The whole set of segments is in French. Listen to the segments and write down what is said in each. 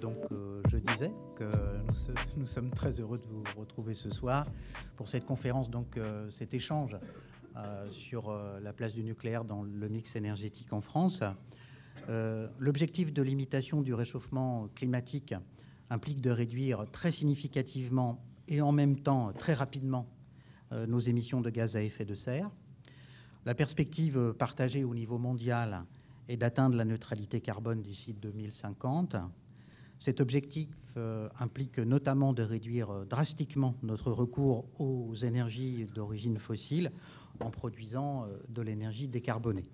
Donc je disais que nous sommes très heureux de vous retrouver ce soir pour cette conférence, donc cet échange sur la place du nucléaire dans le mix énergétique en France. L'objectif de limitation du réchauffement climatique implique de réduire très significativement et en même temps très rapidement nos émissions de gaz à effet de serre. La perspective partagée au niveau mondial est d'atteindre la neutralité carbone d'ici 2050. Cet objectif implique notamment de réduire drastiquement notre recours aux énergies d'origine fossile en produisant de l'énergie décarbonée.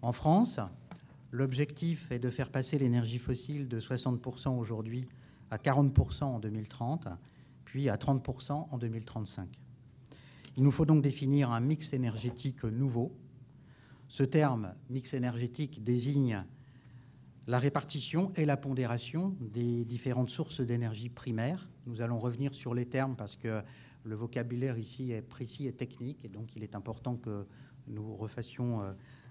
En France, l'objectif est de faire passer l'énergie fossile de 60% aujourd'hui à 40% en 2030, puis à 30% en 2035. Il nous faut donc définir un mix énergétique nouveau. Ce terme « mix énergétique » désigne la répartition et la pondération des différentes sources d'énergie primaires. Nous allons revenir sur les termes parce que le vocabulaire ici est précis et technique, et donc il est important que nous refassions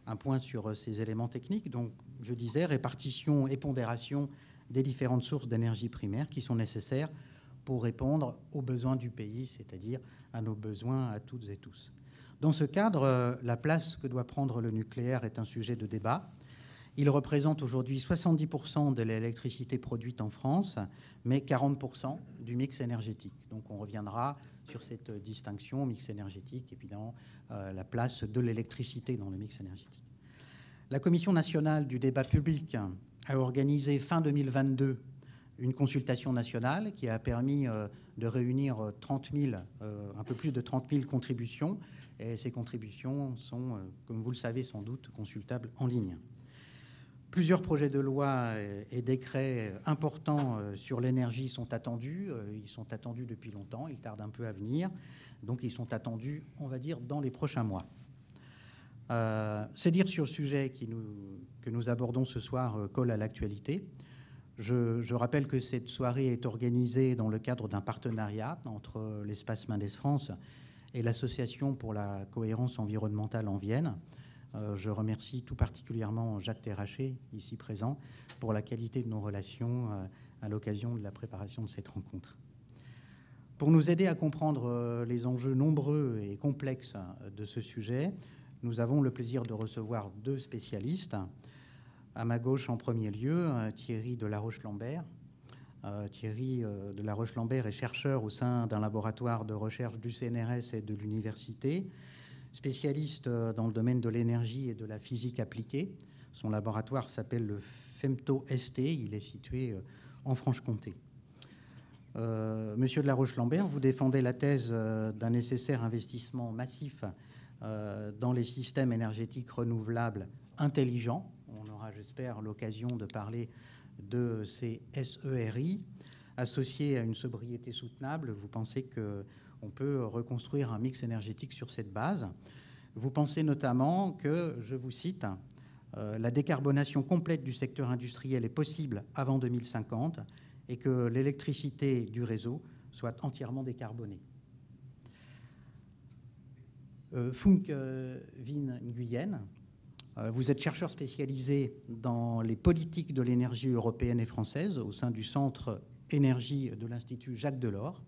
un point sur ces éléments techniques. Donc, je disais répartition et pondération des différentes sources d'énergie primaire qui sont nécessaires pour répondre aux besoins du pays, c'est-à-dire à nos besoins à toutes et tous. Dans ce cadre, la place que doit prendre le nucléaire est un sujet de débat. Il représente aujourd'hui 70% de l'électricité produite en France, mais 40% du mix énergétique. Donc on reviendra sur cette distinction, mix énergétique, évidemment, la place de l'électricité dans le mix énergétique. La Commission nationale du débat public a organisé fin 2022 une consultation nationale qui a permis de réunir 30 000 contributions. Et ces contributions sont, comme vous le savez sans doute, consultables en ligne. Plusieurs projets de loi et décrets importants sur l'énergie sont attendus. Ils sont attendus depuis longtemps, ils tardent un peu à venir. Donc ils sont attendus, on va dire, dans les prochains mois. C'est dire sur le sujet que nous abordons ce soir colle à l'actualité. Je rappelle que cette soirée est organisée dans le cadre d'un partenariat entre l'espace Mendès France et l'Association pour la cohérence environnementale en Vienne. Je remercie tout particulièrement Jacques Terraché, ici présent, pour la qualité de nos relations à l'occasion de la préparation de cette rencontre. Pour nous aider à comprendre les enjeux nombreux et complexes de ce sujet, nous avons le plaisir de recevoir deux spécialistes. À ma gauche, en premier lieu, Thierry de Larochelambert. Thierry de Larochelambert est chercheur au sein d'un laboratoire de recherche du CNRS et de l'université. Spécialiste dans le domaine de l'énergie et de la physique appliquée. Son laboratoire s'appelle le FEMTO-ST. Il est situé en Franche-Comté. Monsieur de Larochelambert, vous défendez la thèse d'un nécessaire investissement massif dans les systèmes énergétiques renouvelables intelligents. On aura, j'espère, l'occasion de parler de ces SERI. Associés à une sobriété soutenable, vous pensez que on peut reconstruire un mix énergétique sur cette base. Vous pensez notamment que, je vous cite, la décarbonation complète du secteur industriel est possible avant 2050 et que l'électricité du réseau soit entièrement décarbonée. Phuc-Vinh Nguyen, vous êtes chercheur spécialisé dans les politiques de l'énergie européenne et française au sein du Centre Énergie de l'Institut Jacques Delors.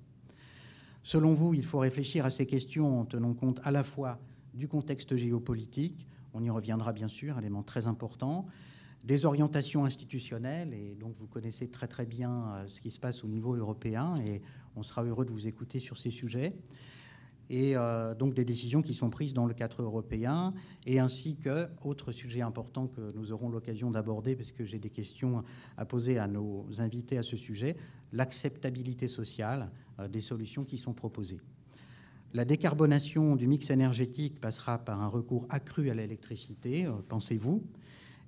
Selon vous, il faut réfléchir à ces questions en tenant compte à la fois du contexte géopolitique, on y reviendra bien sûr, élément très important, des orientations institutionnelles, et donc vous connaissez très très bien ce qui se passe au niveau européen, et on sera heureux de vous écouter sur ces sujets, et donc des décisions qui sont prises dans le cadre européen, et ainsi que, autre sujet important que nous aurons l'occasion d'aborder, parce que j'ai des questions à poser à nos invités à ce sujet, l'acceptabilité sociale des solutions qui sont proposées. La décarbonation du mix énergétique passera par un recours accru à l'électricité, pensez-vous,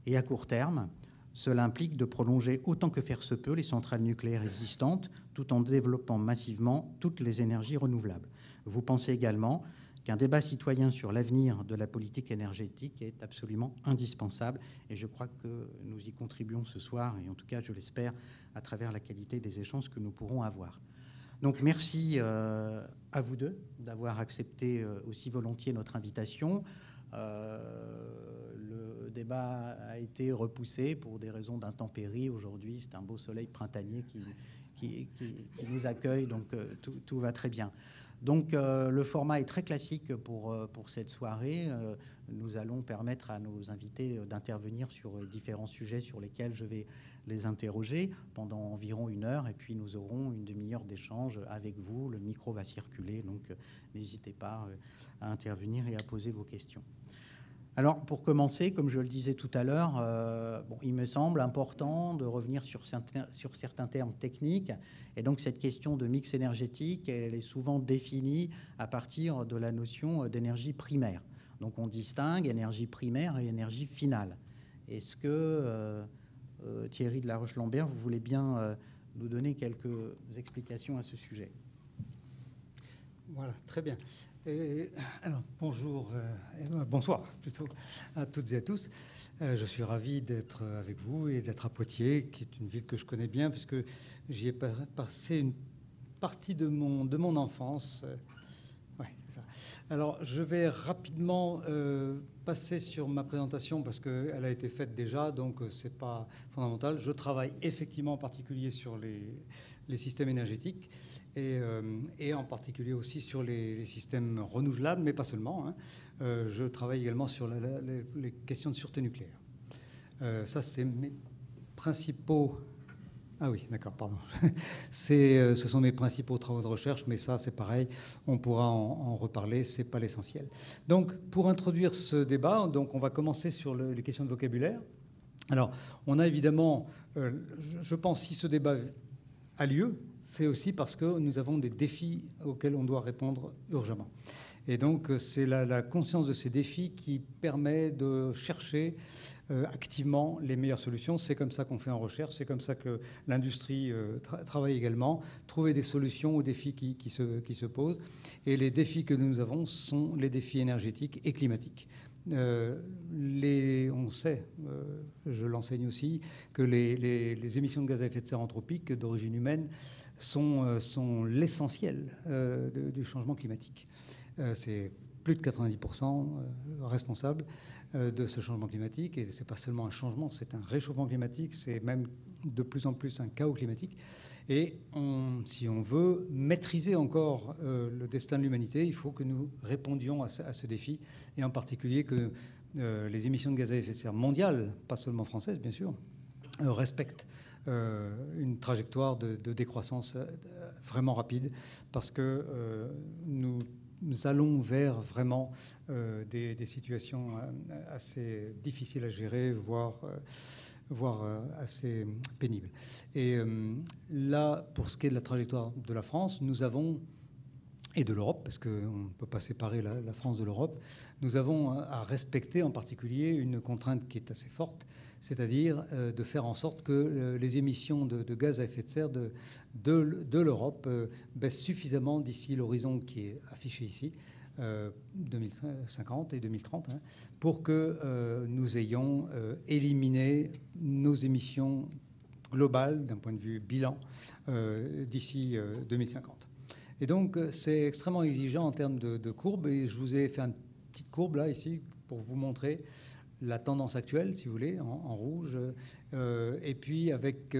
et à court terme, cela implique de prolonger autant que faire se peut les centrales nucléaires existantes, tout en développant massivement toutes les énergies renouvelables. Vous pensez également qu'un débat citoyen sur l'avenir de la politique énergétique est absolument indispensable. Et je crois que nous y contribuons ce soir, et en tout cas, je l'espère, à travers la qualité des échanges que nous pourrons avoir. Donc merci à vous deux d'avoir accepté aussi volontiers notre invitation. Le débat a été repoussé pour des raisons d'intempéries. Aujourd'hui, c'est un beau soleil printanier qui nous accueille, donc tout va très bien. Donc le format est très classique pour cette soirée. Nous allons permettre à nos invités d'intervenir sur différents sujets sur lesquels je vais les interroger pendant environ une heure, et puis nous aurons une demi-heure d'échange avec vous. Le micro va circuler, donc n'hésitez pas à intervenir et à poser vos questions. Alors, pour commencer, comme je le disais tout à l'heure, il me semble important de revenir sur certains termes techniques. Et donc, cette question de mix énergétique, elle est souvent définie à partir de la notion d'énergie primaire. Donc, on distingue énergie primaire et énergie finale. Est-ce que, Thierry de Larochelambert, vous voulez bien nous donner quelques explications à ce sujet? Voilà, très bien. Alors, bonjour, bonsoir plutôt à toutes et à tous. Je suis ravi d'être avec vous et d'être à Poitiers, qui est une ville que je connais bien, puisque j'y ai passé une partie de mon enfance. Ouais, c'est ça. Alors, je vais rapidement passer sur ma présentation, parce qu'elle a été faite déjà, donc ce n'est pas fondamental. Je travaille effectivement en particulier sur les systèmes énergétiques, et en particulier aussi sur les systèmes renouvelables, mais pas seulement, hein. Je travaille également sur les questions de sûreté nucléaire. Ça, c'est mes principaux... Ah oui, d'accord, pardon. Ce sont mes principaux travaux de recherche, mais ça, c'est pareil, on pourra en reparler, c'est pas l'essentiel. Donc, pour introduire ce débat, donc, on va commencer sur les questions de vocabulaire. Alors, on a évidemment... je pense, si ce débat a lieu, c'est aussi parce que nous avons des défis auxquels on doit répondre urgemment. Et donc, c'est la conscience de ces défis qui permet de chercher activement les meilleures solutions. C'est comme ça qu'on fait en recherche, c'est comme ça que l'industrie travaille également, trouver des solutions aux défis qui se posent. Et les défis que nous avons sont les défis énergétiques et climatiques. On sait, je l'enseigne aussi, que les émissions de gaz à effet de serre anthropiques d'origine humaine sont l'essentiel du changement climatique. C'est plus de 90% responsable de ce changement climatique. Et ce n'est pas seulement un changement, c'est un réchauffement climatique, c'est même de plus en plus un chaos climatique. Et si on veut maîtriser encore le destin de l'humanité, il faut que nous répondions à ce défi, et en particulier que les émissions de gaz à effet de serre mondiales, pas seulement françaises bien sûr, respectent une trajectoire de décroissance vraiment rapide, parce que nous allons vers vraiment des situations assez difficiles à gérer, voire assez pénible. Et là, pour ce qui est de la trajectoire de la France, nous avons, et de l'Europe, parce qu'on ne peut pas séparer la France de l'Europe, nous avons à respecter en particulier une contrainte qui est assez forte, c'est-à-dire de faire en sorte que les émissions de gaz à effet de serre de l'Europe baissent suffisamment d'ici l'horizon qui est affiché ici, 2050 et 2030, hein, pour que nous ayons éliminé nos émissions globales d'un point de vue bilan d'ici 2050. Et donc, c'est extrêmement exigeant en termes de courbes. Et je vous ai fait une petite courbe là, ici, pour vous montrer la tendance actuelle, si vous voulez, en rouge, et puis avec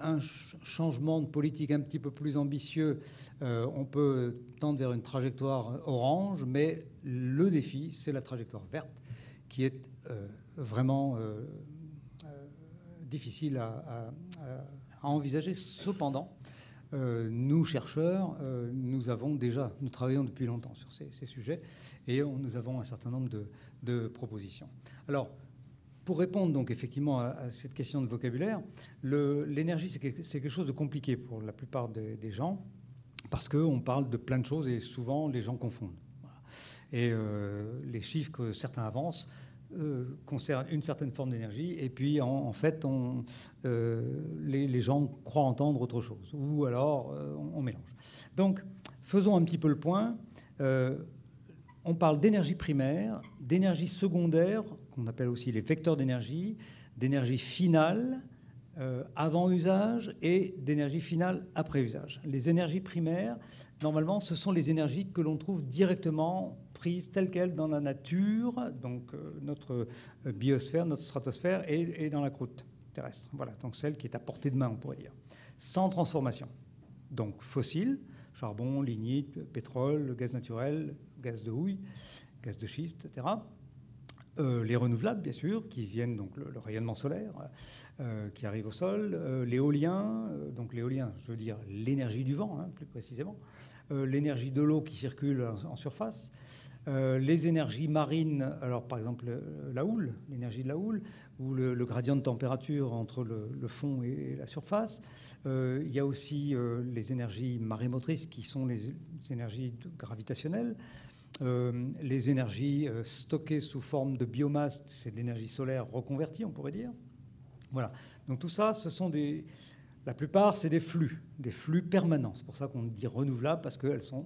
un changement de politique un petit peu plus ambitieux, on peut tendre vers une trajectoire orange, mais le défi, c'est la trajectoire verte qui est vraiment difficile à envisager. Cependant, nous, chercheurs, nous travaillons depuis longtemps sur ces sujets, et nous avons un certain nombre de propositions. Alors, pour répondre donc effectivement à cette question de vocabulaire, l'énergie, c'est quelque chose de compliqué pour la plupart des gens, parce qu'on parle de plein de choses et souvent les gens confondent. Voilà. Et les chiffres que certains avancent concernent une certaine forme d'énergie, et puis en fait, les gens croient entendre autre chose, ou alors on mélange. Donc, faisons un petit peu le point. On parle d'énergie primaire, d'énergie secondaire, qu'on appelle aussi les vecteurs d'énergie, d'énergie finale, avant usage et d'énergie finale après usage. Les énergies primaires, normalement, ce sont les énergies que l'on trouve directement prises telles quelles dans la nature, donc notre biosphère, notre stratosphère et dans la croûte terrestre. Voilà, donc celle qui est à portée de main, on pourrait dire, sans transformation. Donc fossiles, charbon, lignite, pétrole, gaz naturel, gaz de houille, gaz de schiste, etc. Les renouvelables, bien sûr, qui viennent donc le rayonnement solaire, qui arrive au sol, l'éolien, donc l'éolien, je veux dire l'énergie du vent, hein, plus précisément, l'énergie de l'eau qui circule en surface, les énergies marines, alors par exemple la houle, l'énergie de la houle, ou le gradient de température entre le fond et la surface. Il y a aussi les énergies marémotrices qui sont les énergies gravitationnelles. Les énergies stockées sous forme de biomasse, c'est de l'énergie solaire reconvertie, on pourrait dire. Voilà. Donc tout ça, ce sont des... La plupart, c'est des flux permanents. C'est pour ça qu'on dit renouvelables, parce qu'elles sont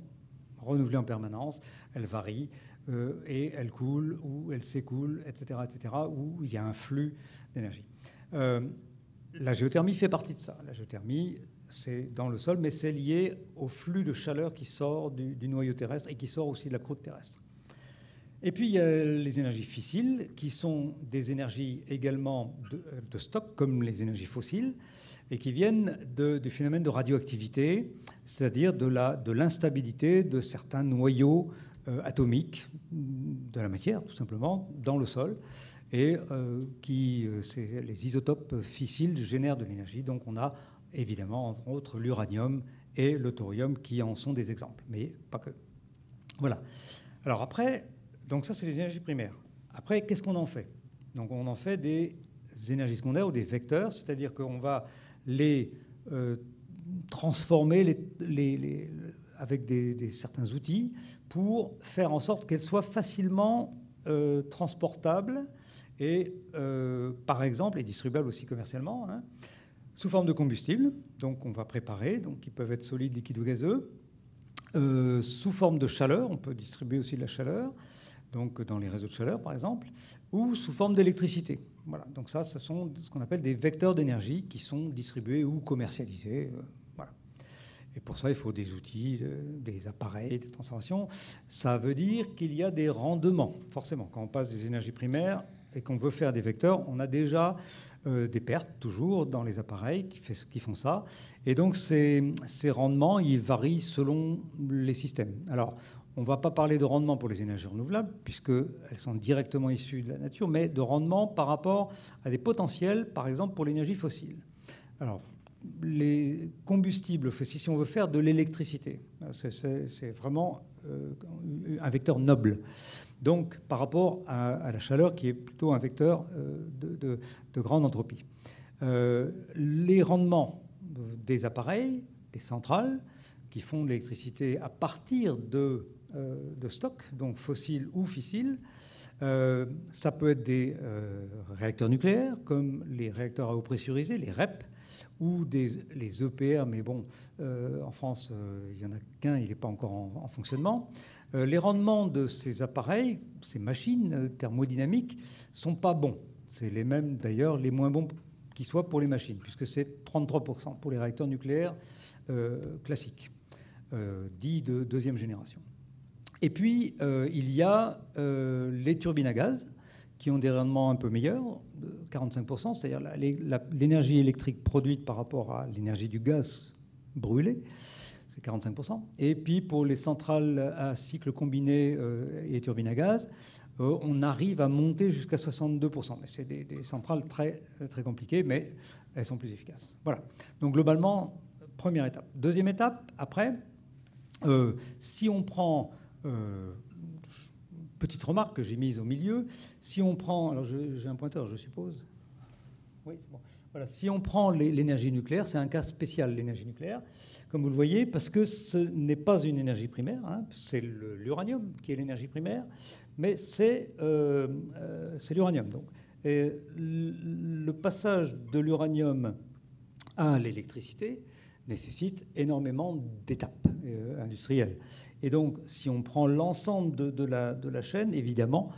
renouvelées en permanence, elles varient, et elles coulent ou elles s'écoulent, etc., où il y a un flux d'énergie. La géothermie fait partie de ça. La géothermie... c'est dans le sol, mais c'est lié au flux de chaleur qui sort du noyau terrestre et qui sort aussi de la croûte terrestre. Et puis, il y a les énergies fissiles, qui sont des énergies également de stock, comme les énergies fossiles, et qui viennent du phénomène de radioactivité, c'est-à-dire de l'instabilité de certains noyaux atomiques, de la matière, tout simplement, dans le sol, et les isotopes fissiles génèrent de l'énergie. Donc, on a évidemment, entre autres, l'uranium et le thorium qui en sont des exemples, mais pas que. Voilà. Alors après, donc ça, c'est les énergies primaires. Après, qu'est-ce qu'on en fait? Donc on en fait des énergies secondaires ou des vecteurs, c'est-à-dire qu'on va les transformer avec certains outils pour faire en sorte qu'elles soient facilement transportables et, par exemple, et distribuables aussi commercialement, hein, sous forme de combustible, donc on va préparer, donc ils peuvent être solides, liquides ou gazeux, sous forme de chaleur, on peut distribuer aussi de la chaleur, donc dans les réseaux de chaleur par exemple, ou sous forme d'électricité. Voilà, donc ça, ce sont ce qu'on appelle des vecteurs d'énergie qui sont distribués ou commercialisés. Voilà. Et pour ça, il faut des outils, des appareils, des transformations. Ça veut dire qu'il y a des rendements, forcément. Quand on passe des énergies primaires et qu'on veut faire des vecteurs, on a déjà... des pertes, toujours, dans les appareils qui font ça. Et donc, ces rendements, ils varient selon les systèmes. Alors, on ne va pas parler de rendement pour les énergies renouvelables, puisqu'elles sont directement issues de la nature, mais de rendement par rapport à des potentiels, par exemple, pour l'énergie fossile. Alors, les combustibles, si on veut faire de l'électricité, c'est vraiment un vecteur noble. Donc, par rapport à la chaleur, qui est plutôt un vecteur de grande entropie. Les rendements des appareils, des centrales, qui font de l'électricité à partir de stocks, donc fossiles ou fissiles, ça peut être des réacteurs nucléaires, comme les réacteurs à eau pressurisée, les REP, ou les EPR, mais bon, en France, il n'y en a qu'un, il n'est pas encore en fonctionnement. Les rendements de ces appareils, ces machines thermodynamiques, ne sont pas bons. C'est les mêmes, d'ailleurs, les moins bons qui soient pour les machines, puisque c'est 33% pour les réacteurs nucléaires classiques, dits de deuxième génération. Et puis, il y a les turbines à gaz, qui ont des rendements un peu meilleurs, 45%, c'est-à-dire l'énergie électrique produite par rapport à l'énergie du gaz brûlé, c'est 45%. Et puis pour les centrales à cycle combiné et turbines à gaz, on arrive à monter jusqu'à 62%. Mais c'est des centrales très, très compliquées, mais elles sont plus efficaces. Voilà. Donc globalement, première étape. Deuxième étape, après, si on prend... petite remarque que j'ai mise au milieu, si on prend... Alors j'ai un pointeur, je suppose. Oui, c'est bon. Voilà. Si on prend l'énergie nucléaire, c'est un cas spécial, l'énergie nucléaire, comme vous le voyez, parce que ce n'est pas une énergie primaire, hein. C'est l'uranium qui est l'énergie primaire, mais c'est l'uranium. Donc. Et le passage de l'uranium à l'électricité nécessite énormément d'étapes industrielles. Et donc, si on prend l'ensemble de la chaîne, évidemment,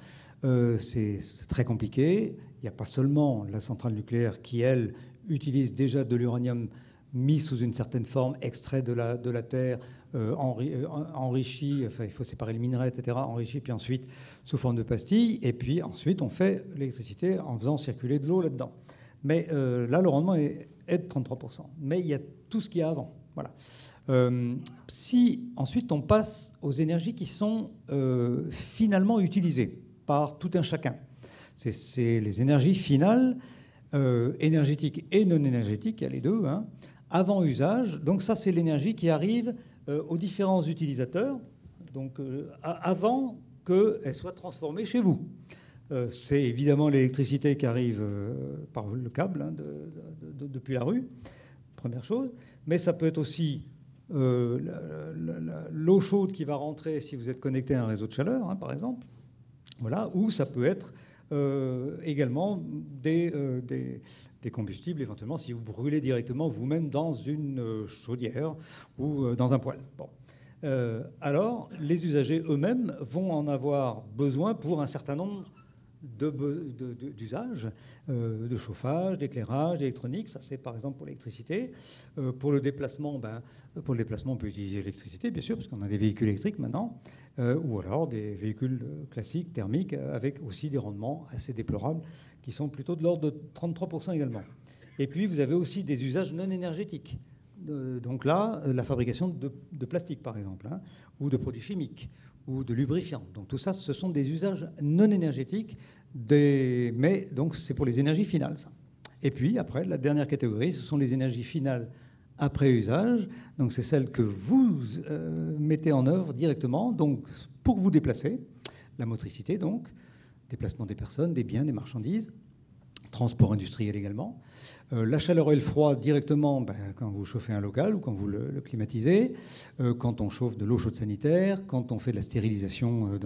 c'est très compliqué. Il n'y a pas seulement la centrale nucléaire qui, elle, utilisent déjà de l'uranium mis sous une certaine forme, extrait de la terre, enrichi, enfin il faut séparer le minerai, etc., enrichi, puis ensuite sous forme de pastilles, et puis ensuite on fait l'électricité en faisant circuler de l'eau là-dedans. Mais là, le rendement est de 33%. Mais il y a tout ce qu'il y a avant. Voilà. Si ensuite on passe aux énergies qui sont finalement utilisées par tout un chacun, c'est les énergies finales, énergétiques et non énergétiques, il y a les deux, hein, avant usage. Donc ça, c'est l'énergie qui arrive aux différents utilisateurs, donc avant qu'elle soit transformée chez vous. C'est évidemment l'électricité qui arrive par le câble, hein, depuis la rue, première chose. Mais ça peut être aussi l'eau chaude qui va rentrer si vous êtes connecté à un réseau de chaleur, hein, par exemple. Voilà. Ou ça peut être également des combustibles, éventuellement, si vous brûlez directement vous-même dans une chaudière ou dans un poêle. Bon. Alors, les usagers eux-mêmes vont en avoir besoin pour un certain nombre d'usages, de chauffage, d'éclairage, d'électronique. Ça, c'est par exemple pour l'électricité. Pour le déplacement, on peut utiliser l'électricité, bien sûr, parce qu'on a des véhicules électriques maintenant, ou alors des véhicules classiques, thermiques, avec aussi des rendements assez déplorables, qui sont plutôt de l'ordre de 33% également. Et puis, vous avez aussi des usages non énergétiques. Donc là, la fabrication de plastique, par exemple, hein, ou de produits chimiques, ou de lubrifiants. Donc tout ça, ce sont des usages non énergétiques, mais donc c'est pour les énergies finales, ça. Et puis après, la dernière catégorie, ce sont les énergies finales après usage. Donc c'est celles que vous mettez en œuvre directement, donc pour vous déplacer, la motricité, donc déplacement des personnes, des biens, des marchandises, transport industriel également. La chaleur et le froid directement quand vous chauffez un local ou quand vous le climatisez, quand on chauffe de l'eau chaude sanitaire, quand on fait de la stérilisation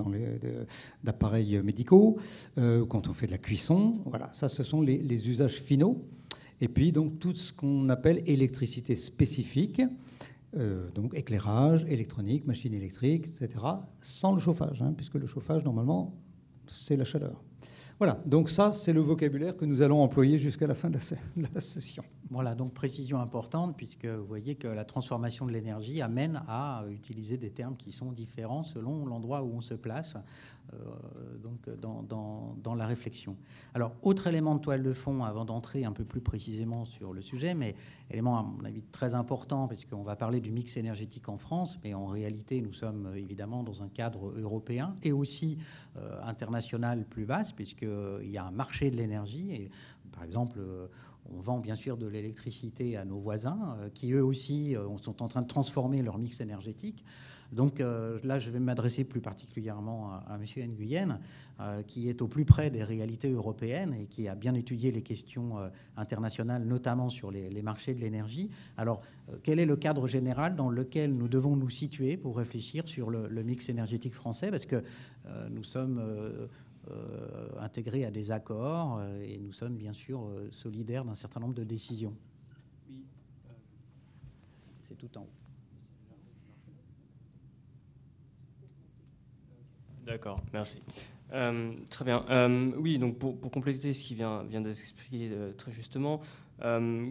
d'appareils médicaux, quand on fait de la cuisson. Voilà, ça, ce sont les usages finaux. Et puis, donc, tout ce qu'on appelle électricité spécifique, donc éclairage, électronique, machine électrique, etc., sans le chauffage, hein, puisque le chauffage, normalement, c'est la chaleur. Voilà, donc ça, c'est le vocabulaire que nous allons employer jusqu'à la fin de la session. Voilà, donc précision importante, puisque vous voyez que la transformation de l'énergie amène à utiliser des termes qui sont différents selon l'endroit où on se place, donc dans la réflexion. Alors, autre élément de toile de fond, avant d'entrer un peu plus précisément sur le sujet, mais élément, à mon avis, très important, parce qu'on va parler du mix énergétique en France, mais en réalité, nous sommes évidemment dans un cadre européen et aussi international plus vaste, puisqu'il y a un marché de l'énergie. Et par exemple, on vend bien sûr de l'électricité à nos voisins, qui eux aussi sont en train de transformer leur mix énergétique. Donc là, je vais m'adresser plus particulièrement à M. Nguyen, qui est au plus près des réalités européennes et qui a bien étudié les questions internationales, notamment sur les marchés de l'énergie. Alors, quel est le cadre général dans lequel nous devons nous situer pour réfléchir sur le mix énergétique français? Parce que nous sommes intégrés à des accords et nous sommes bien sûr solidaires d'un certain nombre de décisions. Oui. C'est tout en haut. D'accord, merci. Très bien. Oui, donc pour compléter ce qui vient d'être expliqué très justement,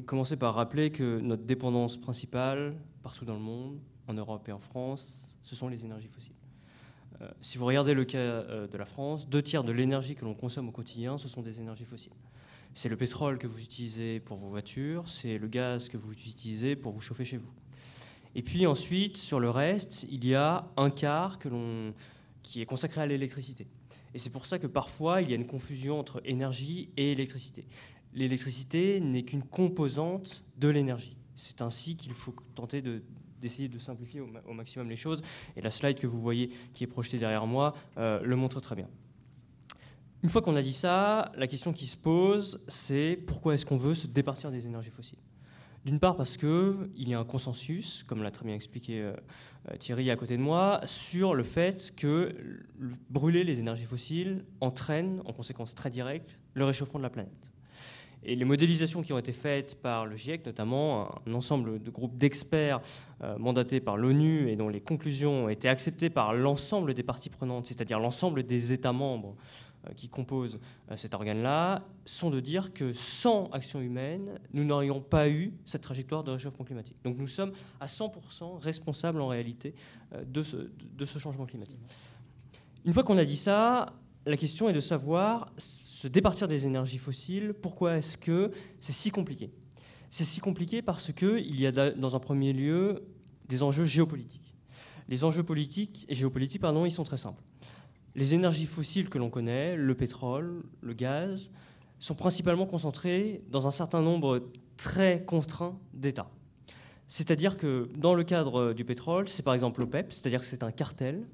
commencer par rappeler que notre dépendance principale, partout dans le monde, en Europe et en France, ce sont les énergies fossiles. Si vous regardez le cas de la France, 2 tiers de l'énergie que l'on consomme au quotidien, ce sont des énergies fossiles. C'est le pétrole que vous utilisez pour vos voitures, c'est le gaz que vous utilisez pour vous chauffer chez vous. Et puis ensuite, sur le reste, il y a 1 quart qui est consacré à l'électricité. Et c'est pour ça que parfois, il y a une confusion entre énergie et électricité. L'électricité n'est qu'une composante de l'énergie. C'est ainsi qu'il faut tenter d'essayer de simplifier au maximum les choses. Et la slide que vous voyez, qui est projetée derrière moi, le montre très bien. Une fois qu'on a dit ça, la question qui se pose, c'est pourquoi est-ce qu'on veut se départir des énergies fossiles? D'une part parce qu'il y a un consensus, comme l'a très bien expliqué Thierry à côté de moi, sur le fait que brûler les énergies fossiles entraîne, en conséquence très directe, le réchauffement de la planète. Et les modélisations qui ont été faites par le GIEC, notamment un ensemble de groupes d'experts mandatés par l'ONU et dont les conclusions ont été acceptées par l'ensemble des parties prenantes, c'est-à-dire l'ensemble des États membres qui composent cet organe-là sont de dire que sans action humaine, nous n'aurions pas eu cette trajectoire de réchauffement climatique. Donc nous sommes à 100% responsables en réalité de ce changement climatique. Une fois qu'on a dit ça, la question est de savoir se départir des énergies fossiles. Pourquoi est-ce que c'est si compliqué? C'est si compliqué parce qu'il y a dans un premier lieu des enjeux géopolitiques. Les enjeux géopolitiques, ils sont très simples. Les énergies fossiles que l'on connaît, le pétrole, le gaz, sont principalement concentrées dans un certain nombre très contraint d'États. C'est-à-dire que dans le cadre du pétrole, c'est par exemple l'OPEP, c'est-à-dire que c'est un cartel,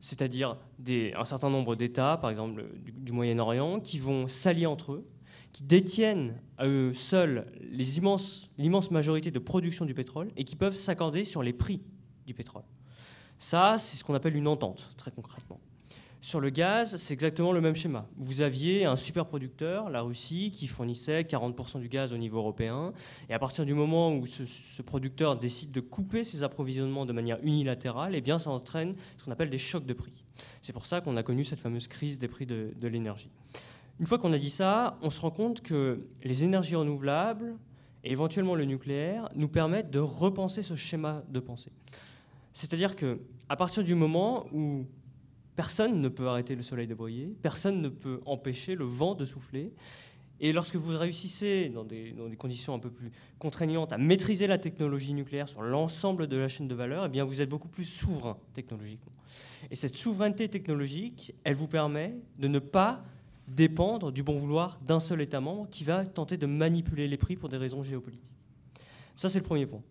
c'est-à-dire un certain nombre d'États, par exemple du Moyen-Orient, qui vont s'allier entre eux, qui détiennent à eux seuls l'immense majorité de production du pétrole et qui peuvent s'accorder sur les prix du pétrole. Ça, c'est ce qu'on appelle une entente, très concrètement. Sur le gaz, c'est exactement le même schéma. Vous aviez un super producteur, la Russie, qui fournissait 40% du gaz au niveau européen. Et à partir du moment où ce producteur décide de couper ses approvisionnements de manière unilatérale, eh bien, ça entraîne ce qu'on appelle des chocs de prix. C'est pour ça qu'on a connu cette fameuse crise des prix de l'énergie. Une fois qu'on a dit ça, on se rend compte que les énergies renouvelables et éventuellement le nucléaire nous permettent de repenser ce schéma de pensée. C'est-à-dire qu'à partir du moment où personne ne peut arrêter le soleil de briller, personne ne peut empêcher le vent de souffler. Et lorsque vous réussissez, dans des conditions un peu plus contraignantes, à maîtriser la technologie nucléaire sur l'ensemble de la chaîne de valeur, eh bien vous êtes beaucoup plus souverain technologiquement. Et cette souveraineté technologique, elle vous permet de ne pas dépendre du bon vouloir d'un seul État membre qui va tenter de manipuler les prix pour des raisons géopolitiques. Ça, c'est le premier point.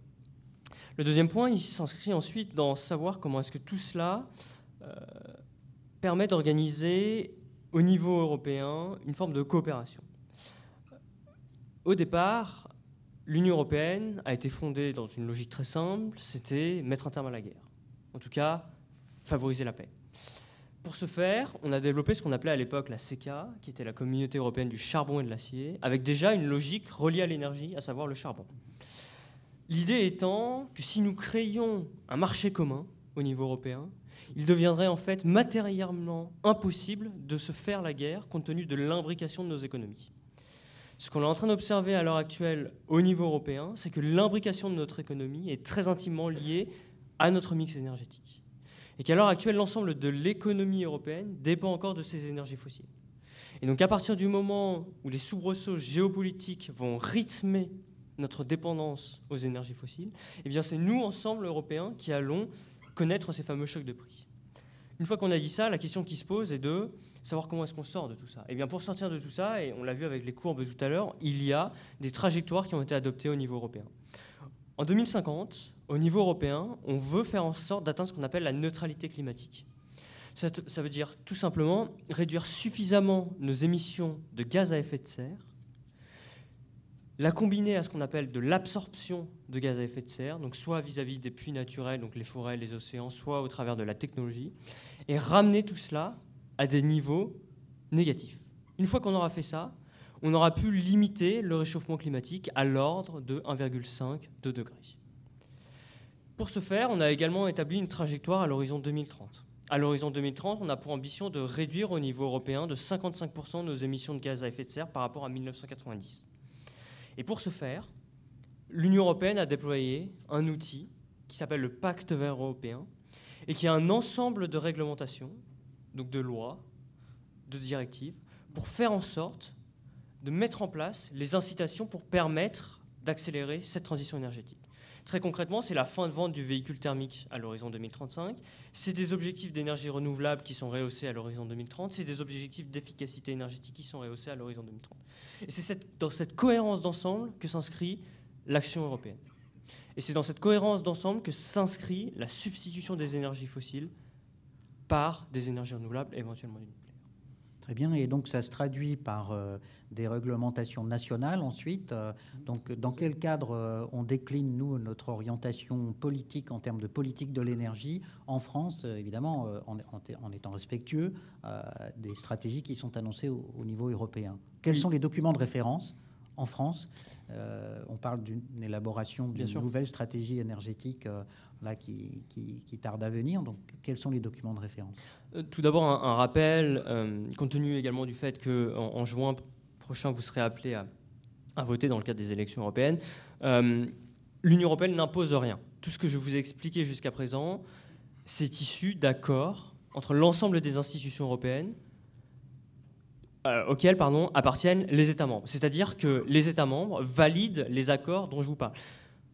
Le deuxième point, il s'inscrit ensuite dans savoir comment est-ce que tout cela permet d'organiser au niveau européen une forme de coopération. Au départ, l'Union européenne a été fondée dans une logique très simple, c'était mettre un terme à la guerre, en tout cas favoriser la paix. Pour ce faire, on a développé ce qu'on appelait à l'époque la CECA, qui était la communauté européenne du charbon et de l'acier, avec déjà une logique reliée à l'énergie, à savoir le charbon. L'idée étant que si nous créions un marché commun au niveau européen, il deviendrait en fait matériellement impossible de se faire la guerre compte tenu de l'imbrication de nos économies. Ce qu'on est en train d'observer à l'heure actuelle au niveau européen, c'est que l'imbrication de notre économie est très intimement liée à notre mix énergétique. Et qu'à l'heure actuelle, l'ensemble de l'économie européenne dépend encore de ces énergies fossiles. Et donc à partir du moment où les soubresauts géopolitiques vont rythmer notre dépendance aux énergies fossiles, eh bien c'est nous, ensemble, Européens, qui allons connaître ces fameux chocs de prix. Une fois qu'on a dit ça, la question qui se pose est de savoir comment est-ce qu'on sort de tout ça. Et bien pour sortir de tout ça, et on l'a vu avec les courbes tout à l'heure, il y a des trajectoires qui ont été adoptées au niveau européen. En 2050, au niveau européen, on veut faire en sorte d'atteindre ce qu'on appelle la neutralité climatique. Ça veut dire tout simplement réduire suffisamment nos émissions de gaz à effet de serre, la combiner à ce qu'on appelle de l'absorption de gaz à effet de serre, donc soit vis-à-vis des puits naturels, donc les forêts, les océans, soit au travers de la technologie, et ramener tout cela à des niveaux négatifs. Une fois qu'on aura fait ça, on aura pu limiter le réchauffement climatique à l'ordre de 1,5-2 degrés. Pour ce faire, on a également établi une trajectoire à l'horizon 2030. À l'horizon 2030, on a pour ambition de réduire au niveau européen de 55% nos émissions de gaz à effet de serre par rapport à 1990. Et pour ce faire, l'Union européenne a déployé un outil qui s'appelle le Pacte vert européen et qui a un ensemble de réglementations, donc de lois, de directives, pour faire en sorte de mettre en place les incitations pour permettre d'accélérer cette transition énergétique. Très concrètement, c'est la fin de vente du véhicule thermique à l'horizon 2035, c'est des objectifs d'énergie renouvelable qui sont rehaussés à l'horizon 2030, c'est des objectifs d'efficacité énergétique qui sont rehaussés à l'horizon 2030. Et c'est dans cette cohérence d'ensemble que s'inscrit l'action européenne. Et c'est dans cette cohérence d'ensemble que s'inscrit la substitution des énergies fossiles par des énergies renouvelables et éventuellement du nucléaire. Très bien, et donc ça se traduit par des réglementations nationales ensuite. Donc dans quel cadre on décline, nous, notre orientation politique en termes de politique de l'énergie en France, évidemment, en étant respectueux des stratégies qui sont annoncées au niveau européen? Quels sont les documents de référence en France. On parle d'une élaboration d'une nouvelle stratégie énergétique là, qui tarde à venir. Donc, quels sont les documents de référence? Tout d'abord, un rappel, compte tenu également du fait qu'en juin prochain, vous serez appelé à voter dans le cadre des élections européennes. L'Union européenne n'impose rien. Tout ce que je vous ai expliqué jusqu'à présent, c'est issu d'accords entre l'ensemble des institutions européennes auxquelles appartiennent les États membres. C'est-à-dire que les États membres valident les accords dont je vous parle.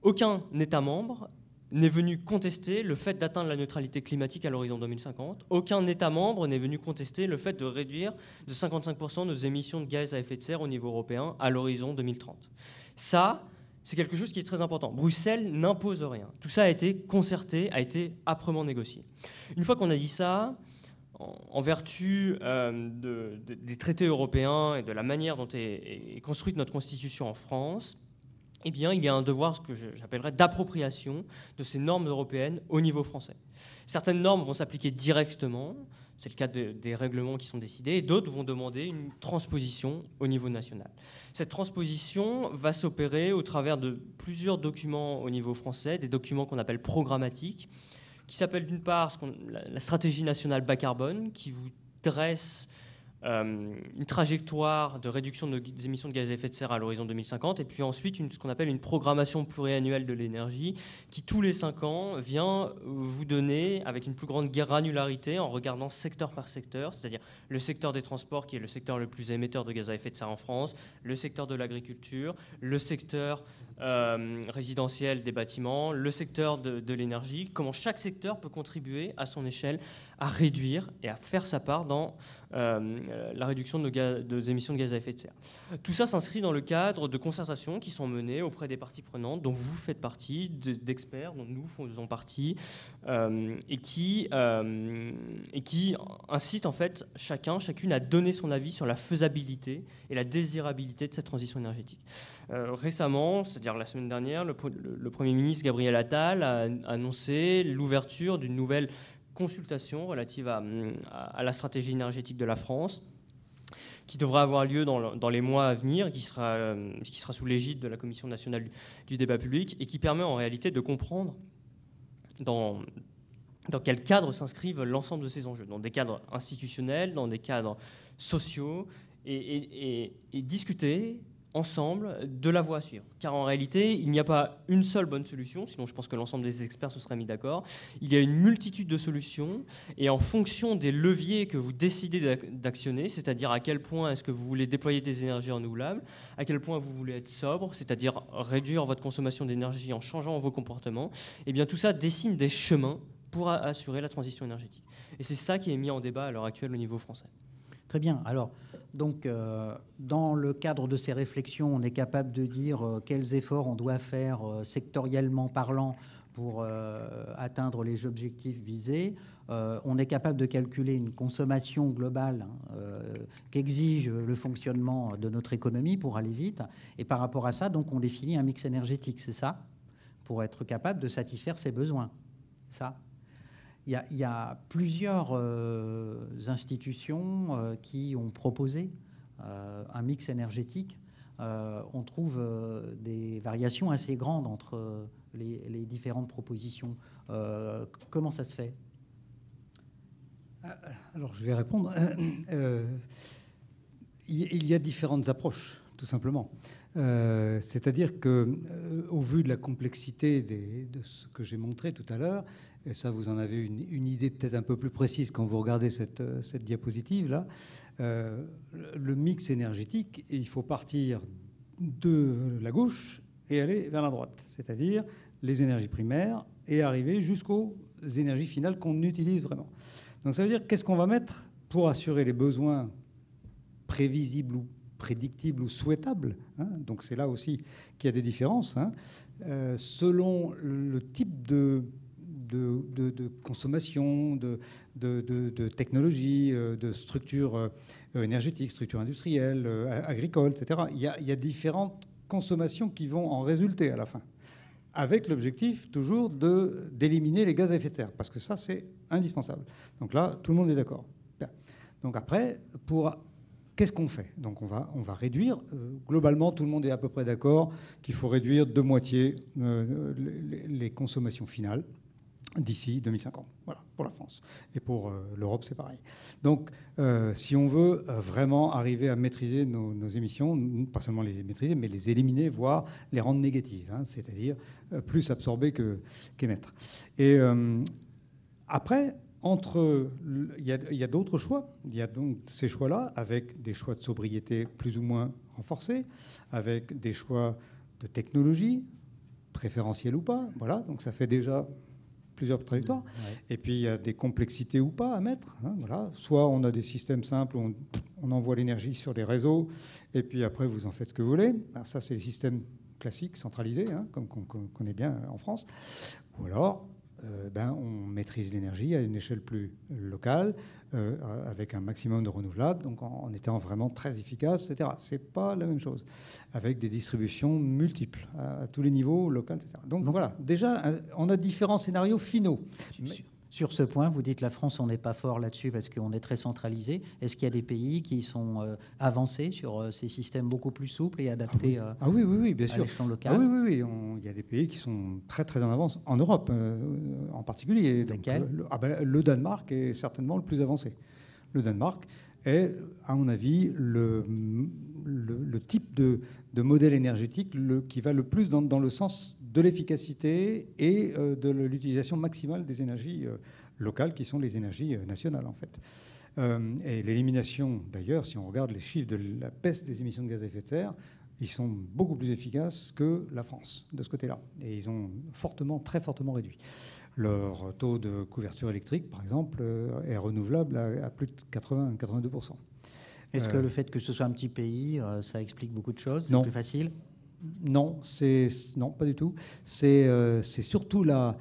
Aucun État membre n'est venu contester le fait d'atteindre la neutralité climatique à l'horizon 2050. Aucun État membre n'est venu contester le fait de réduire de 55% nos émissions de gaz à effet de serre au niveau européen à l'horizon 2030. Ça, c'est quelque chose qui est très important. Bruxelles n'impose rien. Tout ça a été concerté, a été âprement négocié. Une fois qu'on a dit ça, en vertu des traités européens et de la manière dont est construite notre Constitution en France, eh bien, il y a un devoir, ce que j'appellerais d'appropriation de ces normes européennes au niveau français. Certaines normes vont s'appliquer directement, c'est le cas des règlements qui sont décidés, et d'autres vont demander une transposition au niveau national. Cette transposition va s'opérer au travers de plusieurs documents au niveau français, des documents qu'on appelle programmatiques, qui s'appelle d'une part la stratégie nationale bas carbone, qui vous dresse une trajectoire de réduction des émissions de gaz à effet de serre à l'horizon 2050, et puis ensuite ce qu'on appelle une programmation pluriannuelle de l'énergie, qui tous les 5 ans vient vous donner, avec une plus grande granularité, en regardant secteur par secteur, c'est-à-dire le secteur des transports, qui est le secteur le plus émetteur de gaz à effet de serre en France, le secteur de l'agriculture, le secteur résidentiel des bâtiments, le secteur de l'énergie, comment chaque secteur peut contribuer à son échelle à réduire et à faire sa part dans la réduction des émissions de gaz à effet de serre. Tout ça s'inscrit dans le cadre de concertations qui sont menées auprès des parties prenantes, dont vous faites partie, d'experts dont nous faisons partie, et qui incitent en fait chacune à donner son avis sur la faisabilité et la désirabilité de cette transition énergétique. Récemment, c'est-à-dire la semaine dernière, le Premier ministre Gabriel Attal a annoncé l'ouverture d'une nouvelle consultation relative à la stratégie énergétique de la France, qui devra avoir lieu dans les mois à venir, qui sera sous l'égide de la Commission nationale du débat public, et qui permet en réalité de comprendre dans quel cadre s'inscrivent l'ensemble de ces enjeux, dans des cadres institutionnels, dans des cadres sociaux, et discuter ensemble de la voie à suivre. Car en réalité, il n'y a pas une seule bonne solution, sinon je pense que l'ensemble des experts se seraient mis d'accord. Il y a une multitude de solutions, et en fonction des leviers que vous décidez d'actionner, c'est-à-dire à quel point est-ce que vous voulez déployer des énergies renouvelables, à quel point vous voulez être sobre, c'est-à-dire réduire votre consommation d'énergie en changeant vos comportements, et bien tout ça dessine des chemins pour assurer la transition énergétique. Et c'est ça qui est mis en débat à l'heure actuelle au niveau français. Très bien. Alors, donc, dans le cadre de ces réflexions, on est capable de dire quels efforts on doit faire sectoriellement parlant pour atteindre les objectifs visés. On est capable de calculer une consommation globale qu'exige le fonctionnement de notre économie pour aller vite. Et par rapport à ça, donc, on définit un mix énergétique, c'est ça, pour être capable de satisfaire ses besoins. Ça. Il y a plusieurs institutions qui ont proposé un mix énergétique. On trouve des variations assez grandes entre les différentes propositions. Comment ça se fait? Alors, je vais répondre. Il y a différentes approches, tout simplement. C'est-à-dire que, au vu de la complexité de ce que j'ai montré tout à l'heure, et ça vous en avez une idée peut-être un peu plus précise quand vous regardez cette diapositive-là, le mix énergétique, il faut partir de la gauche et aller vers la droite, c'est-à-dire les énergies primaires et arriver jusqu'aux énergies finales qu'on utilise vraiment. Donc ça veut dire qu'est-ce qu'on va mettre pour assurer les besoins prévisibles ou prédictible ou souhaitable, hein, donc c'est là aussi qu'il y a des différences, hein, selon le type de consommation, de technologie, de structure énergétique, structure industrielle, agricole, etc. Il y a différentes consommations qui vont en résulter à la fin, avec l'objectif toujours d'éliminer les gaz à effet de serre, parce que ça, c'est indispensable. Donc là, tout le monde est d'accord. Donc après, pour Qu'est-ce qu'on fait? Donc on va réduire. Globalement, tout le monde est à peu près d'accord qu'il faut réduire de moitié les consommations finales d'ici 2050. Voilà, pour la France. Et pour l'Europe, c'est pareil. Donc si on veut vraiment arriver à maîtriser nos émissions, pas seulement les maîtriser, mais les éliminer, voire les rendre négatives, hein, c'est-à-dire plus absorber qu'émettre. Et après... Il y a d'autres choix. Il y a donc ces choix-là, avec des choix de sobriété plus ou moins renforcés, avec des choix de technologie, préférentiels ou pas. Voilà, donc ça fait déjà plusieurs trajectoires. Ouais. Et puis il y a des complexités ou pas à mettre. Hein, voilà. Soit on a des systèmes simples où on envoie l'énergie sur les réseaux, et puis après vous en faites ce que vous voulez. Alors ça, c'est les systèmes classiques, centralisés, hein, comme qu'on connaît bien en France. Ou alors... on maîtrise l'énergie à une échelle plus locale, avec un maximum de renouvelables, donc en étant vraiment très efficace, etc. C'est pas la même chose, avec des distributions multiples à tous les niveaux, locales, etc. Donc voilà, déjà, on a différents scénarios finaux. Sur ce point, vous dites la France, on n'est pas fort là-dessus parce qu'on est très centralisé. Est-ce qu'il y a des pays qui sont avancés sur ces systèmes beaucoup plus souples et adaptés à l'échelon local? Ah oui, oui, oui. Il y a des pays qui sont très, très en avance, en Europe en particulier. Donc, le Danemark est certainement le plus avancé. Le Danemark est, à mon avis, le type de modèle énergétique qui va le plus dans le sens de l'efficacité et de l'utilisation maximale des énergies locales, qui sont les énergies nationales, en fait. Et l'élimination, d'ailleurs, si on regarde les chiffres de la baisse des émissions de gaz à effet de serre, ils sont beaucoup plus efficaces que la France, de ce côté-là. Et ils ont fortement, très fortement réduit. Leur taux de couverture électrique, par exemple, est renouvelable à plus de 80-82%. Est-ce que le fait que ce soit un petit pays, ça explique beaucoup de choses? C'est plus facile? Non, pas du tout. C'est surtout la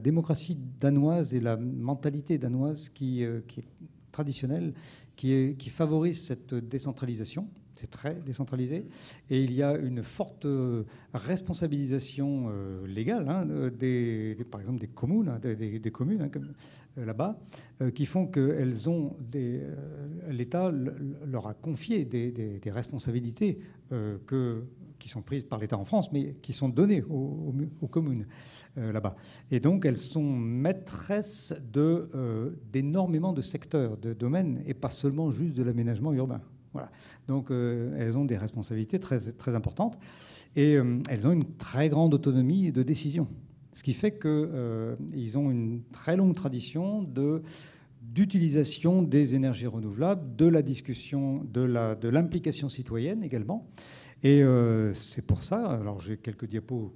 démocratie danoise et la mentalité danoise qui est traditionnelle, qui favorise cette décentralisation. C'est très décentralisé. Et il y a une forte responsabilisation légale, hein, par exemple des communes, hein, des communes, hein, comme là-bas, qui font que l'État leur a confié des responsabilités qui sont prises par l'État en France, mais qui sont données aux communes là-bas. Et donc, elles sont maîtresses d'énormément de secteurs, de domaines, et pas seulement juste de l'aménagement urbain. Voilà. Donc elles ont des responsabilités très, très importantes et elles ont une très grande autonomie de décision. Ce qui fait qu'ils ont une très longue tradition d'utilisation des énergies renouvelables, de la discussion, de l'implication citoyenne également. Et c'est pour ça, alors j'ai quelques diapos,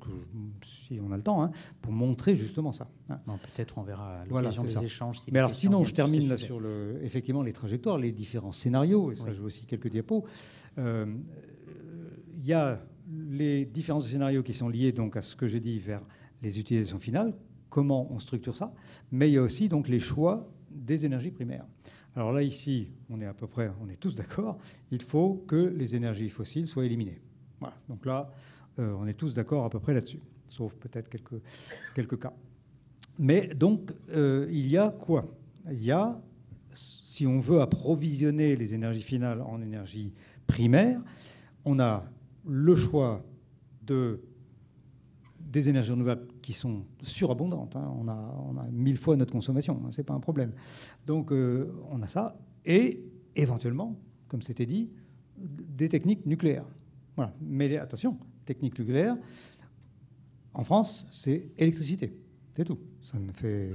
si on a le temps, hein, pour montrer justement ça. Peut-être on verra à l'occasion des échanges. Mais alors sinon, je termine là sur effectivement les trajectoires, les différents scénarios, et ça j'ai aussi quelques diapos. Il y a les différents scénarios qui sont liés donc à ce que j'ai dit vers les utilisations finales, comment on structure ça, mais il y a aussi donc les choix des énergies primaires. Alors là, ici, on est tous d'accord, il faut que les énergies fossiles soient éliminées. Voilà. Donc là, on est tous d'accord à peu près là-dessus, sauf peut-être quelques cas. Mais donc, il y a quoi? Il y a, si on veut approvisionner les énergies finales en énergie primaire, on a le choix des énergies renouvelables qui sont surabondantes. Hein. On a 1000 fois notre consommation, hein. C'est pas un problème. Donc on a ça. Et éventuellement, comme c'était dit, des techniques nucléaires. Voilà. Mais attention, technique nucléaire, en France, c'est électricité. C'est tout. Ça ne fait...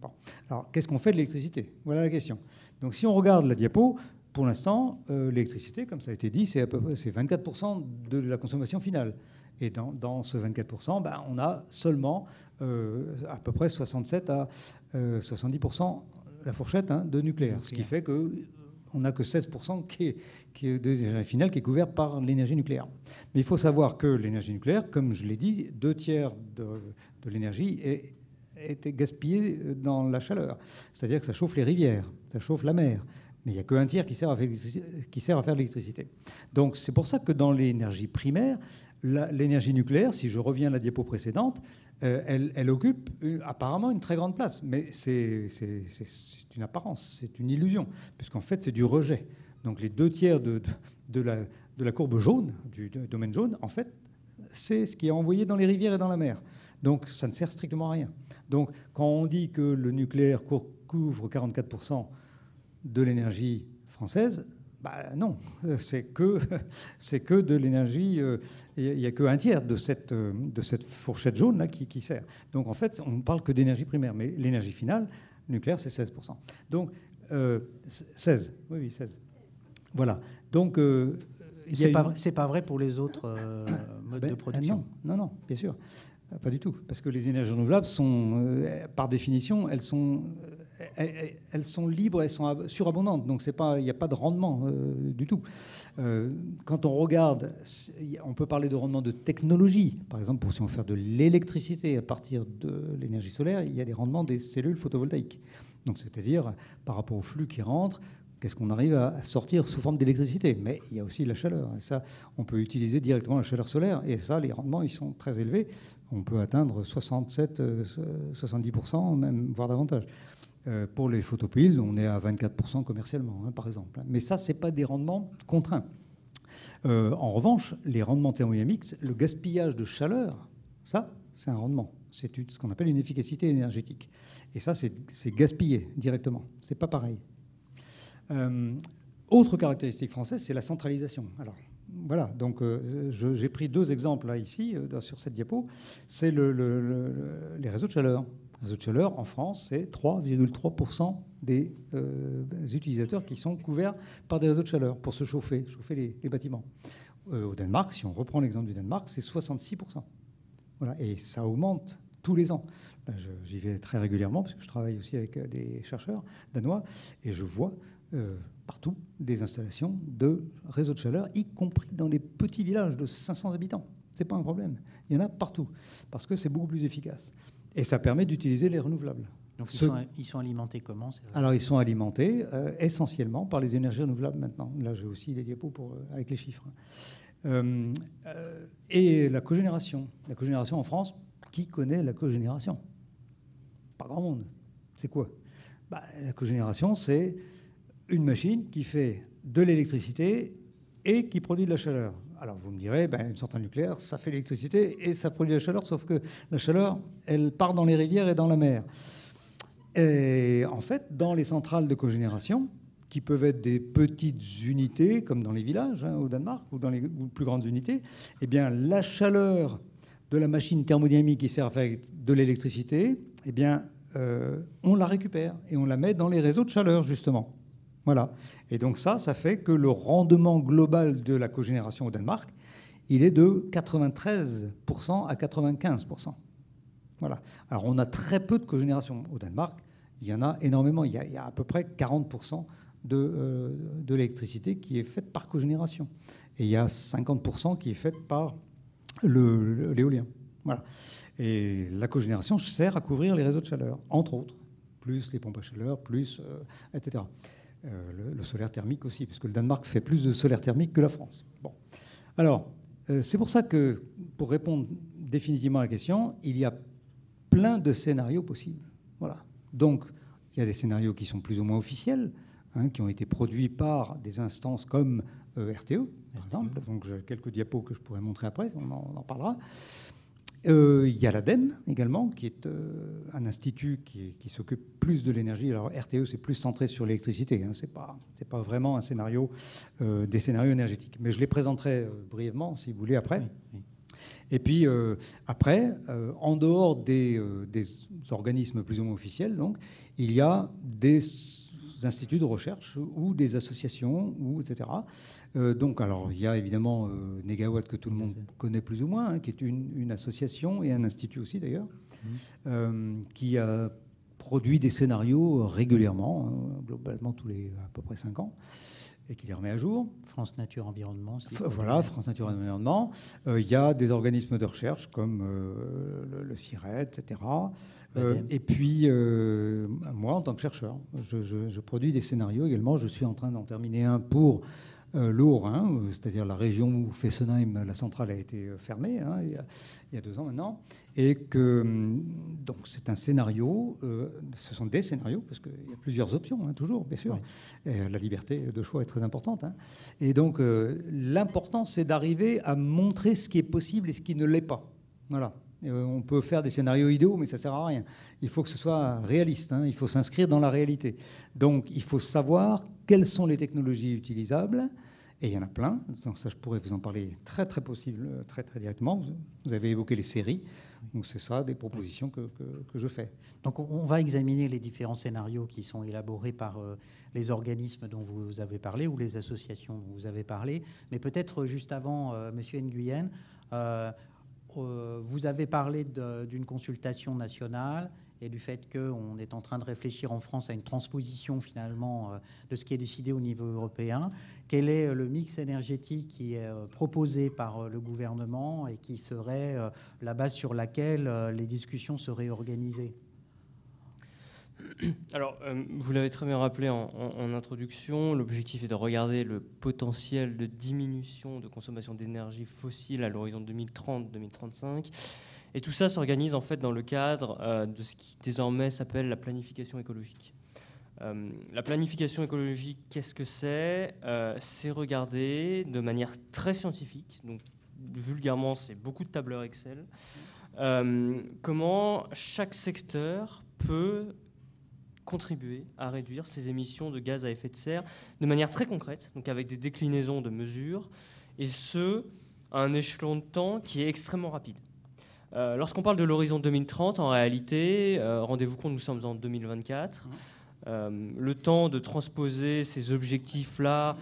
Bon. Alors qu'est-ce qu'on fait de l'électricité? Voilà la question. Donc si on regarde la diapo... Pour l'instant, l'électricité, comme ça a été dit, c'est 24% de la consommation finale. Et dans ce 24%, ben, on a seulement à peu près 67 à 70%, la fourchette, hein, de nucléaire. Ce qui fait qu'on n'a que 16% de l'énergie finale qui est couvert par l'énergie nucléaire. Mais il faut savoir que l'énergie nucléaire, comme je l'ai dit, 2 tiers de l'énergie est gaspillée dans la chaleur. C'est-à-dire que ça chauffe les rivières, ça chauffe la mer. mais il n'y a qu'un tiers qui sert à faire de l'électricité. Donc c'est pour ça que dans l'énergie primaire, l'énergie nucléaire, si je reviens à la diapo précédente, elle occupe apparemment une très grande place. Mais c'est une apparence, c'est une illusion, puisqu'en fait, c'est du rejet. Donc les deux tiers de la courbe jaune, du domaine jaune, en fait, c'est ce qui est envoyé dans les rivières et dans la mer. Donc ça ne sert strictement à rien. Donc quand on dit que le nucléaire couvre 44% de l'énergie française, bah non, c'est que de l'énergie. Il n'y a qu'un tiers de cette fourchette jaune là qui sert. Donc en fait, on ne parle que d'énergie primaire, mais l'énergie finale nucléaire, c'est 16%. Donc 16, oui 16. Voilà. Donc c'est pas vrai pour les autres modes de production. Non, bien sûr, pas du tout, parce que les énergies renouvelables sont, par définition, elles sont libres, elles sont surabondantes, donc il n'y a pas de rendement du tout. Quand on regarde, on peut parler de rendement de technologie. Par exemple, si on veut faire de l'électricité à partir de l'énergie solaire, il y a des rendements des cellules photovoltaïques. Donc, c'est-à-dire, par rapport au flux qui rentre, qu'est-ce qu'on arrive à sortir sous forme d'électricité? Mais il y a aussi la chaleur. Et ça, on peut utiliser directement la chaleur solaire. Et ça, les rendements, ils sont très élevés. On peut atteindre 67, 70%, même, voire davantage. Pour les photopiles, on est à 24% commercialement, hein, par exemple. Mais ça, ce n'est pas des rendements contraints. En revanche, les rendements thermodynamiques, le gaspillage de chaleur, ça, c'est un rendement. C'est ce qu'on appelle une efficacité énergétique. Et ça, c'est gaspillé directement. Ce n'est pas pareil. Autre caractéristique française, c'est la centralisation. Alors, voilà, donc j'ai pris deux exemples là, ici, sur cette diapo. C'est les réseaux de chaleur. Les réseaux de chaleur, en France, c'est 3,3% des utilisateurs qui sont couverts par des réseaux de chaleur pour se chauffer les bâtiments. Au Danemark, si on reprend l'exemple du Danemark, c'est 66%. Voilà, et ça augmente tous les ans. J'y vais très régulièrement parce que je travaille aussi avec des chercheurs danois et je vois partout des installations de réseaux de chaleur, y compris dans des petits villages de 500 habitants. Ce n'est pas un problème. Il y en a partout parce que c'est beaucoup plus efficace. Et ça permet d'utiliser les renouvelables. Donc ils sont alimentés comment? Alors ils sont alimentés essentiellement par les énergies renouvelables maintenant. Là j'ai aussi des diapos avec les chiffres. Et la cogénération. La cogénération en France, qui connaît la cogénération? Pas grand monde. C'est quoi? La cogénération, c'est une machine qui fait de l'électricité et qui produit de la chaleur. Alors vous me direz, une centrale nucléaire, ça fait l'électricité et ça produit la chaleur, sauf que la chaleur, elle part dans les rivières et dans la mer. Et en fait, dans les centrales de cogénération, qui peuvent être des petites unités, comme dans les villages au Danemark, ou dans les plus grandes unités, la chaleur de la machine thermodynamique qui sert à faire de l'électricité, on la récupère et on la met dans les réseaux de chaleur, justement. Voilà. Et donc ça fait que le rendement global de la cogénération au Danemark, il est de 93% à 95%. Voilà. Alors on a très peu de cogénération au Danemark. Il y en a énormément. Il y a à peu près 40% de l'électricité qui est faite par cogénération. Et il y a 50% qui est faite par l'éolien. Voilà. Et la cogénération sert à couvrir les réseaux de chaleur, entre autres, plus les pompes à chaleur, plus etc. Le solaire thermique aussi, puisque le Danemark fait plus de solaire thermique que la France. Bon. Alors, c'est pour ça que, pour répondre définitivement à la question, il y a plein de scénarios possibles. Voilà. Donc, il y a des scénarios qui sont plus ou moins officiels, hein, qui ont été produits par des instances comme RTE, par exemple. Donc, j'ai quelques diapos que je pourrais montrer après, on en parlera. Il y a l'ADEME également, qui est un institut qui s'occupe plus de l'énergie. Alors RTE, c'est plus centré sur l'électricité. Hein. C'est pas vraiment un scénario, des scénarios énergétiques. Mais je les présenterai brièvement, si vous voulez, après. Oui, oui. Et puis après, en dehors des organismes plus ou moins officiels, donc, il y a des instituts de recherche ou des associations, ou etc. Donc, alors, il y a évidemment Negawatt, que tout le monde connaît plus ou moins, hein, qui est une association et un institut aussi, d'ailleurs, qui a produit des scénarios régulièrement, globalement tous les à peu près 5 ans. et qui les remet à jour. France Nature Environnement. Si voilà, France Nature Environnement. Il y a des organismes de recherche comme le CIRED, etc. Et puis, moi, en tant que chercheur, je produis des scénarios également. Je suis en train d'en terminer un pour l'Haut-Rhin, hein, c'est-à-dire la région où Fessenheim, la centrale a été fermée, hein, il y a 2 ans maintenant. Et que, donc, c'est un scénario, ce sont des scénarios, parce qu'il y a plusieurs options, hein, toujours, bien sûr. Oui. Et la liberté de choix est très importante. Hein. Et donc, l'important, c'est d'arriver à montrer ce qui est possible et ce qui ne l'est pas. Voilà. On peut faire des scénarios idéaux, mais ça ne sert à rien. Il faut que ce soit réaliste, hein. Il faut s'inscrire dans la réalité. Donc, il faut savoir quelles sont les technologies utilisables. Et il y en a plein. Donc ça, je pourrais vous en parler très directement. Vous avez évoqué les séries. Donc c'est ça, des propositions que je fais. Donc on va examiner les différents scénarios qui sont élaborés par les organismes dont vous avez parlé ou les associations dont vous avez parlé. Mais peut-être juste avant, Monsieur Nguyen, vous avez parlé d'une consultation nationale et du fait qu'on est en train de réfléchir en France à une transposition finalement de ce qui est décidé au niveau européen. Quel est le mix énergétique qui est proposé par le gouvernement et qui serait la base sur laquelle les discussions seraient organisées? Alors, vous l'avez très bien rappelé en introduction, l'objectif est de regarder le potentiel de diminution de consommation d'énergie fossile à l'horizon 2030-2035. Et tout ça s'organise en fait dans le cadre de ce qui désormais s'appelle la planification écologique. La planification écologique, qu'est-ce que c'est ? C'est regarder de manière très scientifique, donc vulgairement c'est beaucoup de tableurs Excel, comment chaque secteur peut contribuer à réduire ses émissions de gaz à effet de serre de manière très concrète, donc avec des déclinaisons de mesures, et ce, à un échelon de temps qui est extrêmement rapide. Lorsqu'on parle de l'horizon 2030, en réalité, rendez-vous compte, nous sommes en 2024. Le temps de transposer ces objectifs-là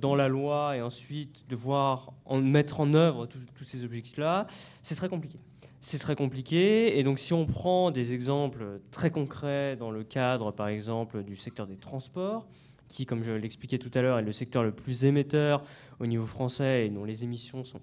dans la loi et ensuite de voir mettre en œuvre tous ces objectifs-là, c'est très compliqué. C'est très compliqué, et donc si on prend des exemples très concrets dans le cadre, par exemple, du secteur des transports, qui, comme je l'expliquais tout à l'heure, est le secteur le plus émetteur au niveau français et dont les émissions sont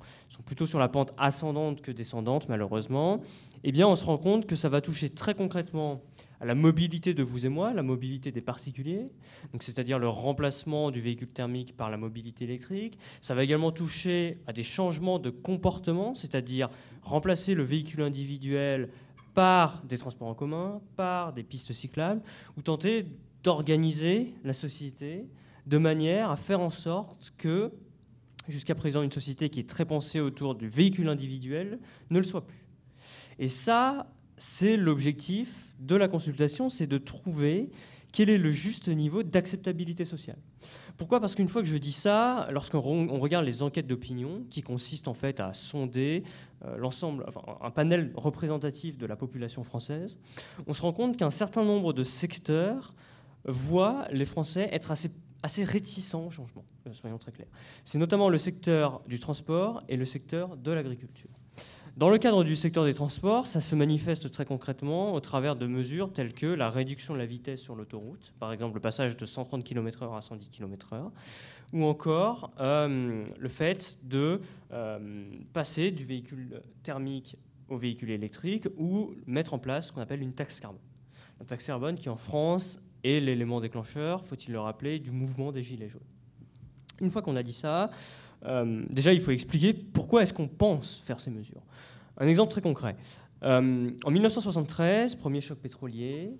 plutôt sur la pente ascendante que descendante, malheureusement, eh bien, on se rend compte que ça va toucher très concrètement à la mobilité de vous et moi, la mobilité des particuliers, donc c'est-à-dire le remplacement du véhicule thermique par la mobilité électrique. Ça va également toucher à des changements de comportement, c'est-à-dire remplacer le véhicule individuel par des transports en commun, par des pistes cyclables, ou tenter d'organiser la société de manière à faire en sorte que, jusqu'à présent, une société qui est très pensée autour du véhicule individuel ne le soit plus. Et ça, c'est l'objectif de la consultation, c'est de trouver quel est le juste niveau d'acceptabilité sociale. Pourquoi ? Parce qu'une fois que je dis ça, lorsqu'on regarde les enquêtes d'opinion, qui consistent en fait à sonder l'ensemble, enfin, un panel représentatif de la population française, on se rend compte qu'un certain nombre de secteurs voit les Français être assez réticents au changement, soyons très clairs. C'est notamment le secteur du transport et le secteur de l'agriculture. Dans le cadre du secteur des transports, ça se manifeste très concrètement au travers de mesures telles que la réduction de la vitesse sur l'autoroute, par exemple le passage de 130 km/h à 110 km/h, ou encore le fait de passer du véhicule thermique au véhicule électrique ou mettre en place ce qu'on appelle une taxe carbone. La taxe carbone qui, en France, et l'élément déclencheur, faut-il le rappeler, du mouvement des Gilets jaunes. Une fois qu'on a dit ça, déjà, il faut expliquer pourquoi est-ce qu'on pense faire ces mesures. Un exemple très concret. En 1973, premier choc pétrolier,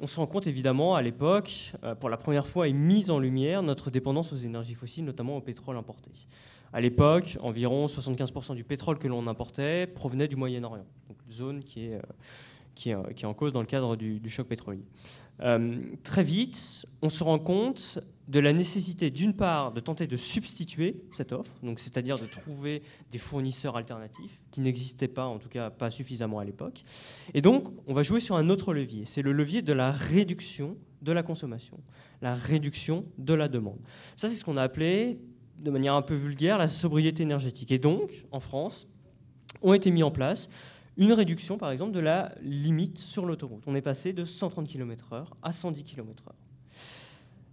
on se rend compte évidemment, à l'époque, pour la première fois est mise en lumière notre dépendance aux énergies fossiles, notamment au pétrole importé. À l'époque, environ 75% du pétrole que l'on importait provenait du Moyen-Orient, donc une zone qui est en cause dans le cadre du choc pétrolier. Très vite, on se rend compte de la nécessité, d'une part, de tenter de substituer cette offre, donc c'est-à-dire de trouver des fournisseurs alternatifs qui n'existaient pas, en tout cas pas suffisamment à l'époque. Et donc, on va jouer sur un autre levier. C'est le levier de la réduction de la consommation, la réduction de la demande. Ça, c'est ce qu'on a appelé, de manière un peu vulgaire, la sobriété énergétique. Et donc, en France, ont été mis en place une réduction, par exemple, de la limite sur l'autoroute. On est passé de 130 km/h à 110 km/h.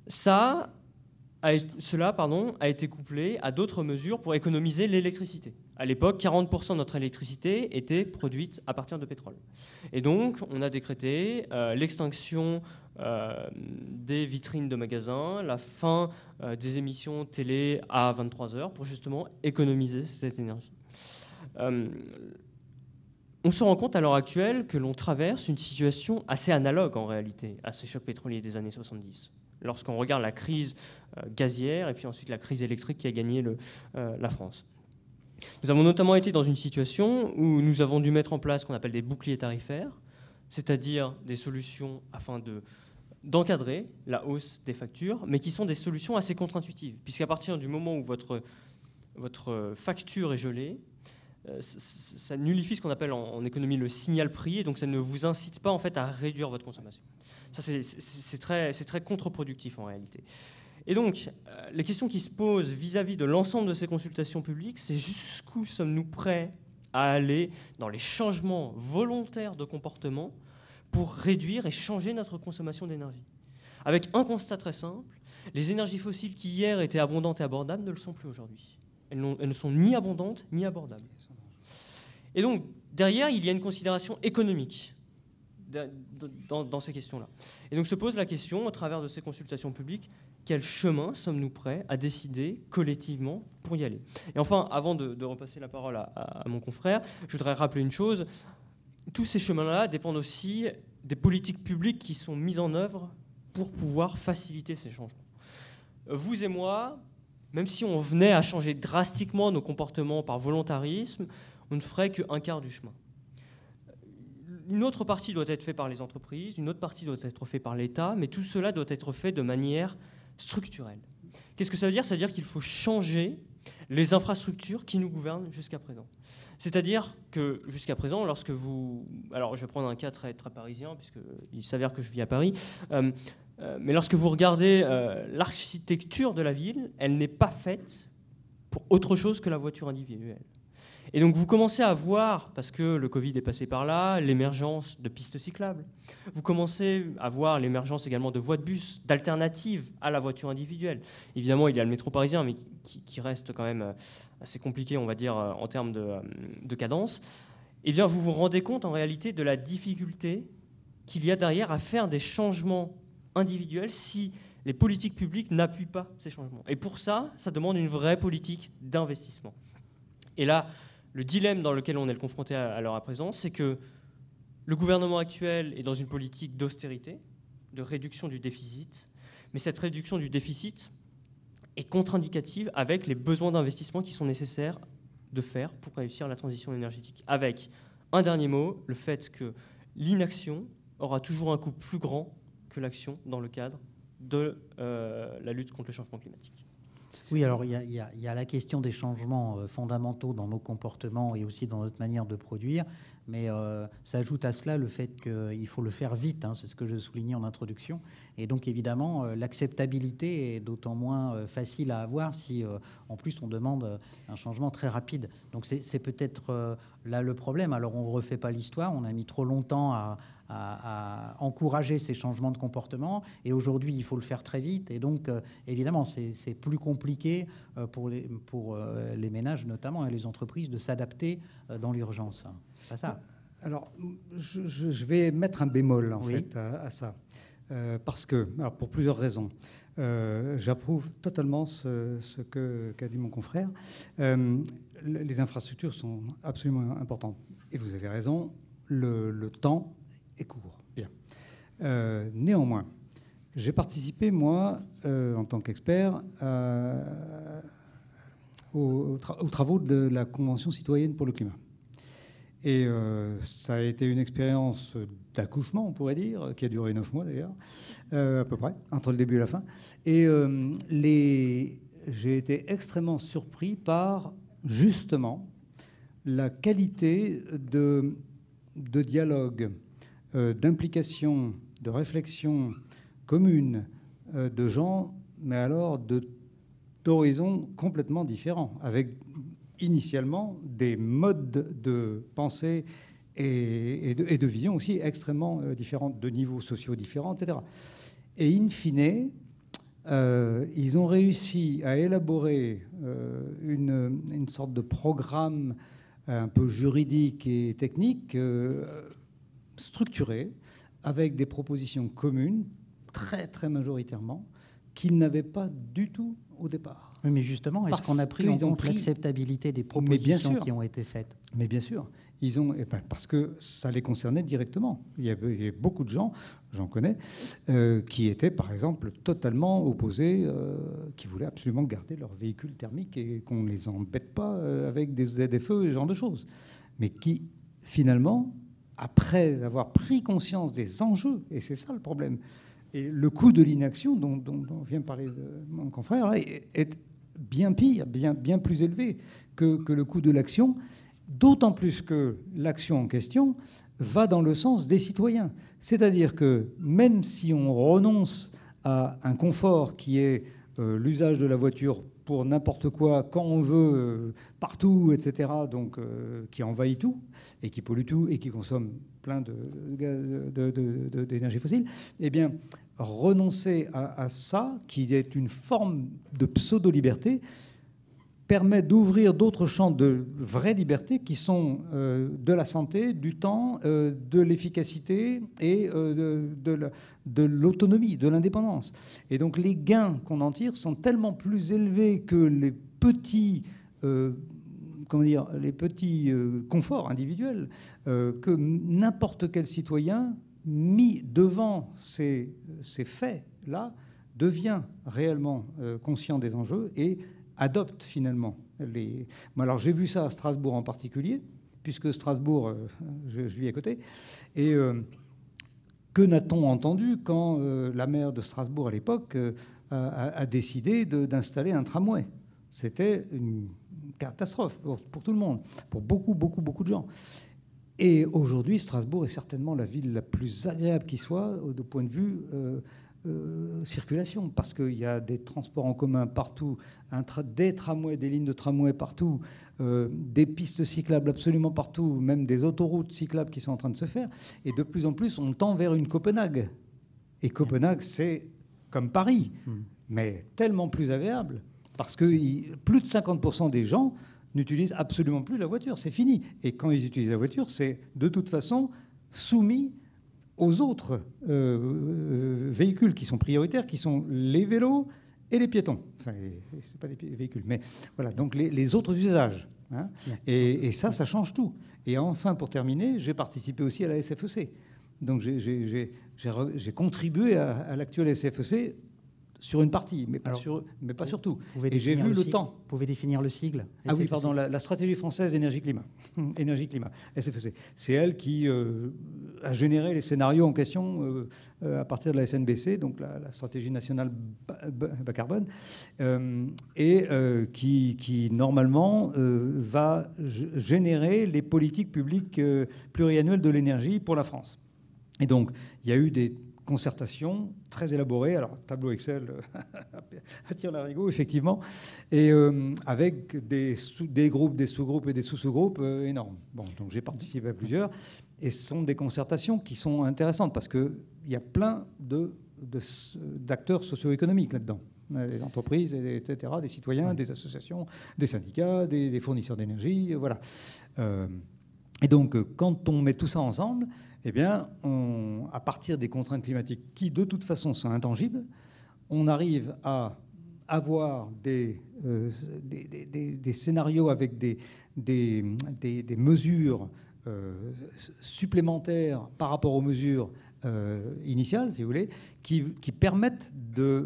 Ça, a été couplé à d'autres mesures pour économiser l'électricité. À l'époque, 40% de notre électricité était produite à partir de pétrole. Et donc, on a décrété l'extinction des vitrines de magasins, la fin des émissions télé à 23h pour justement économiser cette énergie. On se rend compte à l'heure actuelle que l'on traverse une situation assez analogue en réalité à ces chocs pétroliers des années 70. Lorsqu'on regarde la crise gazière et puis ensuite la crise électrique qui a gagné la France. Nous avons notamment été dans une situation où nous avons dû mettre en place ce qu'on appelle des boucliers tarifaires, c'est-à-dire des solutions afin d'encadrer la hausse des factures, mais qui sont des solutions assez contre-intuitives, puisqu'à partir du moment où votre facture est gelée, ça nullifie ce qu'on appelle en économie le signal prix, et donc ça ne vous incite pas en fait à réduire votre consommation. Ça, c'est très contre-productif en réalité. Et donc, les questions qui se posent vis-à-vis de l'ensemble de ces consultations publiques, c'est jusqu'où sommes-nous prêts à aller dans les changements volontaires de comportement pour réduire et changer notre consommation d'énergie. Avec un constat très simple, les énergies fossiles qui hier étaient abondantes et abordables ne le sont plus aujourd'hui. Elles ne sont ni abondantes ni abordables. Et donc, derrière, il y a une considération économique dans ces questions-là. Et donc se pose la question, au travers de ces consultations publiques, quel chemin sommes-nous prêts à décider collectivement pour y aller? Et enfin, avant de repasser la parole à mon confrère, je voudrais rappeler une chose. Tous ces chemins-là dépendent aussi des politiques publiques qui sont mises en œuvre pour pouvoir faciliter ces changements. Vous et moi, même si on venait à changer drastiquement nos comportements par volontarisme, on ne ferait qu'un quart du chemin. Une autre partie doit être faite par les entreprises, une autre partie doit être faite par l'État, mais tout cela doit être fait de manière structurelle. Qu'est-ce que ça veut dire? Ça veut dire qu'il faut changer les infrastructures qui nous gouvernent jusqu'à présent. C'est-à-dire que jusqu'à présent, lorsque vous... Alors je vais prendre un cas très parisien, puisqu'il s'avère que je vis à Paris. Mais lorsque vous regardez l'architecture de la ville, elle n'est pas faite pour autre chose que la voiture individuelle. Et donc vous commencez à voir, parce que le Covid est passé par là, l'émergence de pistes cyclables. Vous commencez à voir l'émergence également de voies de bus, d'alternatives à la voiture individuelle. Évidemment, il y a le métro parisien, mais qui reste quand même assez compliqué, on va dire, en termes de cadence. Eh bien, vous vous rendez compte en réalité de la difficulté qu'il y a derrière à faire des changements individuels si les politiques publiques n'appuient pas ces changements. Et pour ça, ça demande une vraie politique d'investissement. Et là... Le dilemme dans lequel on est confronté à l'heure à présent, c'est que le gouvernement actuel est dans une politique d'austérité, de réduction du déficit, mais cette réduction du déficit est contre-indicative avec les besoins d'investissement qui sont nécessaires de faire pour réussir la transition énergétique. Avec, un dernier mot, le fait que l'inaction aura toujours un coût plus grand que l'action dans le cadre de la lutte contre le changement climatique. Oui, alors il y a la question des changements fondamentaux dans nos comportements et aussi dans notre manière de produire, mais s'ajoute à cela le fait qu'il faut le faire vite, hein, c'est ce que je soulignais en introduction, et donc évidemment l'acceptabilité est d'autant moins facile à avoir si en plus on demande un changement très rapide. Donc c'est peut-être là le problème. Alors on ne refait pas l'histoire, on a mis trop longtemps à encourager ces changements de comportement. Et aujourd'hui, il faut le faire très vite. Et donc, évidemment, c'est plus compliqué pour les ménages, notamment, et les entreprises, de s'adapter dans l'urgence. C'est ça. Alors, je vais mettre un bémol, en fait, à ça. Parce que, alors, pour plusieurs raisons. J'approuve totalement ce qu'a dit mon confrère. Les infrastructures sont absolument importantes. Et vous avez raison, le temps... et court. Bien. Néanmoins, j'ai participé, moi, en tant qu'expert, aux travaux de la Convention citoyenne pour le climat. Et ça a été une expérience d'accouchement, on pourrait dire, qui a duré 9 mois, d'ailleurs, à peu près, entre le début et la fin. Et j'ai été extrêmement surpris par, justement, la qualité de dialogue, d'implication, de réflexion commune de gens, mais alors d'horizons complètement différents, avec initialement des modes de pensée et de vision aussi extrêmement différents, de niveaux sociaux différents, etc. Et in fine, Ils ont réussi à élaborer une sorte de programme un peu juridique et technique structuré, avec des propositions communes, très, très majoritairement, qu'ils n'avaient pas du tout au départ. Oui, mais justement, est-ce qu'on a pris en compte l'acceptabilité des propositions qui ont été faites? Mais bien sûr. Ils ont, parce que ça les concernait directement. Il y a beaucoup de gens, j'en connais, qui étaient, par exemple, totalement opposés, qui voulaient absolument garder leur véhicule thermique et qu'on ne les embête pas avec des ZFE et ce genre de choses. Mais qui, finalement, après avoir pris conscience des enjeux, et c'est ça le problème, et le coût de l'inaction dont vient parler mon confrère là, est bien pire, bien plus élevé que le coût de l'action, d'autant plus que l'action en question va dans le sens des citoyens. C'est-à-dire que même si on renonce à un confort qui est l'usage de la voiture pour n'importe quoi, quand on veut, partout, etc., donc qui envahit tout, et qui pollue tout, et qui consomme plein d'énergie fossile, eh bien, renoncer à ça, qui est une forme de pseudo-liberté, permet d'ouvrir d'autres champs de vraie liberté qui sont de la santé, du temps, de l'efficacité et de l'autonomie, de l'indépendance. Et donc les gains qu'on en tire sont tellement plus élevés que les petits, conforts individuels que n'importe quel citoyen mis devant ces faits-là devient réellement conscient des enjeux et adopte finalement. Alors j'ai vu ça à Strasbourg en particulier, puisque Strasbourg, je vis à côté, et que n'a-t-on entendu quand la maire de Strasbourg à l'époque a décidé d'installer un tramway? C'était une catastrophe pour tout le monde, pour beaucoup de gens. Et aujourd'hui, Strasbourg est certainement la ville la plus agréable qui soit, de point de vue circulation, parce qu'il y a des transports en commun partout, des tramways, des lignes de tramway partout, des pistes cyclables absolument partout, même des autoroutes cyclables qui sont en train de se faire. Et de plus en plus, on tend vers une Copenhague. Et Copenhague, c'est comme Paris, mais tellement plus agréable, parce que plus de 50% des gens n'utilisent absolument plus la voiture. C'est fini. Et quand ils utilisent la voiture, c'est de toute façon soumis aux autres véhicules qui sont prioritaires, qui sont les vélos et les piétons. Enfin, c'est pas des véhicules, mais voilà. Donc les autres usages. Hein. Et ça change tout. Et enfin, pour terminer, j'ai participé aussi à la SFEC. Donc j'ai contribué à l'actuelle SFEC sur une partie, mais pas sur tout. Et j'ai vu le temps. Vous pouvez définir le sigle? Ah oui, pardon, la stratégie française énergie-climat. Énergie-climat, SFEC. C'est elle qui a généré les scénarios en question à partir de la SNBC, donc la stratégie nationale bas carbone, et qui normalement, va générer les politiques publiques pluriannuelles de l'énergie pour la France. Et donc, il y a eu des concertation très élaborée, alors tableau Excel attire l'arigot effectivement, et avec des groupes, des sous-groupes et des sous-sous-groupes énormes. Bon, donc j'ai participé à plusieurs, et ce sont des concertations qui sont intéressantes parce que il y a plein d'acteurs socio-économiques là-dedans, des entreprises, etc., des citoyens, des associations, des syndicats, des fournisseurs d'énergie, voilà. Et donc quand on met tout ça ensemble, eh bien, à partir des contraintes climatiques qui, de toute façon, sont intangibles, on arrive à avoir des scénarios avec des mesures supplémentaires par rapport aux mesures initiales, si vous voulez, qui permettent de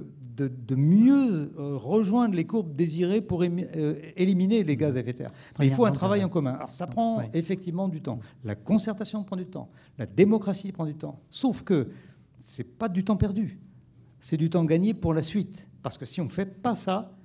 mieux rejoindre les courbes désirées pour éliminer les gaz à effet de serre. Mais il faut un travail en commun. Alors ça prend effectivement du temps. La concertation prend du temps. La démocratie prend du temps. Sauf que c'est pas du temps perdu. C'est du temps gagné pour la suite. Parce que si on ne fait pas ça,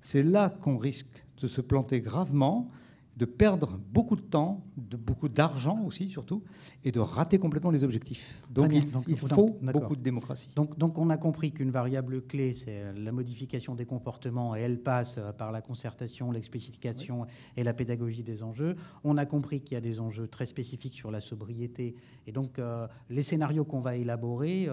c'est là qu'on risque de se planter gravement. de perdre beaucoup de temps, de beaucoup d'argent aussi surtout, et de rater complètement les objectifs. Donc il faut beaucoup de démocratie. Donc on a compris qu'une variable clé, c'est la modification des comportements, et elle passe par la concertation, l'explicitation et la pédagogie des enjeux. On a compris qu'il y a des enjeux très spécifiques sur la sobriété, et donc les scénarios qu'on va élaborer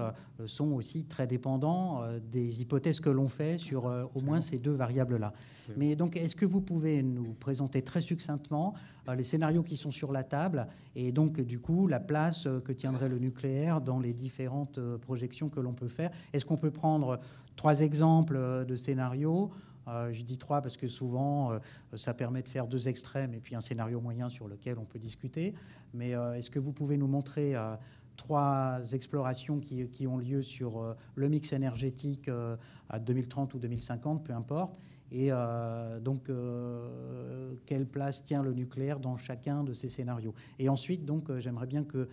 sont aussi très dépendants des hypothèses que l'on fait sur au moins ces deux variables-là. Mais donc est-ce que vous pouvez nous présenter très succinctement les scénarios qui sont sur la table et donc du coup la place que tiendrait le nucléaire dans les différentes projections que l'on peut faire? Est-ce qu'on peut prendre trois exemples de scénarios? Je dis trois parce que souvent ça permet de faire deux extrêmes et puis un scénario moyen sur lequel on peut discuter. Mais est-ce que vous pouvez nous montrer trois explorations qui ont lieu sur le mix énergétique à 2030 ou 2050, peu importe? Et donc, quelle place tient le nucléaire dans chacun de ces scénarios? Et ensuite, donc, j'aimerais bien que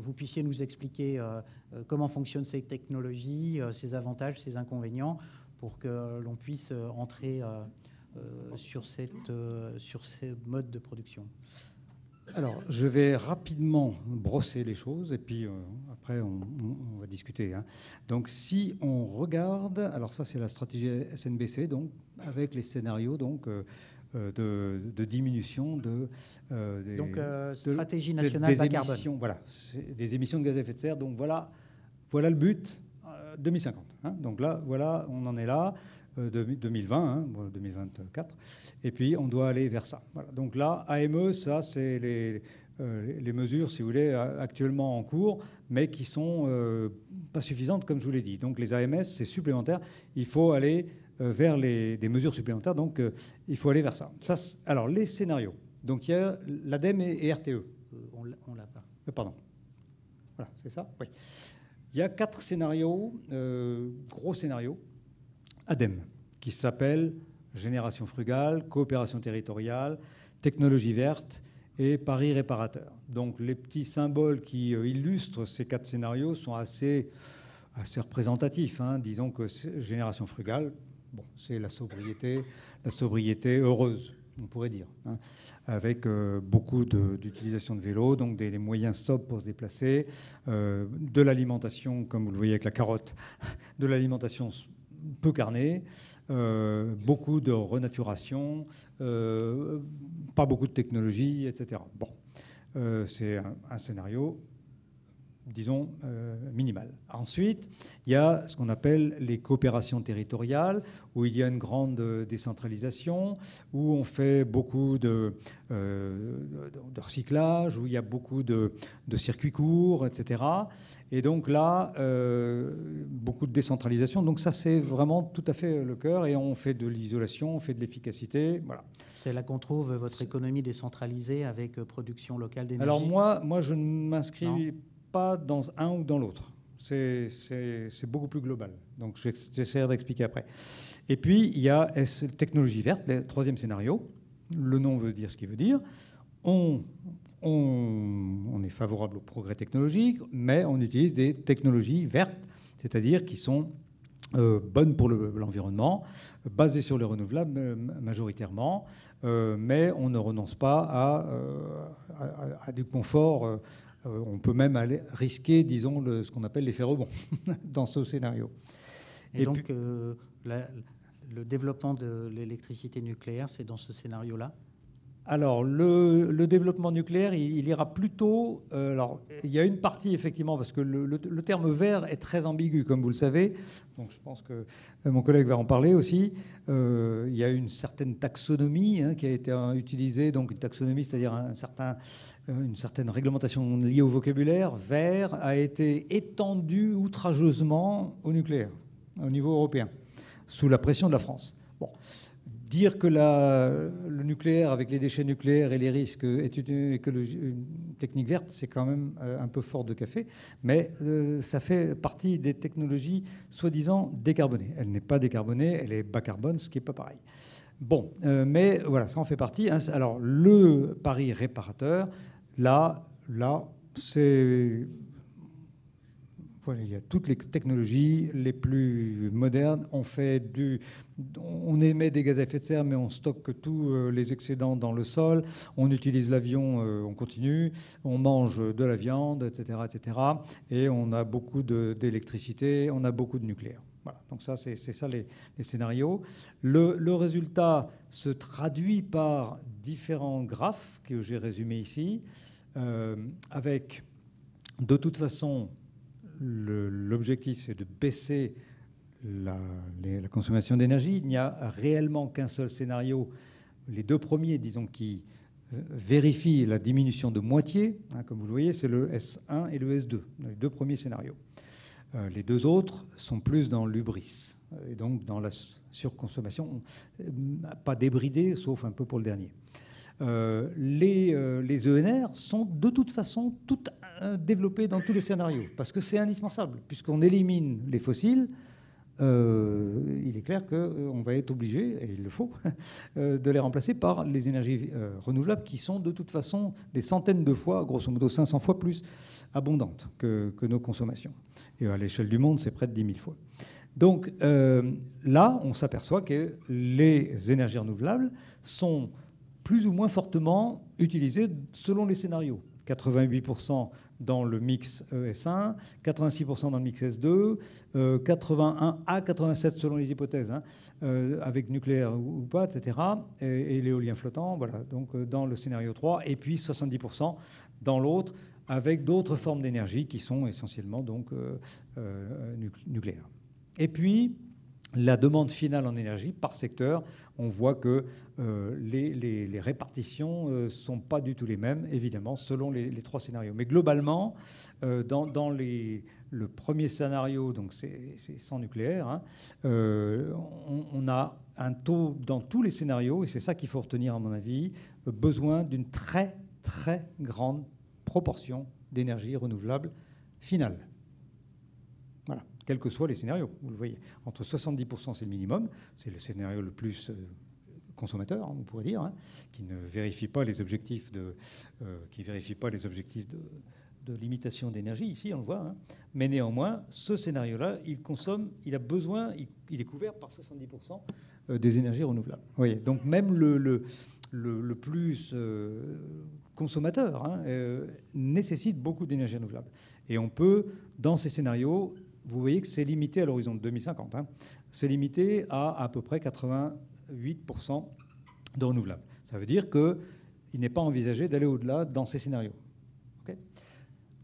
vous puissiez nous expliquer comment fonctionnent ces technologies, ces avantages, ces inconvénients, pour que l'on puisse entrer sur ces modes de production. Alors, je vais rapidement brosser les choses et puis après, on va discuter. Donc, si on regarde... Alors, ça, c'est la stratégie SNBC, donc, avec les scénarios donc, de diminution de, donc, stratégie nationale bas carbone. Voilà, des émissions de gaz à effet de serre. Donc, voilà le but 2050. Donc là, voilà, on en est là. 2020, 2024, et puis on doit aller vers ça. Voilà. Donc là, AME, ça, c'est les mesures, si vous voulez, actuellement en cours, mais qui sont pas suffisantes, comme je vous l'ai dit. Donc les AMS, c'est supplémentaire. Il faut aller vers des mesures supplémentaires, donc il faut aller vers ça. Alors, les scénarios. Donc il y a l'ADEME et RTE. On l'a pas. Pardon. Voilà, c'est ça? Oui. Il y a 4 scénarios, gros scénarios, ADEME, qui s'appelle Génération frugale, coopération territoriale, technologie verte et Paris réparateur. Donc les petits symboles qui illustrent ces 4 scénarios sont assez représentatifs. Disons que Génération frugale, bon, c'est la sobriété heureuse, on pourrait dire, avec beaucoup d'utilisation de vélos, donc des moyens sobres pour se déplacer, de l'alimentation, comme vous le voyez avec la carotte, de l'alimentation peu carné, beaucoup de renaturation, pas beaucoup de technologie, etc. Bon, c'est un scénario, disons, minimal. Ensuite, il y a ce qu'on appelle les coopérations territoriales, où il y a une grande décentralisation, où on fait beaucoup de recyclage, où il y a beaucoup de circuits courts, etc. Et donc là, beaucoup de décentralisation. Donc ça, c'est vraiment tout à fait le cœur. Et on fait de l'isolation, on fait de l'efficacité. Voilà. C'est là qu'on trouve votre économie décentralisée avec production locale d'énergie. Alors moi je ne m'inscris pas dans un ou dans l'autre. C'est beaucoup plus global. Donc j'essaierai d'expliquer après. Et puis, il y a technologie verte, le 3e scénario. Le nom veut dire ce qu'il veut dire. On est favorable au progrès technologique, mais on utilise des technologies vertes, c'est-à-dire qui sont bonnes pour l'environnement, basées sur les renouvelables majoritairement, mais on ne renonce pas à du confort. On peut même risquer, disons, ce qu'on appelle l'effet rebond dans ce scénario. Et donc, puis, le développement de l'électricité nucléaire, c'est dans ce scénario-là? Alors, le développement nucléaire, il ira plutôt... alors, il y a une partie, effectivement, parce que le terme vert est très ambigu, comme vous le savez. Donc, je pense que mon collègue va en parler aussi. Il y a une certaine taxonomie qui a été utilisée. Donc, une taxonomie, c'est-à-dire une certaine réglementation liée au vocabulaire. Vert a été étendue outrageusement au nucléaire, au niveau européen, sous la pression de la France. Bon. Dire que le nucléaire, avec les déchets nucléaires et les risques, est une technique verte, c'est quand même un peu fort de café. Mais ça fait partie des technologies soi-disant décarbonées. Elle n'est pas décarbonée, elle est bas carbone, ce qui n'est pas pareil. Bon, mais voilà, ça en fait partie. Alors, le pari réparateur, là c'est Voilà, il y a toutes les technologies les plus modernes. On émet des gaz à effet de serre, mais on stocke tous les excédents dans le sol. On utilise l'avion, on continue. On mange de la viande, etc., etc. Et on a beaucoup d'électricité, on a beaucoup de nucléaire. Voilà, donc ça, c'est ça les scénarios. Le résultat se traduit par différents graphes que j'ai résumés ici, avec, de toute façon, l'objectif, c'est de baisser la consommation d'énergie. Il n'y a réellement qu'un seul scénario, les deux premiers, disons, qui vérifient la diminution de moitié, hein, comme vous le voyez, c'est le S1 et le S2, les deux premiers scénarios. Les deux autres sont plus dans l'hubris, et donc dans la surconsommation, pas débridée, sauf un peu pour le dernier. Les ENR sont de toute façon toutes développées dans tous les scénarios, parce que c'est indispensable. Puisqu'on élimine les fossiles, il est clair qu'on va être obligé, et il le faut, de les remplacer par les énergies renouvelables, qui sont de toute façon des centaines de fois, grosso modo 500 fois plus abondantes que nos consommations. Et à l'échelle du monde, c'est près de 10 000 fois. Donc là, on s'aperçoit que les énergies renouvelables sont plus ou moins fortement utilisées selon les scénarios. 88% dans le mix S1, 86% dans le mix S2, 81 à 87 selon les hypothèses, hein, avec nucléaire ou pas, etc. Et l'éolien flottant, voilà, donc dans le scénario 3, et puis 70% dans l'autre, avec d'autres formes d'énergie qui sont essentiellement donc nucléaires. Et puis, la demande finale en énergie par secteur, on voit que les répartitions ne sont pas du tout les mêmes, évidemment, selon les trois scénarios. Mais globalement, dans le premier scénario, donc c'est sans nucléaire, hein, on a un taux dans tous les scénarios, et c'est ça qu'il faut retenir à mon avis, besoin d'une très, très grande proportion d'énergie renouvelable finale. Voilà, quels que soient les scénarios, vous le voyez. Entre 70%, c'est le minimum, c'est le scénario le plus consommateur, on pourrait dire, hein, qui ne vérifie pas les objectifs de limitation d'énergie, ici, on le voit. Hein. Mais néanmoins, ce scénario-là, il consomme, il a besoin, il est couvert par 70% des énergies renouvelables. Vous voyez, donc même le plus consommateur, hein, nécessite beaucoup d'énergie renouvelable. Et on peut, dans ces scénarios, vous voyez que c'est limité à l'horizon de 2050. Hein, c'est limité à peu près 88% de renouvelables. Ça veut dire qu'il n'est pas envisagé d'aller au-delà dans ces scénarios. Okay.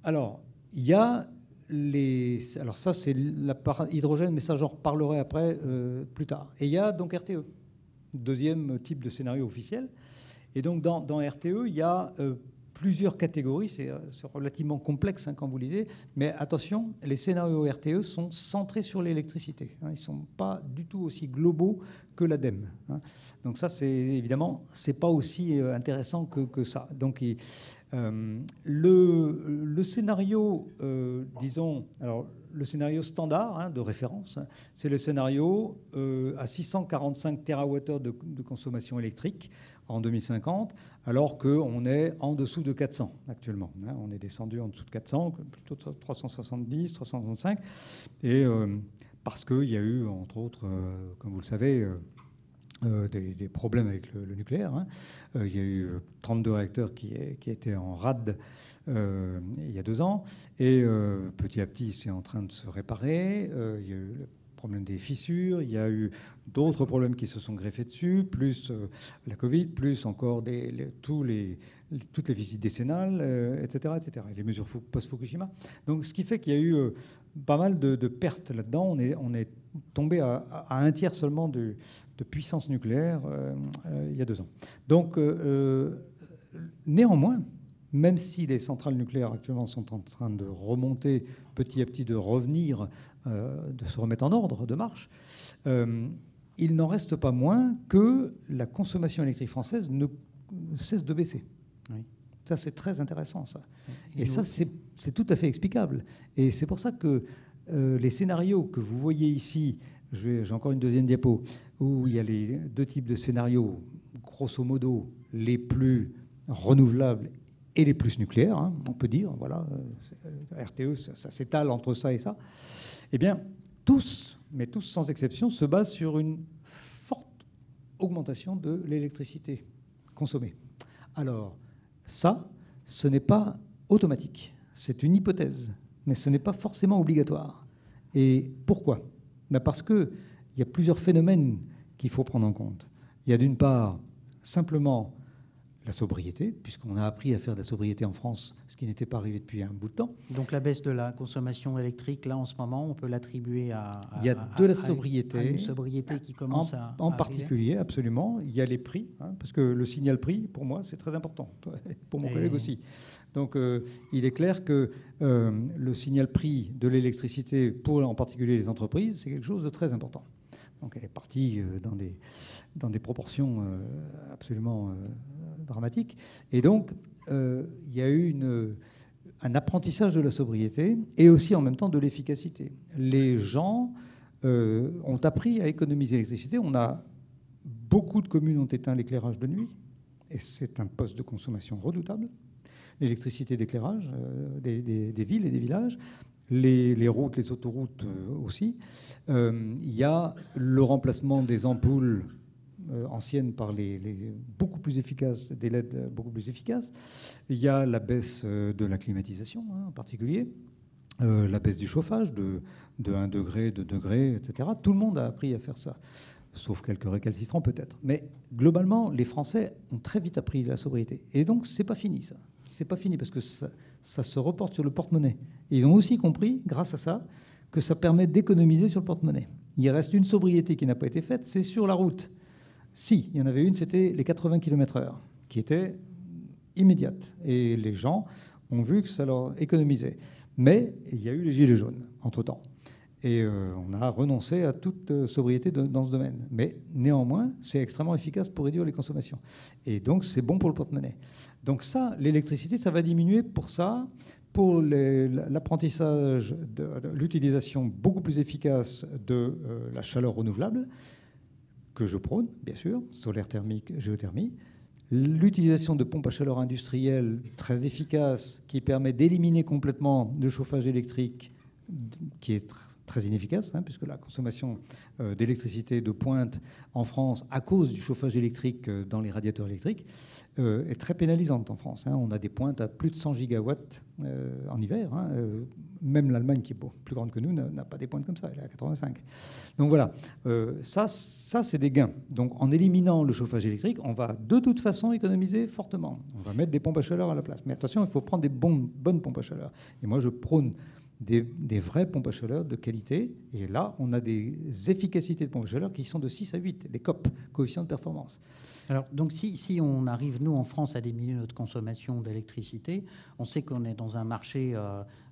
Alors, il y a les... Alors ça, c'est la part hydrogène, mais ça, j'en reparlerai après, plus tard. Et il y a donc RTE, deuxième type de scénario officiel. Et donc, dans RTE, il y a plusieurs catégories. C'est relativement complexe, hein, quand vous lisez. Mais attention, les scénarios RTE sont centrés sur l'électricité. Hein, ils ne sont pas du tout aussi globaux que l'ADEME. Hein. Donc ça, c'est évidemment, ce n'est pas aussi intéressant que ça. Donc le scénario, disons... Alors, le scénario standard, hein, de référence, hein, c'est le scénario à 645 TWh de consommation électrique en 2050, alors qu'on est en dessous de 400 actuellement. Hein, on est descendu en dessous de 400, plutôt 370, 365, et parce qu'il y a eu, entre autres, comme vous le savez, des problèmes avec le nucléaire. Hein. Il y a eu 32 réacteurs qui étaient en rade il y a 2 ans. Et petit à petit, c'est en train de se réparer. Il y a eu le problème des fissures. Il y a eu d'autres problèmes qui se sont greffés dessus, plus la Covid, plus encore toutes les visites décennales, etc., etc. Et les mesures post-Fukushima. Donc, ce qui fait qu'il y a eu pas mal de pertes là-dedans. On est tombé à 1/3 seulement de puissance nucléaire il y a 2 ans. Donc, néanmoins, même si les centrales nucléaires actuellement sont en train de remonter petit à petit, de revenir, de se remettre en ordre, de marche, il n'en reste pas moins que la consommation électrique française ne cesse de baisser. Oui. Ça, c'est très intéressant, ça. Et ça, c'est tout à fait explicable. Et c'est pour ça que les scénarios que vous voyez ici, j'ai encore une deuxième diapo, où il y a les deux types de scénarios, grosso modo, les plus renouvelables et les plus nucléaires, hein, on peut dire, voilà, RTE, ça s'étale entre ça et ça, eh bien, tous, mais tous sans exception, se basent sur une forte augmentation de l'électricité consommée. Alors, ça, ce n'est pas automatique, c'est une hypothèse, mais ce n'est pas forcément obligatoire. Et pourquoi? Ben parce qu'il y a plusieurs phénomènes qu'il faut prendre en compte. Il y a d'une part, simplement, la sobriété, puisqu'on a appris à faire de la sobriété en France, ce qui n'était pas arrivé depuis un bout de temps. Donc la baisse de la consommation électrique, là, en ce moment, on peut l'attribuer à... Il y a de la sobriété. À une sobriété qui commence à... En particulier, absolument. Il y a les prix, hein, parce que le signal prix, pour moi, c'est très important. Pour mon collègue aussi. Donc il est clair que le signal prix de l'électricité, pour en particulier les entreprises, c'est quelque chose de très important. Donc elle est partie dans des proportions absolument dramatiques. Et donc, il y a eu un apprentissage de la sobriété et aussi en même temps de l'efficacité. Les gens ont appris à économiser l'électricité. Beaucoup de communes ont éteint l'éclairage de nuit. Et c'est un poste de consommation redoutable. L'électricité d'éclairage des villes et des villages. Les routes, les autoroutes aussi. Il y a le remplacement des ampoules anciennes par les beaucoup plus efficaces, des LED beaucoup plus efficaces. Il y a la baisse de la climatisation, hein, en particulier, la baisse du chauffage de 1 degré, 2 degrés, etc. Tout le monde a appris à faire ça, sauf quelques récalcitrants peut-être. Mais globalement, les Français ont très vite appris la sobriété. Et donc, c'est pas fini, ça. C'est pas fini parce que ça se reporte sur le porte-monnaie. Et ils ont aussi compris, grâce à ça, que ça permet d'économiser sur le porte-monnaie. Il reste une sobriété qui n'a pas été faite, c'est sur la route. Si, il y en avait une, c'était les 80 km/h, qui était immédiate. Et les gens ont vu que ça leur économisait. Mais il y a eu les gilets jaunes, entre-temps. Et on a renoncé à toute sobriété dans ce domaine. Mais néanmoins, c'est extrêmement efficace pour réduire les consommations. Et donc, c'est bon pour le porte-monnaie. Donc ça, l'électricité, ça va diminuer pour ça, pour l'apprentissage de l'utilisation beaucoup plus efficace de la chaleur renouvelable, que je prône, bien sûr, solaire thermique, géothermie, l'utilisation de pompes à chaleur industrielles très efficaces qui permet d'éliminer complètement le chauffage électrique qui est très inefficace, hein, puisque la consommation d'électricité de pointe en France, à cause du chauffage électrique dans les radiateurs électriques, est très pénalisante en France. Hein. On a des pointes à plus de 100 gigawatts en hiver. Hein. Même l'Allemagne, qui est plus grande que nous, n'a pas des pointes comme ça. Elle est à 85. Donc voilà, ça c'est des gains. Donc en éliminant le chauffage électrique, on va de toute façon économiser fortement. On va mettre des pompes à chaleur à la place. Mais attention, il faut prendre des bonnes pompes à chaleur. Et moi, je prône des vraies pompes à chaleur de qualité. Et là, on a des efficacités de pompes à chaleur qui sont de 6 à 8, les COP, coefficients de performance. Alors, donc, si on arrive, nous, en France, à diminuer notre consommation d'électricité, on sait qu'on est dans un marché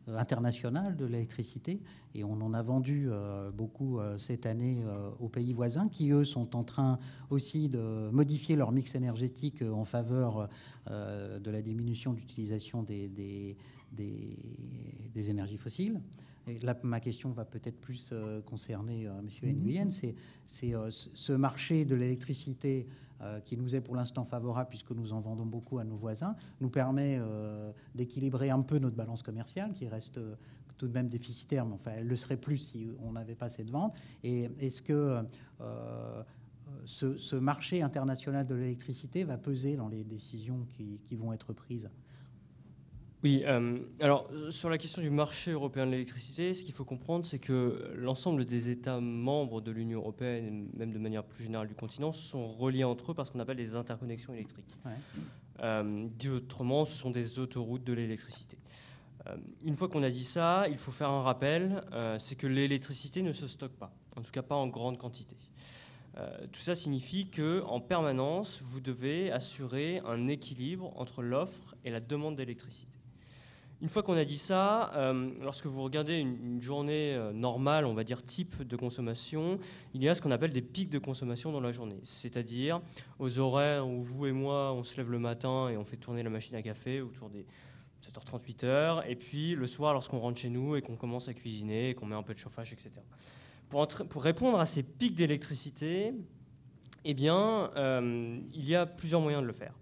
international de l'électricité, et on en a vendu beaucoup cette année aux pays voisins, qui, eux, sont en train aussi de modifier leur mix énergétique en faveur de la diminution d'utilisation des énergies fossiles. Et là, ma question va peut-être plus concerner M. Nguyen. C'est ce marché de l'électricité qui nous est pour l'instant favorable, puisque nous en vendons beaucoup à nos voisins, nous permet d'équilibrer un peu notre balance commerciale, qui reste tout de même déficitaire, mais enfin, elle le serait plus si on n'avait pas cette vente. Et est-ce que ce marché international de l'électricité va peser dans les décisions qui vont être prises ? Oui, alors sur la question du marché européen de l'électricité, ce qu'il faut comprendre, c'est que l'ensemble des États membres de l'Union européenne, et même de manière plus générale du continent, sont reliés entre eux par ce qu'on appelle des interconnexions électriques. Ouais. Dit autrement, ce sont des autoroutes de l'électricité. Une fois qu'on a dit ça, il faut faire un rappel, c'est que l'électricité ne se stocke pas, en tout cas pas en grande quantité. Tout ça signifie qu'en permanence, vous devez assurer un équilibre entre l'offre et la demande d'électricité. Une fois qu'on a dit ça, lorsque vous regardez une journée normale, on va dire type de consommation, il y a ce qu'on appelle des pics de consommation dans la journée. C'est-à-dire aux horaires où vous et moi, on se lève le matin et on fait tourner la machine à café autour des 7h30, 8h. Et puis le soir, lorsqu'on rentre chez nous et qu'on commence à cuisiner, et qu'on met un peu de chauffage, etc. Pour répondre à ces pics d'électricité, eh bien, il y a plusieurs moyens de le faire.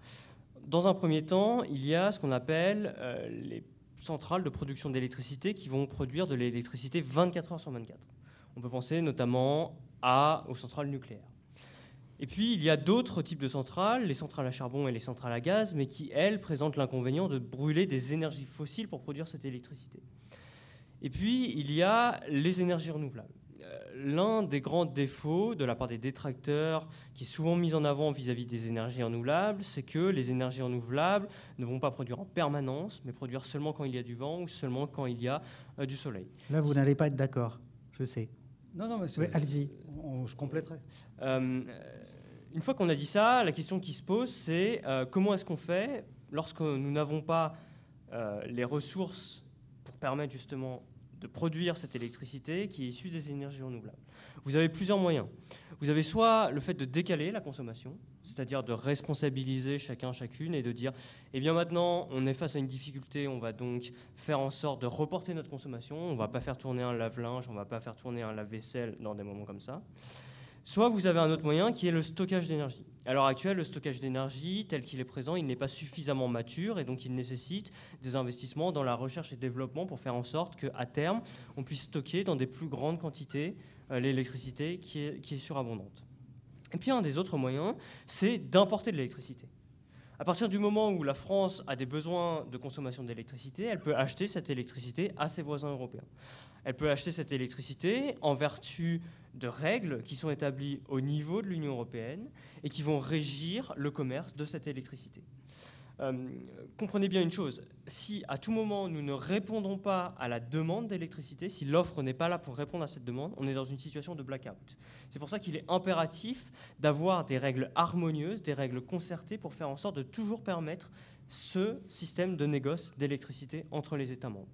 Dans un premier temps, il y a ce qu'on appelle les centrales de production d'électricité qui vont produire de l'électricité 24 heures sur 24. On peut penser notamment aux centrales nucléaires. Et puis, il y a d'autres types de centrales, les centrales à charbon et les centrales à gaz, mais qui, elles, présentent l'inconvénient de brûler des énergies fossiles pour produire cette électricité. Et puis, il y a les énergies renouvelables. L'un des grands défauts de la part des détracteurs, qui est souvent mis en avant vis-à-vis des énergies renouvelables, c'est que les énergies renouvelables ne vont pas produire en permanence, mais produire seulement quand il y a du vent ou seulement quand il y a du soleil. Là, vous n'allez pas être d'accord, je sais. Non, non, mais oui, allez-y. Je compléterai. Une fois qu'on a dit ça, la question qui se pose, c'est comment est-ce qu'on fait lorsque nous n'avons pas les ressources pour permettre justement de produire cette électricité qui est issue des énergies renouvelables. Vous avez plusieurs moyens. Vous avez soit le fait de décaler la consommation, c'est-à-dire de responsabiliser chacun, chacune, et de dire « Eh bien maintenant, on est face à une difficulté, on va donc faire en sorte de reporter notre consommation, on ne va pas faire tourner un lave-linge, on ne va pas faire tourner un lave-vaisselle dans des moments comme ça. » Soit vous avez un autre moyen qui est le stockage d'énergie. À l'heure actuelle, le stockage d'énergie, tel qu'il est présent, il n'est pas suffisamment mature et donc il nécessite des investissements dans la recherche et développement pour faire en sorte qu'à terme, on puisse stocker dans des plus grandes quantités l'électricité qui est surabondante. Et puis un des autres moyens, c'est d'importer de l'électricité. À partir du moment où la France a des besoins de consommation d'électricité, elle peut acheter cette électricité à ses voisins européens. Elle peut acheter cette électricité en vertu de règles qui sont établies au niveau de l'Union européenne et qui vont régir le commerce de cette électricité. Comprenez bien une chose, si à tout moment nous ne répondons pas à la demande d'électricité, si l'offre n'est pas là pour répondre à cette demande, on est dans une situation de blackout. C'est pour ça qu'il est impératif d'avoir des règles harmonieuses, des règles concertées pour faire en sorte de toujours permettre ce système de négoce d'électricité entre les États membres.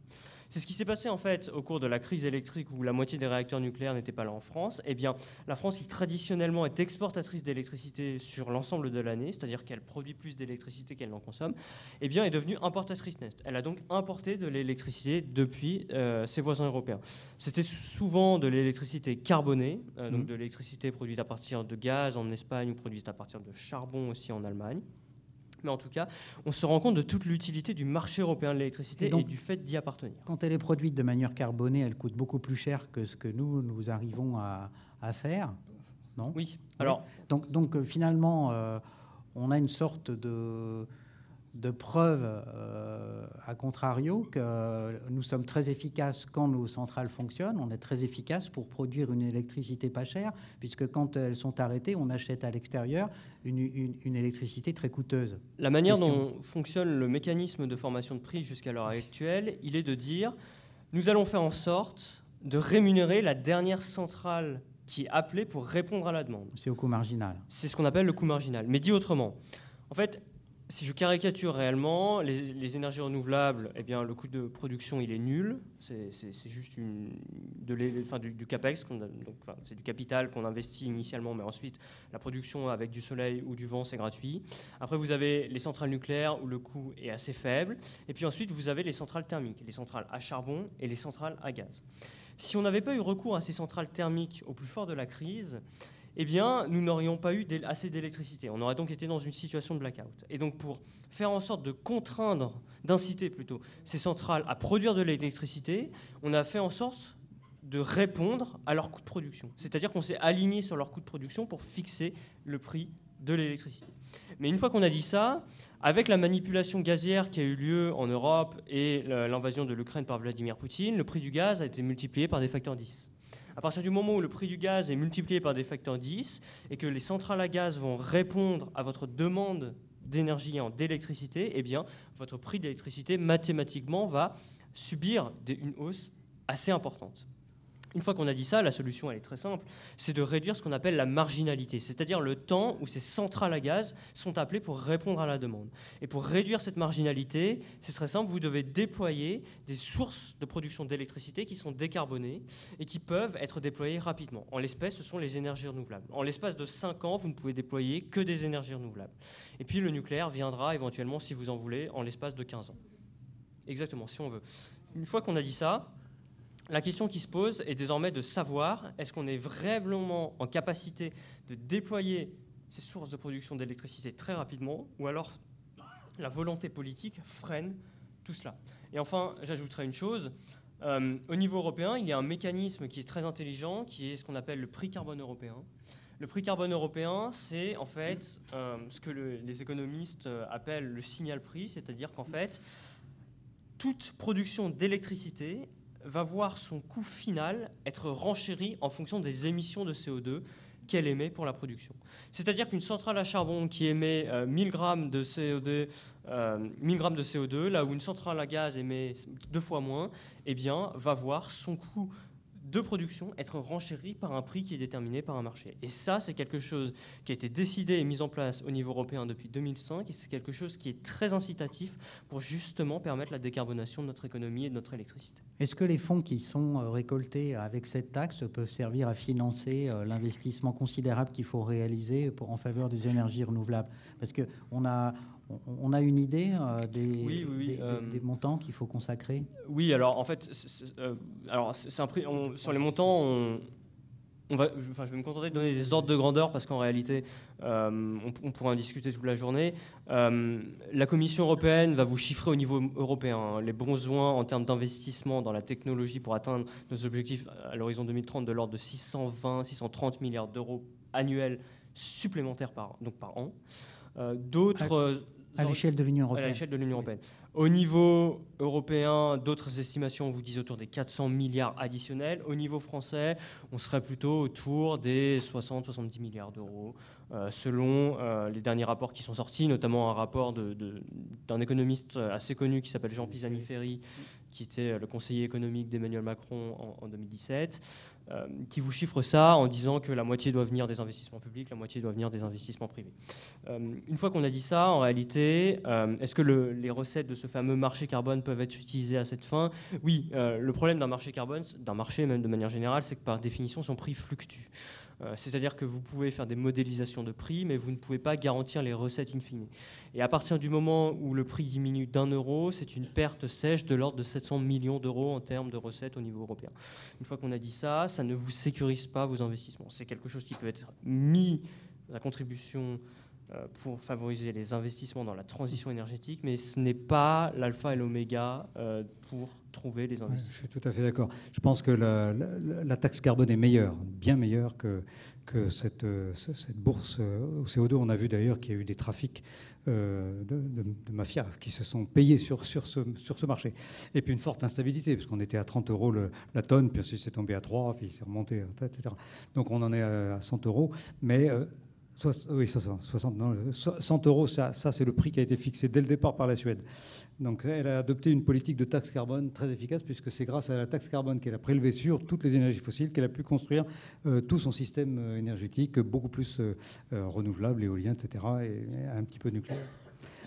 C'est ce qui s'est passé en fait au cours de la crise électrique où la moitié des réacteurs nucléaires n'étaient pas là en France. Eh bien, la France qui traditionnellement est exportatrice d'électricité sur l'ensemble de l'année, c'est-à-dire qu'elle produit plus d'électricité qu'elle n'en consomme, eh bien, est devenue importatrice nette. Elle a donc importé de l'électricité depuis ses voisins européens. C'était souvent de l'électricité carbonée, donc de l'électricité produite à partir de gaz en Espagne ou produite à partir de charbon aussi en Allemagne. Mais en tout cas, on se rend compte de toute l'utilité du marché européen de l'électricité et du fait d'y appartenir. Quand elle est produite de manière carbonée, elle coûte beaucoup plus cher que ce que nous arrivons à faire, non? Oui. Alors, donc finalement, on a une sorte de preuve, à contrario, que nous sommes très efficaces quand nos centrales fonctionnent. On est très efficaces pour produire une électricité pas chère, puisque quand elles sont arrêtées, on achète à l'extérieur une électricité très coûteuse. La manière dont fonctionne le mécanisme de formation de prix jusqu'à l'heure actuelle, il est de dire nous allons faire en sorte de rémunérer la dernière centrale qui est appelée pour répondre à la demande. C'est au coût marginal. C'est ce qu'on appelle le coût marginal. Mais dit autrement, en fait, si je caricature réellement, les énergies renouvelables, eh bien, le coût de production, il est nul. C'est juste du capex, c'est du capital qu'on investit initialement, mais ensuite, la production avec du soleil ou du vent, c'est gratuit. Après, vous avez les centrales nucléaires où le coût est assez faible. Et puis ensuite, vous avez les centrales thermiques, les centrales à charbon et les centrales à gaz. Si on n'avait pas eu recours à ces centrales thermiques au plus fort de la crise, eh bien, nous n'aurions pas eu assez d'électricité. On aurait donc été dans une situation de blackout. Et donc, pour faire en sorte de contraindre, d'inciter plutôt, ces centrales à produire de l'électricité, on a fait en sorte de répondre à leur coût de production. C'est-à-dire qu'on s'est aligné sur leur coût de production pour fixer le prix de l'électricité. Mais une fois qu'on a dit ça, avec la manipulation gazière qui a eu lieu en Europe et l'invasion de l'Ukraine par Vladimir Poutine, le prix du gaz a été multiplié par des facteurs 10. À partir du moment où le prix du gaz est multiplié par des facteurs 10 et que les centrales à gaz vont répondre à votre demande d'énergie d'électricité, eh bien, votre prix d'électricité mathématiquement va subir une hausse assez importante. Une fois qu'on a dit ça, la solution elle est très simple, c'est de réduire ce qu'on appelle la marginalité, c'est-à-dire le temps où ces centrales à gaz sont appelées pour répondre à la demande. Et pour réduire cette marginalité, c'est très simple, vous devez déployer des sources de production d'électricité qui sont décarbonées et qui peuvent être déployées rapidement. En l'espèce, ce sont les énergies renouvelables. En l'espace de 5 ans, vous ne pouvez déployer que des énergies renouvelables. Et puis le nucléaire viendra éventuellement, si vous en voulez, en l'espace de 15 ans. Exactement, si on veut. Une fois qu'on a dit ça, la question qui se pose est désormais de savoir est-ce qu'on est vraiment en capacité de déployer ces sources de production d'électricité très rapidement ou alors la volonté politique freine tout cela. Et enfin, j'ajouterai une chose. Au niveau européen, il y a un mécanisme qui est très intelligent, qui est ce qu'on appelle le prix carbone européen. Le prix carbone européen, c'est en fait ce que les économistes appellent le signal prix, c'est-à-dire qu'en fait, toute production d'électricité va voir son coût final être renchéri en fonction des émissions de CO2 qu'elle émet pour la production. C'est-à-dire qu'une centrale à charbon qui émet 1000 grammes de CO2, là où une centrale à gaz émet 2 fois moins, eh bien, va voir son coût de production être renchéri par un prix qui est déterminé par un marché. Et ça, c'est quelque chose qui a été décidé et mis en place au niveau européen depuis 2005, et c'est quelque chose qui est très incitatif pour justement permettre la décarbonation de notre économie et de notre électricité. Est-ce que les fonds qui sont récoltés avec cette taxe peuvent servir à financer l'investissement considérable qu'il faut réaliser en faveur des énergies renouvelables? Parce qu'on a... On a une idée des montants qu'il faut consacrer? Oui, alors en fait, sur les montants, je vais me contenter de donner des ordres de grandeur parce qu'en réalité, on pourra en discuter toute la journée. La Commission européenne va vous chiffrer au niveau européen les besoins en termes d'investissement dans la technologie pour atteindre nos objectifs à l'horizon 2030 de l'ordre de 620-630 milliards d'euros annuels supplémentaires par an. D'autres... À l'échelle de l'Union européenne. À l'échelle de l'Union européenne. Au niveau européen, d'autres estimations vous disent autour des 400 milliards additionnels. Au niveau français, on serait plutôt autour des 60-70 milliards d'euros, selon les derniers rapports qui sont sortis, notamment un rapport d'un économiste assez connu qui s'appelle Jean Pisani-Ferry, qui était le conseiller économique d'Emmanuel Macron en 2017, qui vous chiffre ça en disant que la moitié doit venir des investissements publics, la moitié doit venir des investissements privés. Une fois qu'on a dit ça, en réalité, est-ce que les recettes de ce fameux marché carbone peuvent être utilisées à cette fin? Oui, le problème d'un marché carbone, d'un marché même de manière générale, c'est que par définition, son prix fluctue. C'est-à-dire que vous pouvez faire des modélisations de prix, mais vous ne pouvez pas garantir les recettes in fine. Et à partir du moment où le prix diminue d'€, c'est une perte sèche de l'ordre de 700 millions d'euros en termes de recettes au niveau européen. Une fois qu'on a dit ça, ça ne vous sécurise pas vos investissements. C'est quelque chose qui peut être mis à contribution pour favoriser les investissements dans la transition énergétique, mais ce n'est pas l'alpha et l'oméga pour trouver les investissements. Je suis tout à fait d'accord. Je pense que la taxe carbone est meilleure, bien meilleure que cette bourse au CO2. On a vu d'ailleurs qu'il y a eu des trafics de mafias qui se sont payés sur ce marché. Et puis une forte instabilité, parce qu'on était à 30 euros la tonne, puis ensuite c'est tombé à 3, puis c'est remonté, etc. Donc on en est à 100 euros, mais... 100 euros, ça c'est le prix qui a été fixé dès le départ par la Suède. Donc elle a adopté une politique de taxe carbone très efficace, puisque c'est grâce à la taxe carbone qu'elle a prélevée sur toutes les énergies fossiles qu'elle a pu construire tout son système énergétique, beaucoup plus renouvelable, éolien, etc., et un petit peu nucléaire.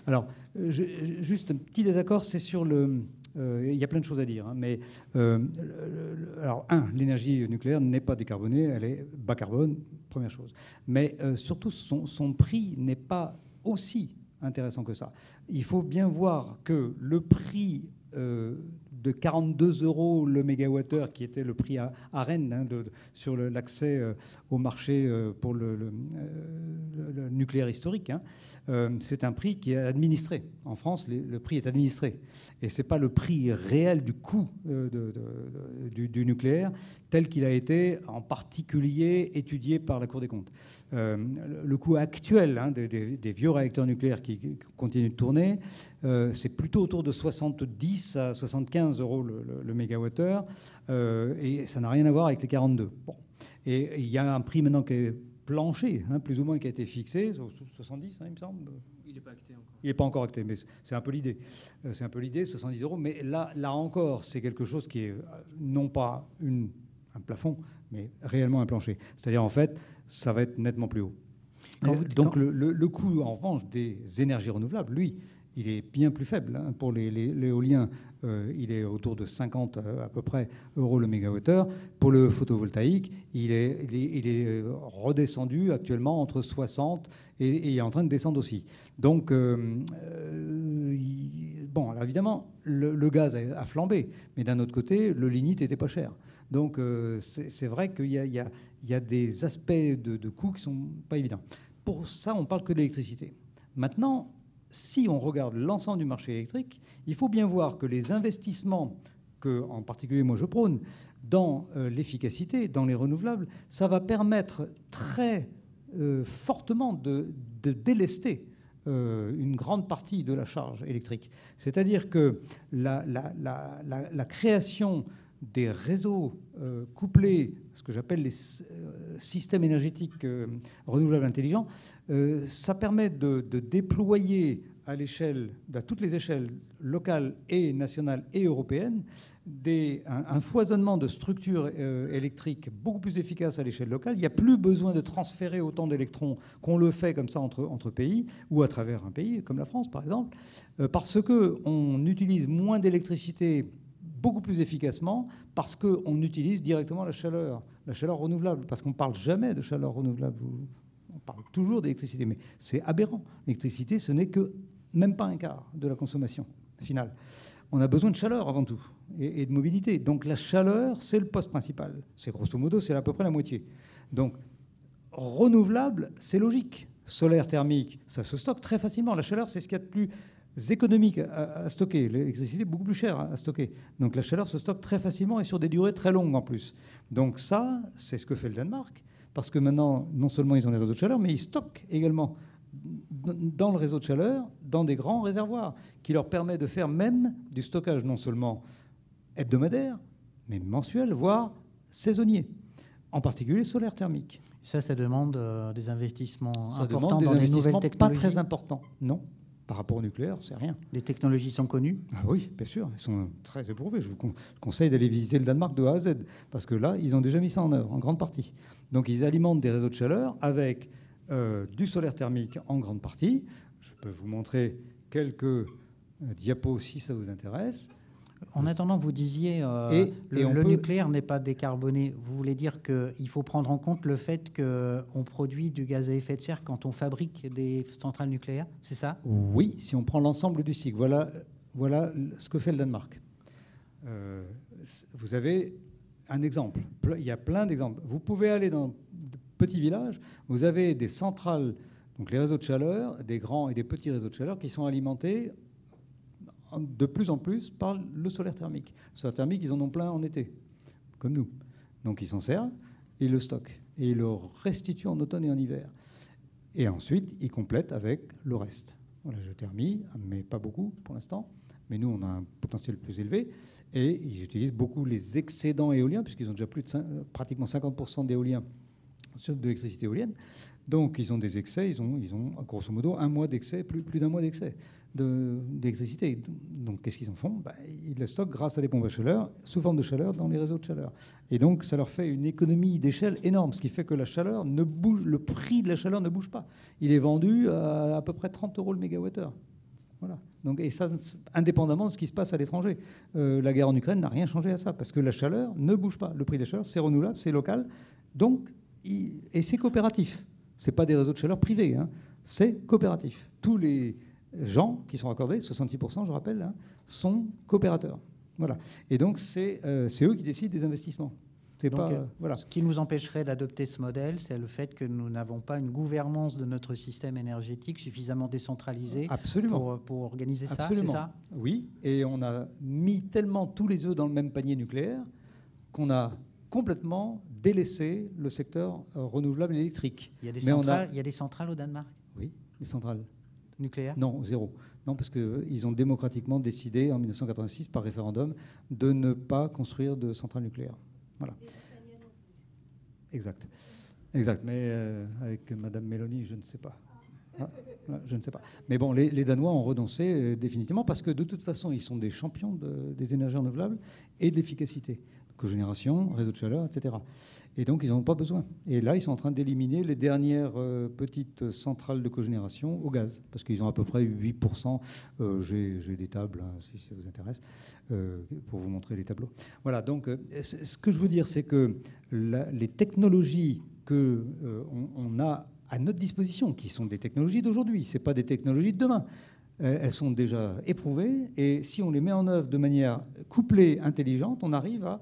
Alors, juste un petit désaccord, c'est sur le... Il y a plein de choses à dire, hein, mais alors l'énergie nucléaire n'est pas décarbonée, elle est bas carbone, première chose. Mais surtout, son prix n'est pas aussi intéressant que ça. Il faut bien voir que le prix de 42 € le mégawattheure, qui était le prix à ARENH, hein, sur l'accès au marché pour le nucléaire historique, hein, c'est un prix qui est administré. En France, le prix est administré. Et ce n'est pas le prix réel du coût du nucléaire tel qu'il a été en particulier étudié par la Cour des comptes. Le coût actuel, hein, des vieux réacteurs nucléaires qui continuent de tourner, c'est plutôt autour de 70 à 75 € le mégawattheure, et ça n'a rien à voir avec les 42. Bon. Et il y a un prix maintenant qui est plancher, hein, plus ou moins, qui a été fixé, 70, hein, il me semble. Il n'est pas acté encore. Il n'est pas encore acté, mais c'est un peu l'idée. C'est un peu l'idée, 70 €. Mais là encore, c'est quelque chose qui est non pas un plafond, mais réellement un plancher. C'est-à-dire, en fait, ça va être nettement plus haut. Donc le coût, en revanche, des énergies renouvelables, lui, il est bien plus faible. Hein. Pour l'éolien, il est autour de 50 à peu près euros le mégawattheure. Pour le photovoltaïque, il est redescendu actuellement entre 60 et il est en train de descendre aussi. Donc, bon, alors évidemment, le gaz a flambé, mais d'un autre côté, le lignite n'était pas cher. Donc, c'est vrai qu'il y a des aspects de coûts qui ne sont pas évidents. Pour ça, on ne parle que d'électricité. Maintenant, si on regarde l'ensemble du marché électrique, il faut bien voir que les investissements que, en particulier, moi, je prône, dans l'efficacité, dans les renouvelables, ça va permettre très fortement de délester une grande partie de la charge électrique. C'est-à-dire que la création des réseaux couplés, ce que j'appelle les systèmes énergétiques renouvelables intelligents, ça permet de déployer à toutes les échelles locales et nationales et européennes un foisonnement de structures électriques beaucoup plus efficaces à l'échelle locale. Il n'y a plus besoin de transférer autant d'électrons qu'on le fait comme ça entre pays ou à travers un pays, comme la France par exemple, parce qu'on utilise moins d'électricité beaucoup plus efficacement, parce qu'on utilise directement la chaleur renouvelable, parce qu'on ne parle jamais de chaleur renouvelable. On parle toujours d'électricité, mais c'est aberrant. L'électricité, ce n'est que même pas un quart de la consommation finale. On a besoin de chaleur avant tout et de mobilité. Donc la chaleur, c'est le poste principal. C'est grosso modo, c'est à peu près la moitié. Donc renouvelable, c'est logique. Solaire, thermique, ça se stocke très facilement. La chaleur, c'est ce qu'il y a de plus économique à stocker. L'électricité est beaucoup plus chère à stocker. Donc la chaleur se stocke très facilement et sur des durées très longues en plus. Donc ça, c'est ce que fait le Danemark, parce que maintenant, non seulement ils ont des réseaux de chaleur, mais ils stockent également dans le réseau de chaleur, dans des grands réservoirs, qui leur permet de faire même du stockage non seulement hebdomadaire, mais mensuel, voire saisonnier, en particulier solaire thermique. Ça demande des investissements importants dans les nouvelles technologies. Pas très importants, non. Par rapport au nucléaire, c'est rien. Les technologies sont connues? Ah oui, bien sûr, elles sont très éprouvées. Je vous conseille d'aller visiter le Danemark de A à Z, parce que là, ils ont déjà mis ça en œuvre, en grande partie. Donc ils alimentent des réseaux de chaleur avec du solaire thermique en grande partie. Je peux vous montrer quelques diapos si ça vous intéresse. En attendant, vous disiez le nucléaire n'est pas décarboné. Vous voulez dire qu'il faut prendre en compte le fait qu'on produit du gaz à effet de serre quand on fabrique des centrales nucléaires, c'est ça? Oui, si on prend l'ensemble du cycle. Voilà ce que fait le Danemark. Vous avez un exemple. Il y a plein d'exemples. Vous pouvez aller dans de petits villages. Vous avez des centrales, donc les réseaux de chaleur, des grands et des petits réseaux de chaleur qui sont alimentés de plus en plus par le solaire thermique. Le solaire thermique, ils en ont plein en été, comme nous. Donc ils s'en servent, ils le stockent et ils le restituent en automne et en hiver. Et ensuite, ils complètent avec le reste. Voilà, je thermie, mais pas beaucoup pour l'instant. Mais nous, on a un potentiel plus élevé. Et ils utilisent beaucoup les excédents éoliens, puisqu'ils ont déjà pratiquement 50% d'éolien, de l'électricité éolienne. Donc ils ont des excès, ils ont grosso modo un mois d'excès, plus d'un mois d'excès d'électricité. Donc qu'est-ce qu'ils en font? Ils la stockent grâce à des pompes à chaleur, sous forme de chaleur, dans les réseaux de chaleur. Et donc ça leur fait une économie d'échelle énorme, ce qui fait que le prix de la chaleur ne bouge pas. Il est vendu à peu près 30 € le mégawattheure. Voilà. Donc, et ça, indépendamment de ce qui se passe à l'étranger. La guerre en Ukraine n'a rien changé à ça, parce que la chaleur ne bouge pas. Le prix de la chaleur, c'est renouvelable, c'est local, donc, et c'est coopératif. Ce n'est pas des réseaux de chaleur privés, hein. C'est coopératif. Tous les gens qui sont accordés, 66%, je rappelle, hein, sont coopérateurs. Voilà. Et donc, c'est eux qui décident des investissements. Ce qui nous empêcherait d'adopter ce modèle, c'est le fait que nous n'avons pas une gouvernance de notre système énergétique suffisamment décentralisée pour organiser ça, c'est ça? Oui, et on a mis tellement tous les œufs dans le même panier nucléaire qu'on a complètement délaissé le secteur renouvelable électrique. Il y a des centrales au Danemark? Oui, des centrales. Nucléaire? Non, zéro. Non, parce qu'ils ont démocratiquement décidé en 1986 par référendum de ne pas construire de centrales nucléaires. Voilà. Exact. Exact. Mais avec Madame Mélanie, je ne sais pas. Ah, je ne sais pas. Mais bon, les Danois ont renoncé définitivement parce que de toute façon, ils sont des champions des énergies renouvelables et de l'efficacité. Cogénération, réseau de chaleur, etc. Et donc, ils n'en ont pas besoin. Et là, ils sont en train d'éliminer les dernières petites centrales de cogénération au gaz, parce qu'ils ont à peu près 8%. J'ai des tables, hein, si ça vous intéresse, pour vous montrer les tableaux. Voilà, donc, ce que je veux dire, c'est que les technologies qu'on a à notre disposition, qui sont des technologies d'aujourd'hui, ce n'est pas des technologies de demain. Elles sont déjà éprouvées, et si on les met en œuvre de manière couplée, intelligente, on arrive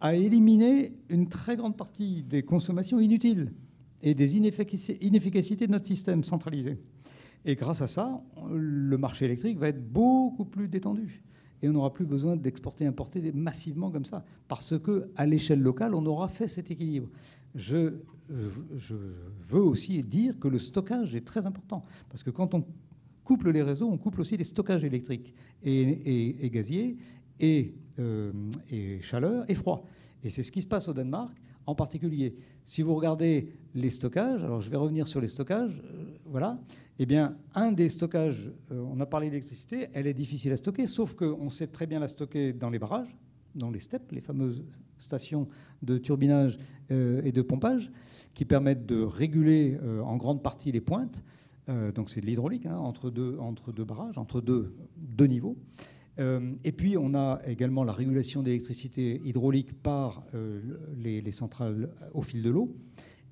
à éliminer une très grande partie des consommations inutiles et des inefficacités de notre système centralisé. Et grâce à ça, le marché électrique va être beaucoup plus détendu. Et on n'aura plus besoin d'exporter, importer massivement comme ça. Parce qu'à l'échelle locale, on aura fait cet équilibre. Je veux aussi dire que le stockage est très important. Parce que quand on couple les réseaux, on couple aussi les stockages électriques et gaziers et chaleur et froid. Et c'est ce qui se passe au Danemark en particulier. Si vous regardez les stockages, alors je vais revenir sur les stockages, voilà. Eh bien, un des stockages, on a parlé d'électricité, elle est difficile à stocker, sauf qu'on sait très bien la stocker dans les barrages, dans les STEP, les fameuses stations de turbinage et de pompage, qui permettent de réguler en grande partie les pointes. Donc c'est de l'hydraulique, hein, entre deux barrages, entre deux niveaux. Et puis on a également la régulation d'électricité hydraulique par les centrales au fil de l'eau.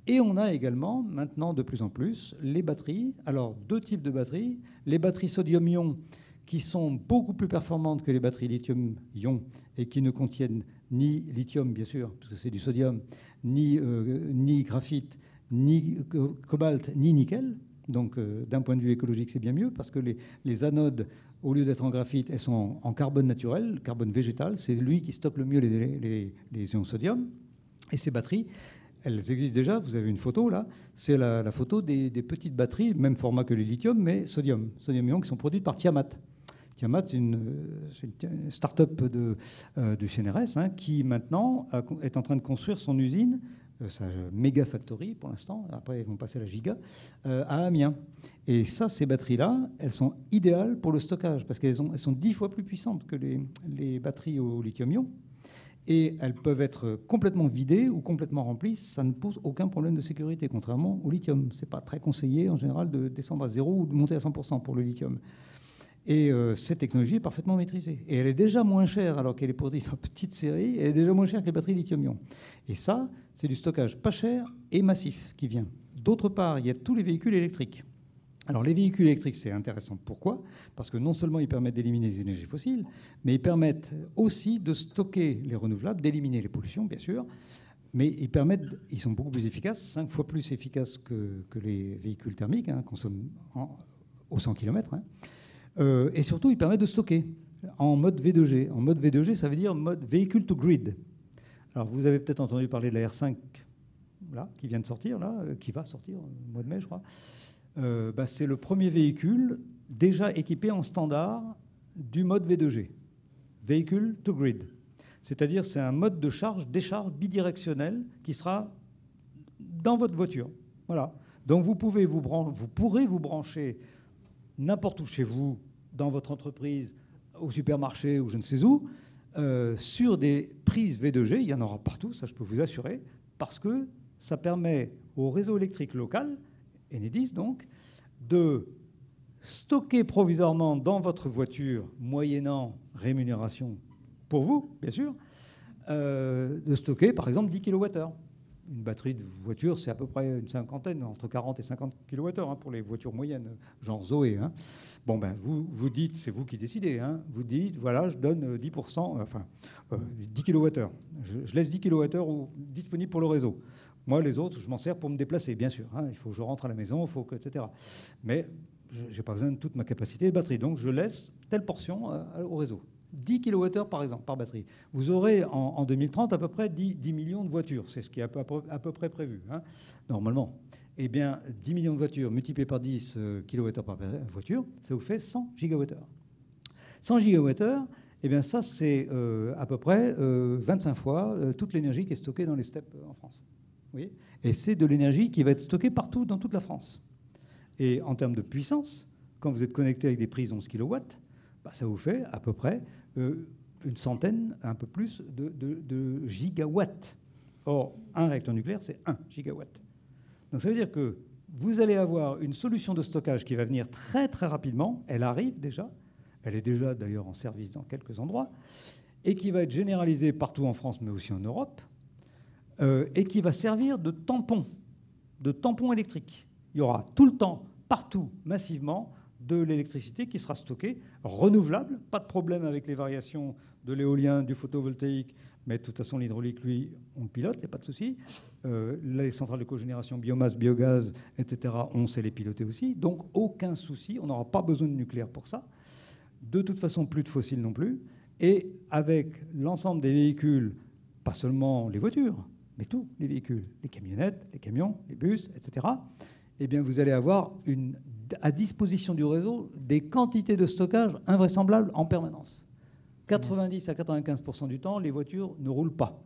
Et on a également maintenant de plus en plus les batteries. Alors deux types de batteries. Les batteries sodium-ion qui sont beaucoup plus performantes que les batteries lithium-ion et qui ne contiennent ni lithium, bien sûr, parce que c'est du sodium, ni graphite, ni cobalt, ni nickel. Donc d'un point de vue écologique, c'est bien mieux parce que les anodes, au lieu d'être en graphite, elles sont en carbone naturel, carbone végétal. C'est lui qui stocke le mieux les ions sodium. Et ces batteries, elles existent déjà. Vous avez une photo là. C'est la photo des petites batteries, même format que les lithium, mais sodium-ion, qui sont produites par Tiamat. Tiamat, c'est une start-up du CNRS hein, qui maintenant est en train de construire son usine, sa méga factory pour l'instant, après ils vont passer à la giga, à Amiens. Et ça, ces batteries-là, elles sont idéales pour le stockage parce qu'elles sont 10 fois plus puissantes que les batteries au lithium-ion et elles peuvent être complètement vidées ou complètement remplies. Ça ne pose aucun problème de sécurité, contrairement au lithium. C'est pas très conseillé en général de descendre à 0 ou de monter à 100% pour le lithium. Et cette technologie est parfaitement maîtrisée. Et elle est déjà moins chère, alors qu'elle est produite en petite série, elle est déjà moins chère que les batteries lithium-ion. Et ça, c'est du stockage pas cher et massif qui vient. D'autre part, il y a tous les véhicules électriques. Alors les véhicules électriques, c'est intéressant. Pourquoi ? Parce que non seulement ils permettent d'éliminer les énergies fossiles, mais ils permettent aussi de stocker les renouvelables, d'éliminer les pollutions, bien sûr. Mais ils sont beaucoup plus efficaces, 5 fois plus efficaces que les véhicules thermiques, hein, consomment au 100 km. Hein. Et surtout, il permet de stocker en mode V2G. En mode V2G, ça veut dire mode véhicule to grid. Alors, vous avez peut-être entendu parler de la R5, là, qui vient de sortir, là, qui va sortir au mois de mai, je crois. C'est le premier véhicule déjà équipé en standard du mode V2G, véhicule to grid. C'est-à-dire, c'est un mode de charge-décharge bidirectionnel qui sera dans votre voiture. Voilà. Donc, vous pourrez vous brancher n'importe où chez vous, dans votre entreprise, au supermarché ou je ne sais où, sur des prises V2G. Il y en aura partout, ça je peux vous assurer, parce que ça permet au réseau électrique local, Enedis donc, de stocker provisoirement dans votre voiture, moyennant rémunération pour vous, bien sûr, de stocker par exemple 10 kWh. Une batterie de voiture, c'est à peu près une cinquantaine, entre 40 et 50 kWh hein, pour les voitures moyennes, genre Zoé. Hein. Bon, ben, vous dites, c'est vous qui décidez, hein, vous dites, voilà, je donne 10%, 10 kWh. Je laisse 10 kWh disponibles pour le réseau. Moi, les autres, je m'en sers pour me déplacer, bien sûr. Hein, il faut que je rentre à la maison, il faut que, etc. Mais je n'ai pas besoin de toute ma capacité de batterie, donc je laisse telle portion au réseau. 10 kWh par exemple, par batterie. Vous aurez en 2030 à peu près 10 millions de voitures. C'est ce qui est à peu près prévu, hein, normalement. Eh bien, 10 millions de voitures multipliées par 10 kWh par voiture, ça vous fait 100 GWh. 100 GWh, eh bien ça, c'est à peu près 25 fois toute l'énergie qui est stockée dans les STEP en France. Vous voyez ? Et c'est de l'énergie qui va être stockée partout dans toute la France. Et en termes de puissance, quand vous êtes connecté avec des prises 11 kW, ça vous fait à peu près une centaine, un peu plus, de gigawatts. Or, un réacteur nucléaire, c'est 1 gigawatt. Donc ça veut dire que vous allez avoir une solution de stockage qui va venir très, très rapidement. Elle arrive déjà. Elle est déjà, d'ailleurs, en service dans quelques endroits. Et qui va être généralisée partout en France, mais aussi en Europe. Et qui va servir de tampon électrique. Il y aura tout le temps, partout, massivement, de l'électricité qui sera stockée, renouvelable, pas de problème avec les variations de l'éolien, du photovoltaïque, mais de toute façon, l'hydraulique, lui, on le pilote, il n'y a pas de souci. Les centrales de cogénération, biomasse, biogaz, etc., on sait les piloter aussi. Donc, aucun souci, on n'aura pas besoin de nucléaire pour ça. De toute façon, plus de fossiles non plus. Et avec l'ensemble des véhicules, pas seulement les voitures, mais tous les véhicules, les camionnettes, les camions, les bus, etc., eh bien, vous allez avoir à disposition du réseau des quantités de stockage invraisemblables en permanence. 90 à 95% du temps, les voitures ne roulent pas.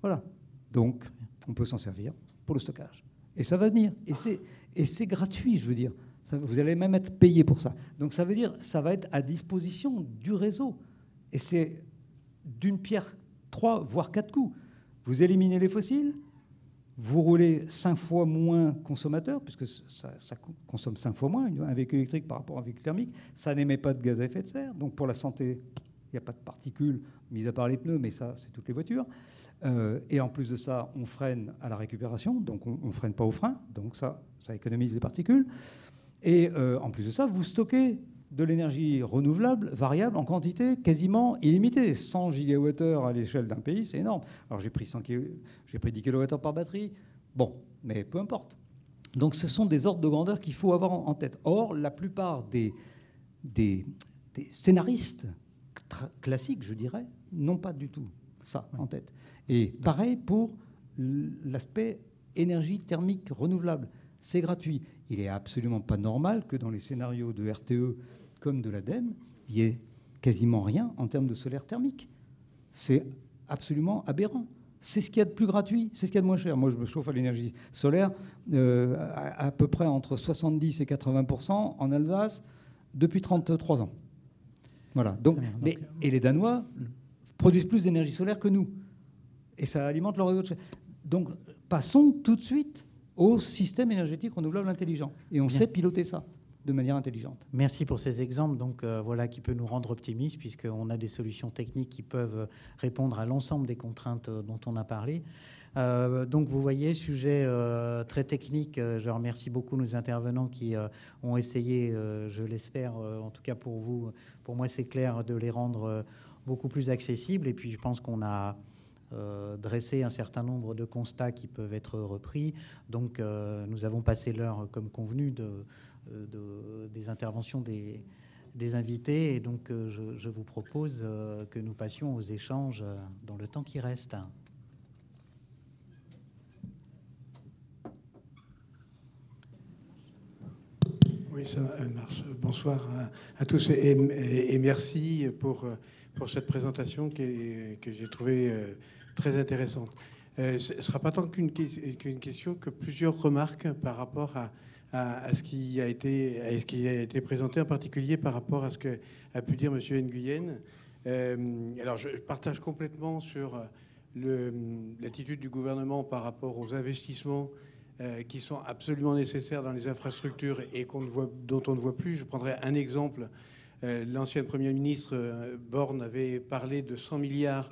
Voilà. Donc, on peut s'en servir pour le stockage. Et ça va venir. Et c'est gratuit, je veux dire. Ça, vous allez même être payé pour ça. Donc, ça veut dire que ça va être à disposition du réseau. Et c'est d'une pierre 3, voire 4 coups. Vous éliminez les fossiles, vous roulez 5 fois moins consommateur, puisque ça consomme 5 fois moins, un véhicule électrique par rapport à un véhicule thermique. Ça n'émet pas de gaz à effet de serre. Donc, pour la santé, il n'y a pas de particules, mis à part les pneus, mais ça, c'est toutes les voitures. Et en plus de ça, on freine à la récupération, donc on ne freine pas au frein. Donc, ça économise les particules. Et en plus de ça, vous stockez de l'énergie renouvelable, variable, en quantité quasiment illimitée. 100 gigawattheures à l'échelle d'un pays, c'est énorme. Alors j'ai pris 10 kWh par batterie. Bon, mais peu importe. Donc ce sont des ordres de grandeur qu'il faut avoir en tête. Or, la plupart des scénaristes classiques, je dirais, n'ont pas du tout ça en tête. Et pareil pour l'aspect énergie thermique renouvelable. C'est gratuit. Il n'est absolument pas normal que dans les scénarios de RTE comme de l'ADEME, il n'y ait quasiment rien en termes de solaire thermique. C'est absolument aberrant. C'est ce qu'il y a de plus gratuit, c'est ce qu'il y a de moins cher. Moi, je me chauffe à l'énergie solaire à peu près entre 70 et 80% en Alsace depuis 33 ans. Voilà. Donc, et les Danois produisent plus d'énergie solaire que nous. Et ça alimente leur réseau de chaleur. Donc, passons tout de suite au système énergétique renouvelable intelligent. Et on sait piloter ça de manière intelligente. Merci pour ces exemples, donc, voilà, qui peut nous rendre optimistes, puisqu'on a des solutions techniques qui peuvent répondre à l'ensemble des contraintes dont on a parlé. Donc, vous voyez, sujet très technique. Je remercie beaucoup nos intervenants qui ont essayé, je l'espère, en tout cas pour vous, pour moi c'est clair, de les rendre beaucoup plus accessibles. Et puis, je pense qu'on a dresser un certain nombre de constats qui peuvent être repris. Donc, nous avons passé l'heure, comme convenu, des interventions des invités. Et donc, je vous propose que nous passions aux échanges dans le temps qui reste. Oui, ça marche. Bonsoir à tous et merci pour cette présentation que j'ai trouvée très intéressante. Ce ne sera pas tant qu'une question que plusieurs remarques par rapport à ce qui a été présenté, en particulier par rapport à ce qu'a pu dire M. Nguyen. Alors, je partage complètement sur l'attitude du gouvernement par rapport aux investissements qui sont absolument nécessaires dans les infrastructures et dont on ne voit plus. Je prendrai un exemple. L'ancien Premier ministre Borne avait parlé de 100 milliards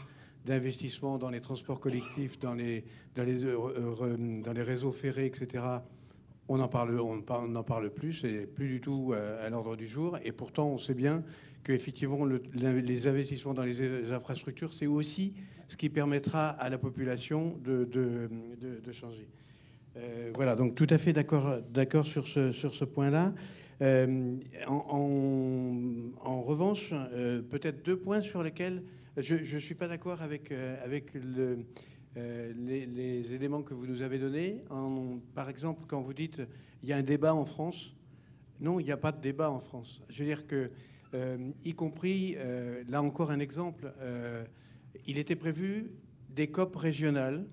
d'investissements dans les transports collectifs, dans les réseaux ferrés, etc. On n'en parle plus, c'est plus du tout à l'ordre du jour. Et pourtant, on sait bien qu'effectivement, les investissements dans les infrastructures, c'est aussi ce qui permettra à la population de changer. Voilà, donc tout à fait d'accord sur ce point-là. En revanche, peut-être deux points sur lesquels je ne suis pas d'accord avec les éléments que vous nous avez donnés. Par exemple, quand vous dites il y a un débat en France, non, il n'y a pas de débat en France. Je veux dire que, y compris, là encore un exemple, il était prévu des COP régionales,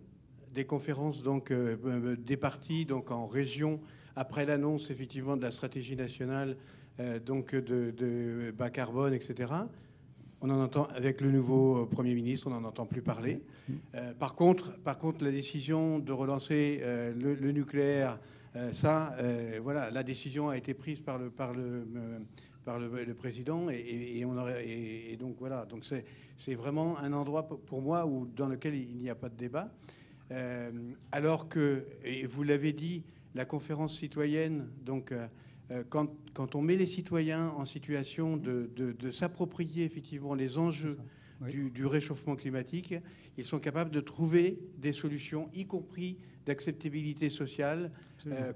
des conférences donc, des partis donc, en région, après l'annonce effectivement de la stratégie nationale donc de bas carbone, etc. On en entend, avec le nouveau Premier ministre, on n'en entend plus parler. Par contre, la décision de relancer le nucléaire, voilà, la décision a été prise par le président et donc voilà. Donc c'est vraiment un endroit pour moi où dans lequel il n'y a pas de débat. Alors que, et vous l'avez dit, la conférence citoyenne, donc quand on met les citoyens en situation de s'approprier effectivement les enjeux oui, du réchauffement climatique. Ils sont capables de trouver des solutions, y compris d'acceptabilité sociale,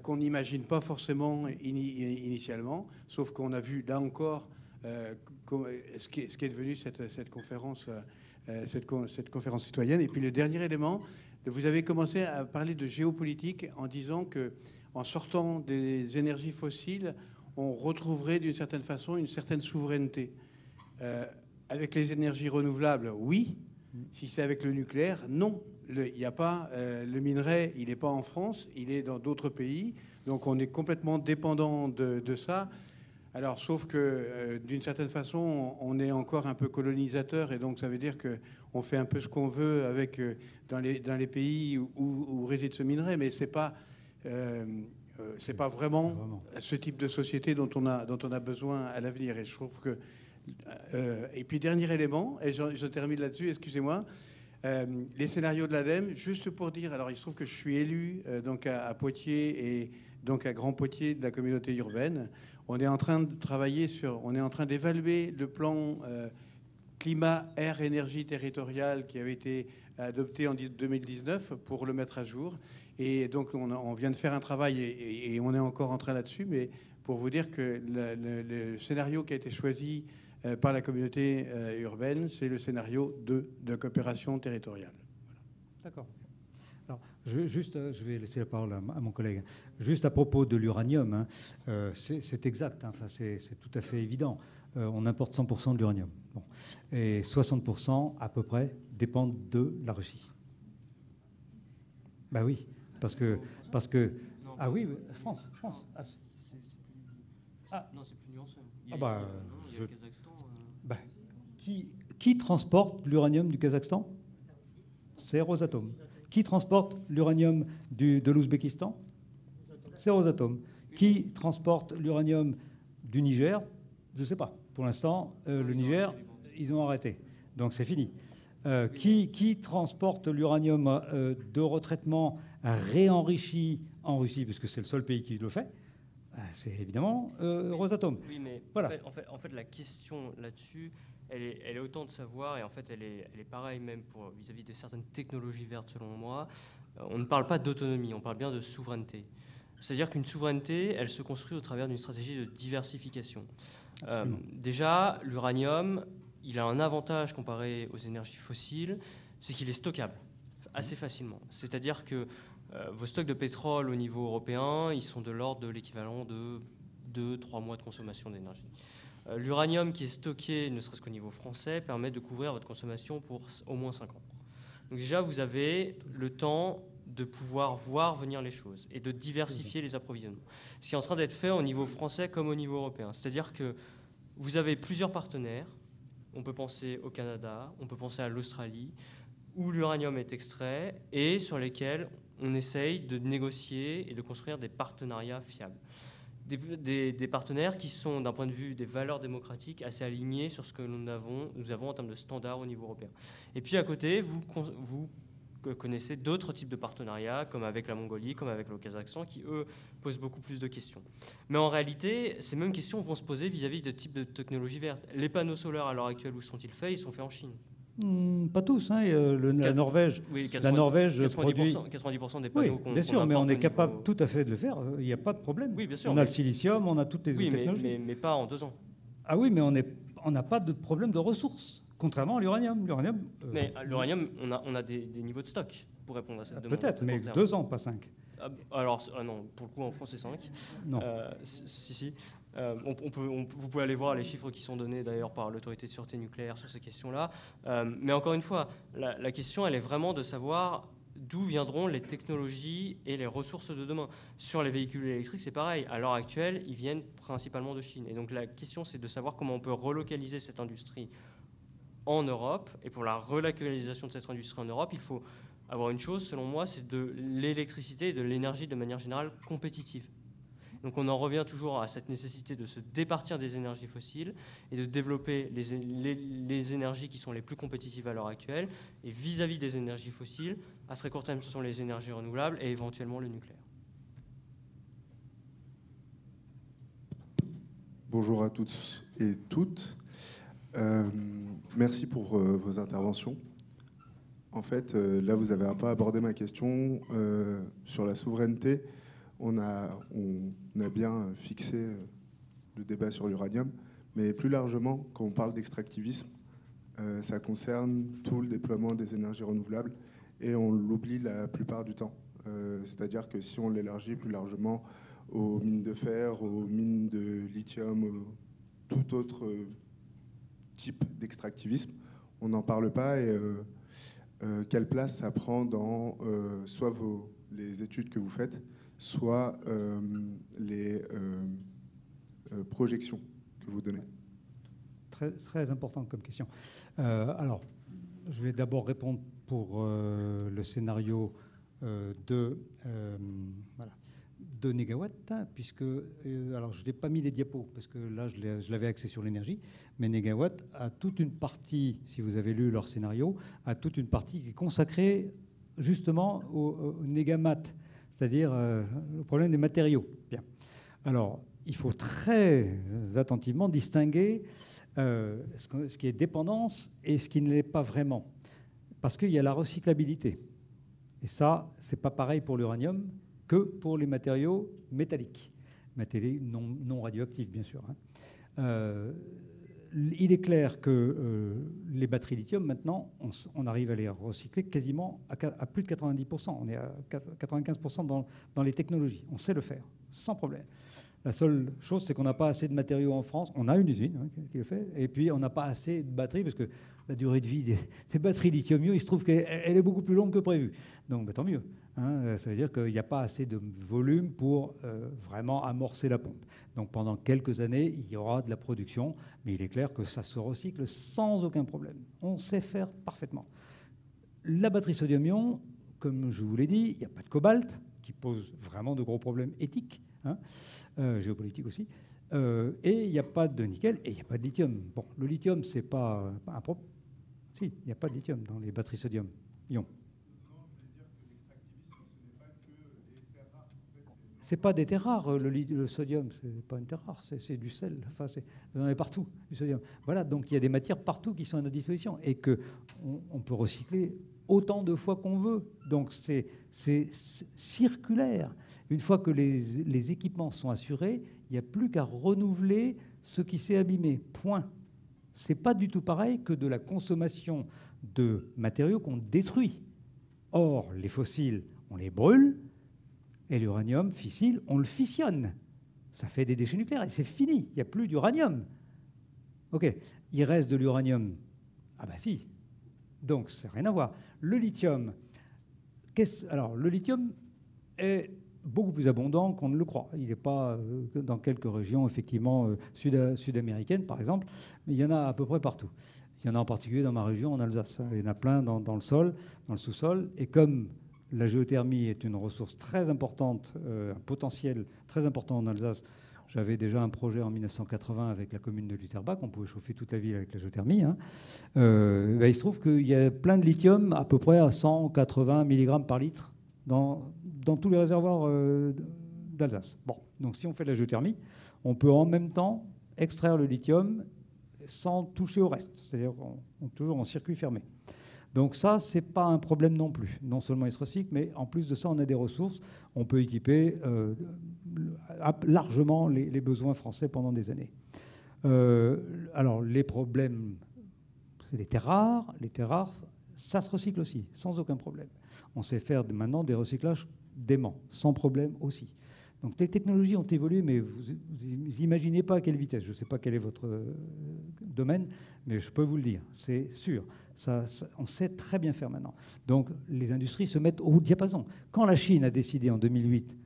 qu'on n'imagine pas forcément initialement, sauf qu'on a vu, là encore, ce qui est devenu cette conférence, cette conférence citoyenne. Et puis le dernier élément, vous avez commencé à parler de géopolitique en disant que, en sortant des énergies fossiles, on retrouverait d'une certaine façon une certaine souveraineté. Avec les énergies renouvelables, oui. Si c'est avec le nucléaire, non. Il n'y a pas le minerai, il n'est pas en France, il est dans d'autres pays. Donc on est complètement dépendant de ça. Alors, sauf que, d'une certaine façon, on est encore un peu colonisateur, et donc ça veut dire qu'on fait un peu ce qu'on veut avec, dans les pays où réside ce minerai, mais c'est pas vraiment ce type de société dont on a besoin à l'avenir. Et je trouve que... et puis, dernier élément, et je termine là-dessus, excusez-moi, les scénarios de l'ADEME, juste pour dire, alors il se trouve que je suis élu donc à Poitiers, et donc à Grand Poitiers de la communauté urbaine. On est en train de travailler on est en train d'évaluer le plan climat, air, énergie territoriale qui avait été adopté en 2019 pour le mettre à jour. Et donc on vient de faire un travail et on est encore en train là-dessus. Mais pour vous dire que le scénario qui a été choisi par la communauté urbaine, c'est le scénario 2 de coopération territoriale. Voilà. D'accord. Alors, je vais laisser la parole à mon collègue. Juste à propos de l'uranium, hein, c'est exact, hein, enfin, c'est tout à fait évident. On importe 100% de l'uranium. Bon. Et 60% à peu près dépendent de la Russie. Ben oui, parce que non, ah oui, France. Ah, non, c'est plus nuancé. Ah bah, il y a le Kazakhstan. Bah, qui transporte l'uranium du Kazakhstan? C'est Rosatom. Qui transporte l'uranium de l'Ouzbékistan? C'est Rosatom. Qui transporte l'uranium du Niger? Je ne sais pas. Pour l'instant, le Niger, ils ont arrêté. Donc c'est fini. Qui transporte l'uranium de retraitement réenrichi en Russie, puisque c'est le seul pays qui le fait? C'est évidemment Rosatom. Oui, mais voilà. En fait, la question là-dessus... Elle est autant de savoir, et en fait, elle est pareille même vis-à-vis de certaines technologies vertes, selon moi. On ne parle pas d'autonomie, on parle bien de souveraineté. C'est-à-dire qu'une souveraineté, elle se construit au travers d'une stratégie de diversification. Déjà, l'uranium, il a un avantage comparé aux énergies fossiles, c'est qu'il est stockable assez facilement. C'est-à-dire que vos stocks de pétrole au niveau européen, ils sont de l'ordre de l'équivalent de 2-3 mois de consommation d'énergie. L'uranium qui est stocké, ne serait-ce qu'au niveau français, permet de couvrir votre consommation pour au moins 5 ans. Donc déjà, vous avez le temps de pouvoir voir venir les choses et de diversifier les approvisionnements. Ce qui est en train d'être fait au niveau français comme au niveau européen. C'est-à-dire que vous avez plusieurs partenaires. On peut penser au Canada, on peut penser à l'Australie, où l'uranium est extrait et sur lesquels on essaye de négocier et de construire des partenariats fiables. Des partenaires qui sont, d'un point de vue des valeurs démocratiques, assez alignés sur ce que nous avons en termes de standards au niveau européen. Et puis à côté, vous connaissez d'autres types de partenariats, comme avec la Mongolie, comme avec le Kazakhstan, qui, eux, posent beaucoup plus de questions. Mais en réalité, ces mêmes questions vont se poser vis-à-vis de types de technologies vertes. Les panneaux solaires, à l'heure actuelle, où sont-ils faits? Ils sont faits en Chine. Pas tous, hein. La Norvège, oui, 80, la Norvège 90%, produit... 90% des panneaux qu'on... Oui, bien sûr, mais on est capable niveau... tout à fait de le faire. Il n'y a pas de problème. Oui, bien sûr, on a le silicium, on a toutes les autres technologies. Mais pas en 2 ans. Ah oui, mais on n'a pas de problème de ressources, contrairement à l'uranium. Mais à l'uranium, on a des niveaux de stock pour répondre à cette demande. Peut-être, mais 2 ans, pas 5. Alors, non, pour le coup, en France, c'est 5. Non. Si. Vous pouvez aller voir les chiffres qui sont donnés d'ailleurs par l'autorité de sûreté nucléaire sur ces questions-là. Mais encore une fois, la question, elle est vraiment de savoir d'où viendront les technologies et les ressources de demain. Sur les véhicules électriques, c'est pareil. À l'heure actuelle, ils viennent principalement de Chine. Et donc la question, c'est de savoir comment on peut relocaliser cette industrie en Europe. Et pour la relocalisation de cette industrie en Europe, il faut avoir une chose, selon moi, c'est de l'électricité et de l'énergie de manière générale compétitive. Donc on en revient toujours à cette nécessité de se départir des énergies fossiles et de développer les énergies qui sont les plus compétitives à l'heure actuelle. Et vis-à-vis des énergies fossiles, à très court terme, ce sont les énergies renouvelables et éventuellement le nucléaire. Bonjour à tous et toutes. Merci pour vos interventions. En fait, là, vous n'avez pas abordé ma question sur la souveraineté. On a bien fixé le débat sur l'uranium, mais plus largement, quand on parle d'extractivisme, ça concerne tout le déploiement des énergies renouvelables et on l'oublie la plupart du temps. C'est-à-dire que si on l'élargit plus largement aux mines de fer, aux mines de lithium, tout autre type d'extractivisme, on n'en parle pas et quelle place ça prend dans soit les études que vous faites, soit les projections que vous donnez. Très, très important comme question. Alors, je vais d'abord répondre pour le scénario de Negawatt, puisque, alors je n'ai pas mis les diapos, parce que là je l'avais axé sur l'énergie, mais Negawatt a toute une partie, si vous avez lu leur scénario, a toute une partie qui est consacrée justement au Negawatt, c'est-à-dire le problème des matériaux. Bien. Alors, il faut très attentivement distinguer ce qui est dépendance et ce qui ne l'est pas vraiment, parce qu'il y a la recyclabilité. Et ça, c'est pas pareil pour l'uranium que pour les matériaux métalliques, non radioactifs, bien sûr. Il est clair que les batteries lithium, maintenant, on arrive à les recycler quasiment à plus de 90%. On est à 95% dans les technologies. On sait le faire, sans problème. La seule chose, c'est qu'on n'a pas assez de matériaux en France. On a une usine qui le fait. Et puis, on n'a pas assez de batteries, parce que la durée de vie des batteries lithium-ion, il se trouve qu'elle est beaucoup plus longue que prévu. Donc, bah, tant mieux. Hein, ça veut dire qu'il n'y a pas assez de volume pour vraiment amorcer la pompe. Donc, pendant quelques années, il y aura de la production. Mais il est clair que ça se recycle sans aucun problème. On sait faire parfaitement. La batterie sodium-ion, comme je vous l'ai dit, il n'y a pas de cobalt, qui pose vraiment de gros problèmes éthiques. Hein, géopolitique aussi, et il n'y a pas de nickel et il n'y a pas de lithium. Bon, le lithium, c'est pas un problème. Si, il n'y a pas de lithium dans les batteries sodium ion. Non, je voulais dire que l'extractivisme, ce n'est pas que les terres rares. En fait, c'est pas des terres rares, le sodium, c'est pas une terre rare, c'est du sel. Enfin, vous en avez partout, du sodium. Voilà, donc il y a des matières partout qui sont à notre disposition et qu'on peut recycler autant de fois qu'on veut. Donc c'est circulaire. Une fois que les équipements sont assurés, il n'y a plus qu'à renouveler ce qui s'est abîmé. Point. Ce n'est pas du tout pareil que de la consommation de matériaux qu'on détruit. Or, les fossiles, on les brûle, et l'uranium fissile, on le fissionne. Ça fait des déchets nucléaires, et c'est fini. Il n'y a plus d'uranium. OK. Il reste de l'uranium. Ah bah si. Donc, ça n'a rien à voir. Le lithium. Alors, le lithium est beaucoup plus abondant qu'on ne le croit. Il n'est pas dans quelques régions, effectivement, sud-américaines, par exemple, mais il y en a à peu près partout. Il y en a en particulier dans ma région, en Alsace. Il y en a plein dans le sol, dans le sous-sol. Et comme la géothermie est une ressource très importante, un potentiel très important en Alsace, j'avais déjà un projet en 1980 avec la commune de Lutherbach. On pouvait chauffer toute la ville avec la géothermie. Hein. Ben, il se trouve qu'il y a plein de lithium, à peu près à 180 mg par litre dans tous les réservoirs d'Alsace. Bon, donc si on fait de la géothermie, on peut en même temps extraire le lithium sans toucher au reste, c'est-à-dire toujours en circuit fermé. Donc ça, c'est pas un problème non plus. Non seulement il se recycle, mais en plus de ça, on a des ressources. On peut équiper largement les besoins français pendant des années. Alors les problèmes, c'est les terres rares. Les terres rares, ça se recycle aussi, sans aucun problème. On sait faire maintenant des recyclages dément, sans problème aussi. Donc les technologies ont évolué, mais vous n'imaginez pas à quelle vitesse. Je ne sais pas quel est votre domaine, mais je peux vous le dire, c'est sûr. Ça, on sait très bien faire maintenant. Donc les industries se mettent au diapason. Quand la Chine a décidé en 2008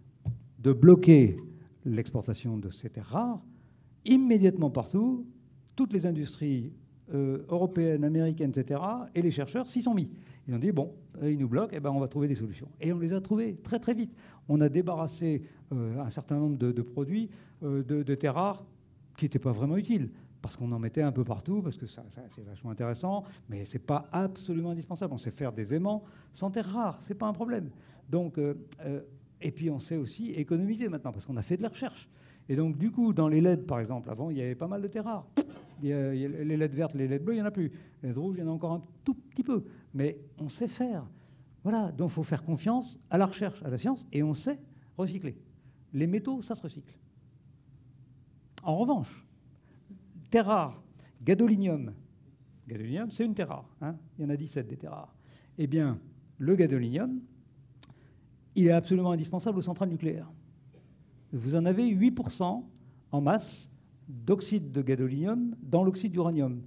de bloquer l'exportation de ces terres rares, immédiatement partout, toutes les industries européennes, américaines, etc., et les chercheurs s'y sont mis. Ils ont dit, bon, ils nous bloquent, eh ben, on va trouver des solutions. Et on les a trouvées très, très vite. On a débarrassé un certain nombre de produits de terres rares qui n'étaient pas vraiment utiles, parce qu'on en mettait un peu partout, parce que ça c'est vachement intéressant, mais ce n'est pas absolument indispensable. On sait faire des aimants sans terres rares, ce n'est pas un problème. Donc, et puis on sait aussi économiser maintenant, parce qu'on a fait de la recherche. Et donc, du coup, dans les LED, par exemple, avant, il y avait pas mal de terres rares. Les LED vertes, les LED bleues, il n'y en a plus. Les LED rouges, il y en a encore un tout petit peu. Mais on sait faire. Voilà, donc il faut faire confiance à la recherche, à la science, et on sait recycler. Les métaux, ça se recycle. En revanche, terres rares, gadolinium. Gadolinium, c'est une terre rare. Hein, il y en a 17 des terres rares. Eh bien, le gadolinium, il est absolument indispensable aux centrales nucléaires. Vous en avez 8% en masse d'oxyde de gadolinium dans l'oxyde d'uranium,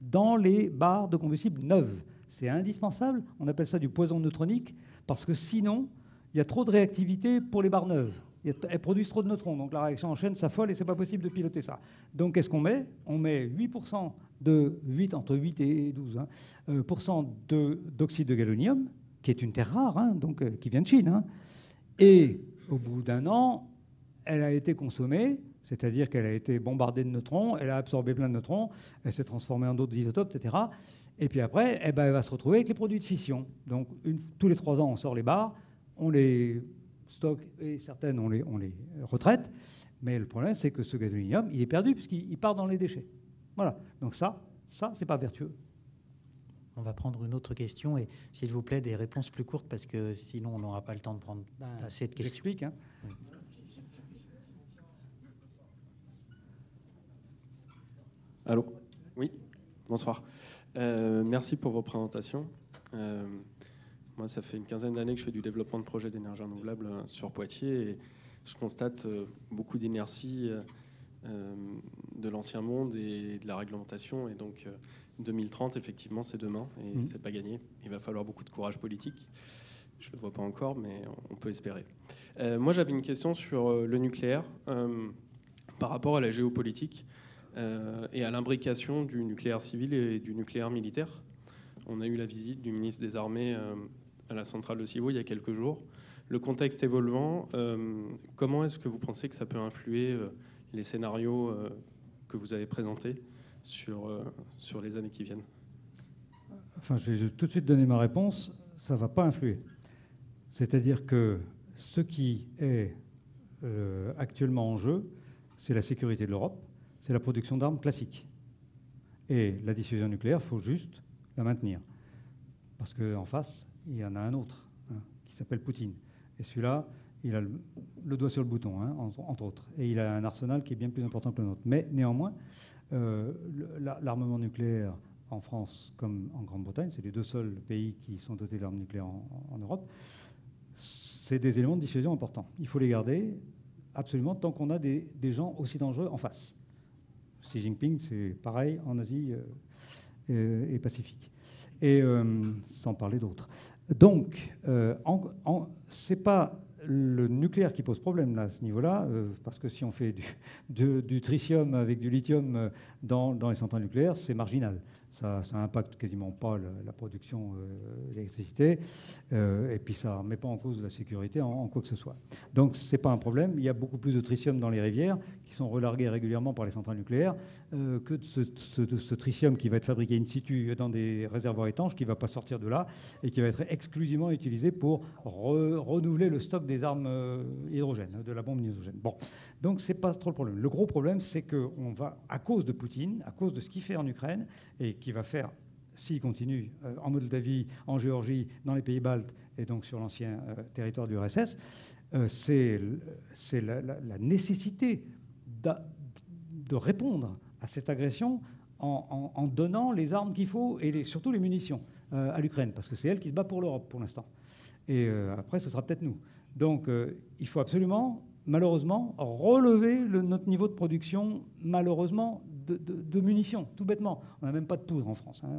dans les barres de combustible neuves. C'est indispensable. On appelle ça du poison neutronique parce que sinon, il y a trop de réactivité pour les barres neuves. Elles produisent trop de neutrons. Donc la réaction en chaîne s'affole et ce n'est pas possible de piloter ça. Donc qu'est-ce qu'on met? On met 8% de 8, entre 8 et 12 hein, d'oxyde de gadolinium, qui est une terre rare, hein, donc, qui vient de Chine. Hein. Et au bout d'un an, elle a été consommée, c'est-à-dire qu'elle a été bombardée de neutrons, elle a absorbé plein de neutrons, elle s'est transformée en d'autres isotopes, etc. Et puis après, eh ben, elle va se retrouver avec les produits de fission. Donc tous les 3 ans, on sort les barres, on les stocke et certaines, on les retraite. Mais le problème, c'est que ce gadolinium, il est perdu puisqu'il part dans les déchets. Voilà. Donc ça, c'est pas vertueux. On va prendre une autre question et, s'il vous plaît, des réponses plus courtes parce que sinon, on n'aura pas le temps de prendre assez de questions. J'explique. Hein. Oui. Allô. Oui, bonsoir. Merci pour vos présentations. Moi, ça fait une quinzaine d'années que je fais du développement de projets d'énergie renouvelable sur Poitiers et je constate beaucoup d'inertie de l'ancien monde et de la réglementation. Et donc, 2030, effectivement, c'est demain et c'est pas gagné. Il va falloir beaucoup de courage politique. Je le vois pas encore, mais on peut espérer. Moi, j'avais une question sur le nucléaire par rapport à la géopolitique. Et à l'imbrication du nucléaire civil et du nucléaire militaire. On a eu la visite du ministre des Armées à la centrale de Civaux il y a quelques jours. Le contexte évoluant, comment est-ce que vous pensez que ça peut influer les scénarios que vous avez présentés sur les années qui viennent? Enfin, je vais tout de suite donner ma réponse. Ça ne va pas influer. C'est-à-dire que ce qui est actuellement en jeu, c'est la sécurité de l'Europe. C'est la production d'armes classiques. Et la dissuasion nucléaire, il faut juste la maintenir. Parce qu'en face, il y en a un autre, hein, qui s'appelle Poutine. Et celui-là, il a le doigt sur le bouton, hein, entre autres. Et il a un arsenal qui est bien plus important que le nôtre. Mais néanmoins, l'armement nucléaire en France comme en Grande-Bretagne, c'est les deux seuls pays qui sont dotés d'armes nucléaires en Europe, c'est des éléments de dissuasion importants. Il faut les garder absolument tant qu'on a des gens aussi dangereux en face. Xi Jinping, c'est pareil en Asie et Pacifique. Et sans parler d'autres. Donc, ce n'est pas le nucléaire qui pose problème là, à ce niveau-là, parce que si on fait du tritium avec du lithium dans les centrales nucléaires, c'est marginal. Ça impacte quasiment pas la production d'électricité, et puis ça ne remet pas en cause la sécurité en quoi que ce soit. Donc ce n'est pas un problème. Il y a beaucoup plus de tritium dans les rivières qui sont relarguées régulièrement par les centrales nucléaires que de ce tritium qui va être fabriqué in situ dans des réservoirs étanches, qui ne va pas sortir de là et qui va être exclusivement utilisé pour renouveler le stock des armes hydrogènes, de la bombe hydrogène. Bon, donc ce n'est pas trop le problème. Le gros problème, c'est qu'on va, à cause de Poutine, à cause de ce qu'il fait en Ukraine, et qui va faire, s'il continue, en Moldavie, en Géorgie, dans les pays baltes et donc sur l'ancien territoire du RSS, c'est la nécessité de répondre à cette agression en donnant les armes qu'il faut et surtout les munitions à l'Ukraine, parce que c'est elle qui se bat pour l'Europe pour l'instant. Et après, ce sera peut-être nous. Donc il faut absolument, malheureusement, relever notre niveau de production, malheureusement, de munitions, tout bêtement. On n'a même pas de poudre en France. Hein.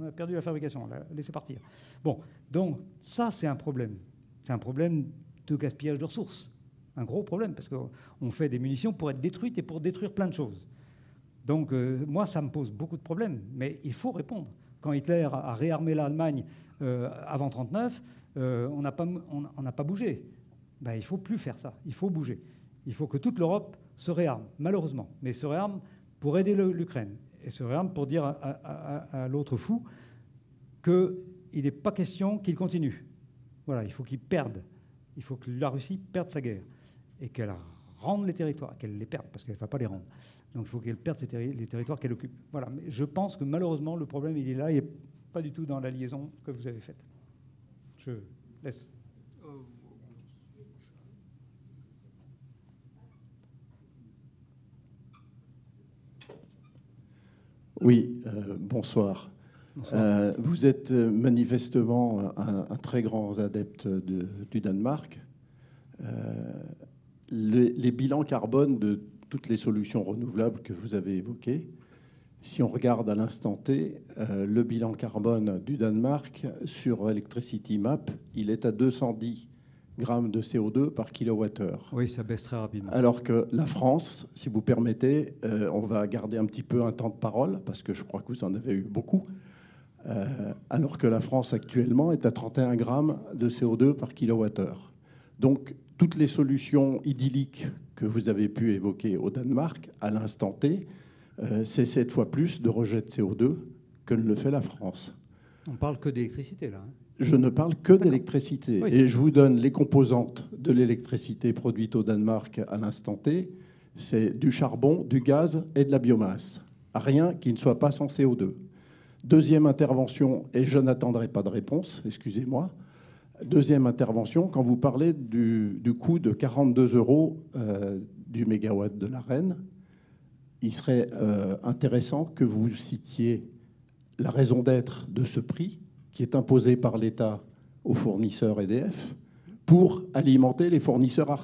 On a perdu la fabrication, on l'a laissé partir. Bon, donc ça, c'est un problème. C'est un problème de gaspillage de ressources. Un gros problème, parce qu'on fait des munitions pour être détruites et pour détruire plein de choses. Donc moi, ça me pose beaucoup de problèmes, mais il faut répondre. Quand Hitler a réarmé l'Allemagne avant 1939, on n'a pas bougé. Ben, il ne faut plus faire ça. Il faut bouger. Il faut que toute l'Europe se réarme, malheureusement. Mais se réarme pour aider l'Ukraine et se réarme pour dire à l'autre fou qu'il n'est pas question qu'il continue. Voilà, il faut qu'il perde. Il faut que la Russie perde sa guerre et qu'elle rende les territoires, qu'elle les perde, parce qu'elle ne va pas les rendre. Donc il faut qu'elle perde les territoires qu'elle occupe. Voilà. Mais je pense que malheureusement, le problème, il est là, et pas du tout dans la liaison que vous avez faite. Je laisse. Oui, bonsoir. Bonsoir. Vous êtes manifestement un très grand adepte du Danemark. Les bilans carbone de toutes les solutions renouvelables que vous avez évoquées, si on regarde à l'instant T, le bilan carbone du Danemark sur Electricity Map, il est à 210 grammes de CO2 par kilowattheure. Oui, ça baisse très rapidement. Alors que la France, si vous permettez, on va garder un petit peu un temps de parole, parce que je crois que vous en avez eu beaucoup, alors que la France actuellement est à 31 grammes de CO2 par kilowattheure. Donc, toutes les solutions idylliques que vous avez pu évoquer au Danemark, à l'instant T, c'est 7 fois plus de rejet de CO2 que ne le fait la France. On ne parle que d'électricité, là. Je ne parle que d'électricité. Oui. Et je vous donne les composantes de l'électricité produite au Danemark à l'instant T. C'est du charbon, du gaz et de la biomasse. Rien qui ne soit pas sans CO2. Deuxième intervention, et je n'attendrai pas de réponse, excusez-moi. Deuxième intervention, quand vous parlez du coût de 42 € du mégawatt de l'ARENH, il serait intéressant que vous citiez la raison d'être de ce prix qui est imposé par l'État aux fournisseurs EDF pour alimenter les fournisseurs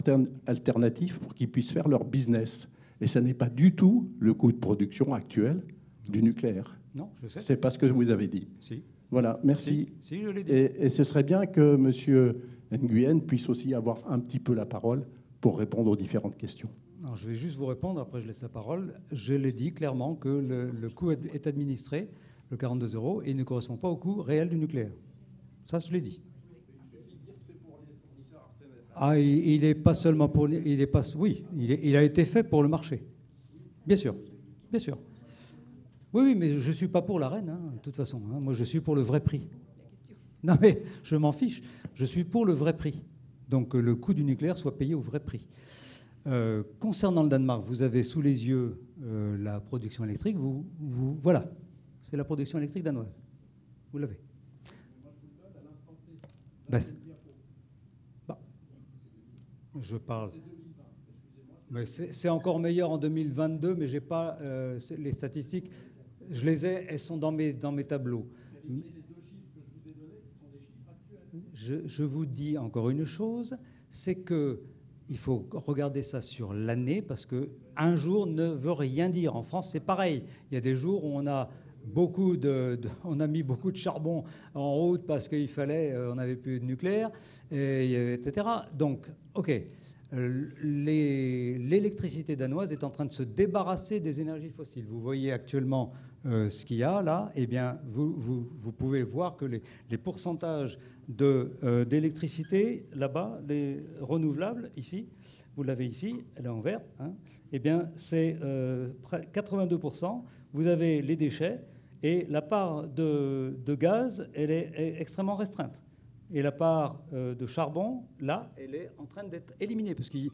alternatifs pour qu'ils puissent faire leur business. Et ce n'est pas du tout le coût de production actuel du nucléaire. Non, je sais. C'est pas ce que vous avez dit. Si. Voilà, merci. Si, je l'ai dit. Et ce serait bien que M. Nguyen puisse aussi avoir un petit peu la parole pour répondre aux différentes questions. Alors, je vais juste vous répondre, après je laisse la parole. Je l'ai dit clairement que le coût est administré, le 42 €, et il ne correspond pas au coût réel du nucléaire. Ça, je l'ai dit. Ah, il n'est pas seulement pour... Il est pas, oui, il a été fait pour le marché. Bien sûr, bien sûr. Oui, oui, mais je ne suis pas pour l'ARENH, hein, de toute façon. Hein. Moi, je suis pour le vrai prix. Non, mais je m'en fiche. Je suis pour le vrai prix. Donc, le coût du nucléaire soit payé au vrai prix. Concernant le Danemark, vous avez sous les yeux la production électrique. Voilà. C'est la production électrique danoise. Vous l'avez. Bah, je parle... C'est encore meilleur en 2022, mais je n'ai pas les statistiques. Je les ai, elles sont dans mes tableaux. Les deux chiffres que je vous ai donnés sont des chiffres actuels. Je vous dis encore une chose, c'est qu'il faut regarder ça sur l'année, parce qu'un jour ne veut rien dire. En France, c'est pareil. Il y a des jours où on a... on a mis beaucoup de charbon en route parce qu'il fallait, on n'avait plus de nucléaire, etc. Donc, OK, l'électricité danoise est en train de se débarrasser des énergies fossiles. Vous voyez actuellement ce qu'il y a là. Eh bien, vous pouvez voir que les pourcentages d'électricité là-bas, les renouvelables ici, vous l'avez ici, elle est en vert, hein, eh bien, c'est 82%. Vous avez les déchets et la part de gaz, elle est extrêmement restreinte. Et la part de charbon, là, elle est en train d'être éliminée parce qu'ils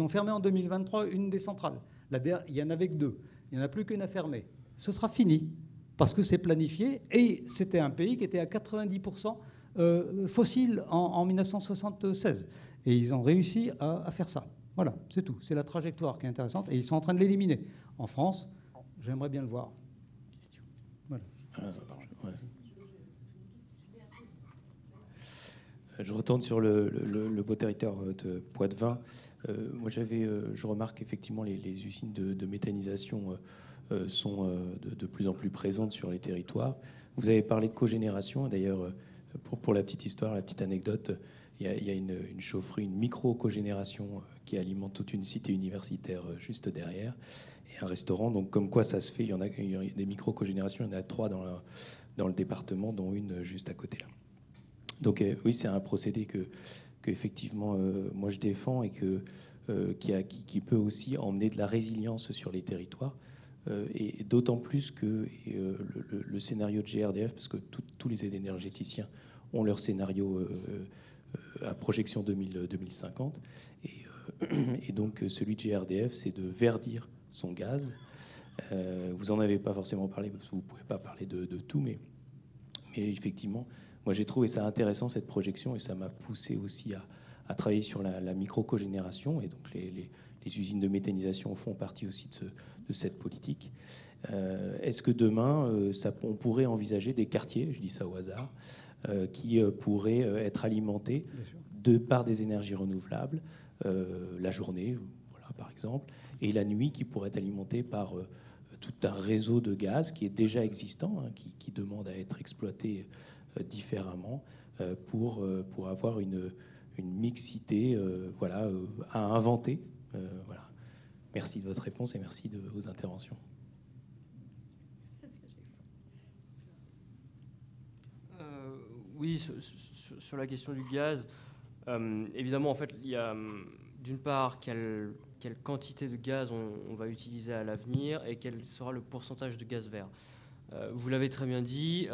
ont fermé en 2023 une des centrales. Il n'y en avait que 2. Il n'y en a plus qu'une à fermer. Ce sera fini parce que c'est planifié et c'était un pays qui était à 90% fossile en 1976. Et ils ont réussi à faire ça. Voilà, c'est tout. C'est la trajectoire qui est intéressante et ils sont en train de l'éliminer. En France... J'aimerais bien le voir. Voilà. Ouais. Je retourne sur le beau territoire de Poitevin. Moi, je remarque effectivement les usines de méthanisation sont de plus en plus présentes sur les territoires. Vous avez parlé de cogénération. D'ailleurs, pour la petite histoire, la petite anecdote, il y a une chaufferie, une micro-cogénération qui alimente toute une cité universitaire juste derrière. Et un restaurant, donc comme quoi ça se fait, il y a des micro-cogénérations, il y en a 3 dans le département, dont une juste à côté là. Donc oui, c'est un procédé que effectivement, moi je défends et qui peut aussi emmener de la résilience sur les territoires, et d'autant plus que le scénario de GRDF, parce que tous les énergéticiens ont leur scénario à projection 2050, et Et donc celui de GRDF, c'est de verdir son gaz. Vous n'en avez pas forcément parlé, parce que vous ne pouvez pas parler de tout, mais effectivement, moi j'ai trouvé ça intéressant, cette projection, et ça m'a poussé aussi à travailler sur la micro-cogénération, et donc les usines de méthanisation font partie aussi de cette politique. Est-ce que demain, on pourrait envisager des quartiers, je dis ça au hasard, qui pourraient être alimentés par des énergies renouvelables, la journée, voilà, par exemple, et la nuit qui pourrait être alimentée par tout un réseau de gaz qui est déjà existant, hein, qui demande à être exploité différemment pour avoir une mixité à inventer. Voilà. Merci de votre réponse et merci de vos interventions. Oui, sur la question du gaz, évidemment, en fait, il y a d'une part quelle quantité de gaz on va utiliser à l'avenir et quel sera le pourcentage de gaz vert. Vous l'avez très bien dit,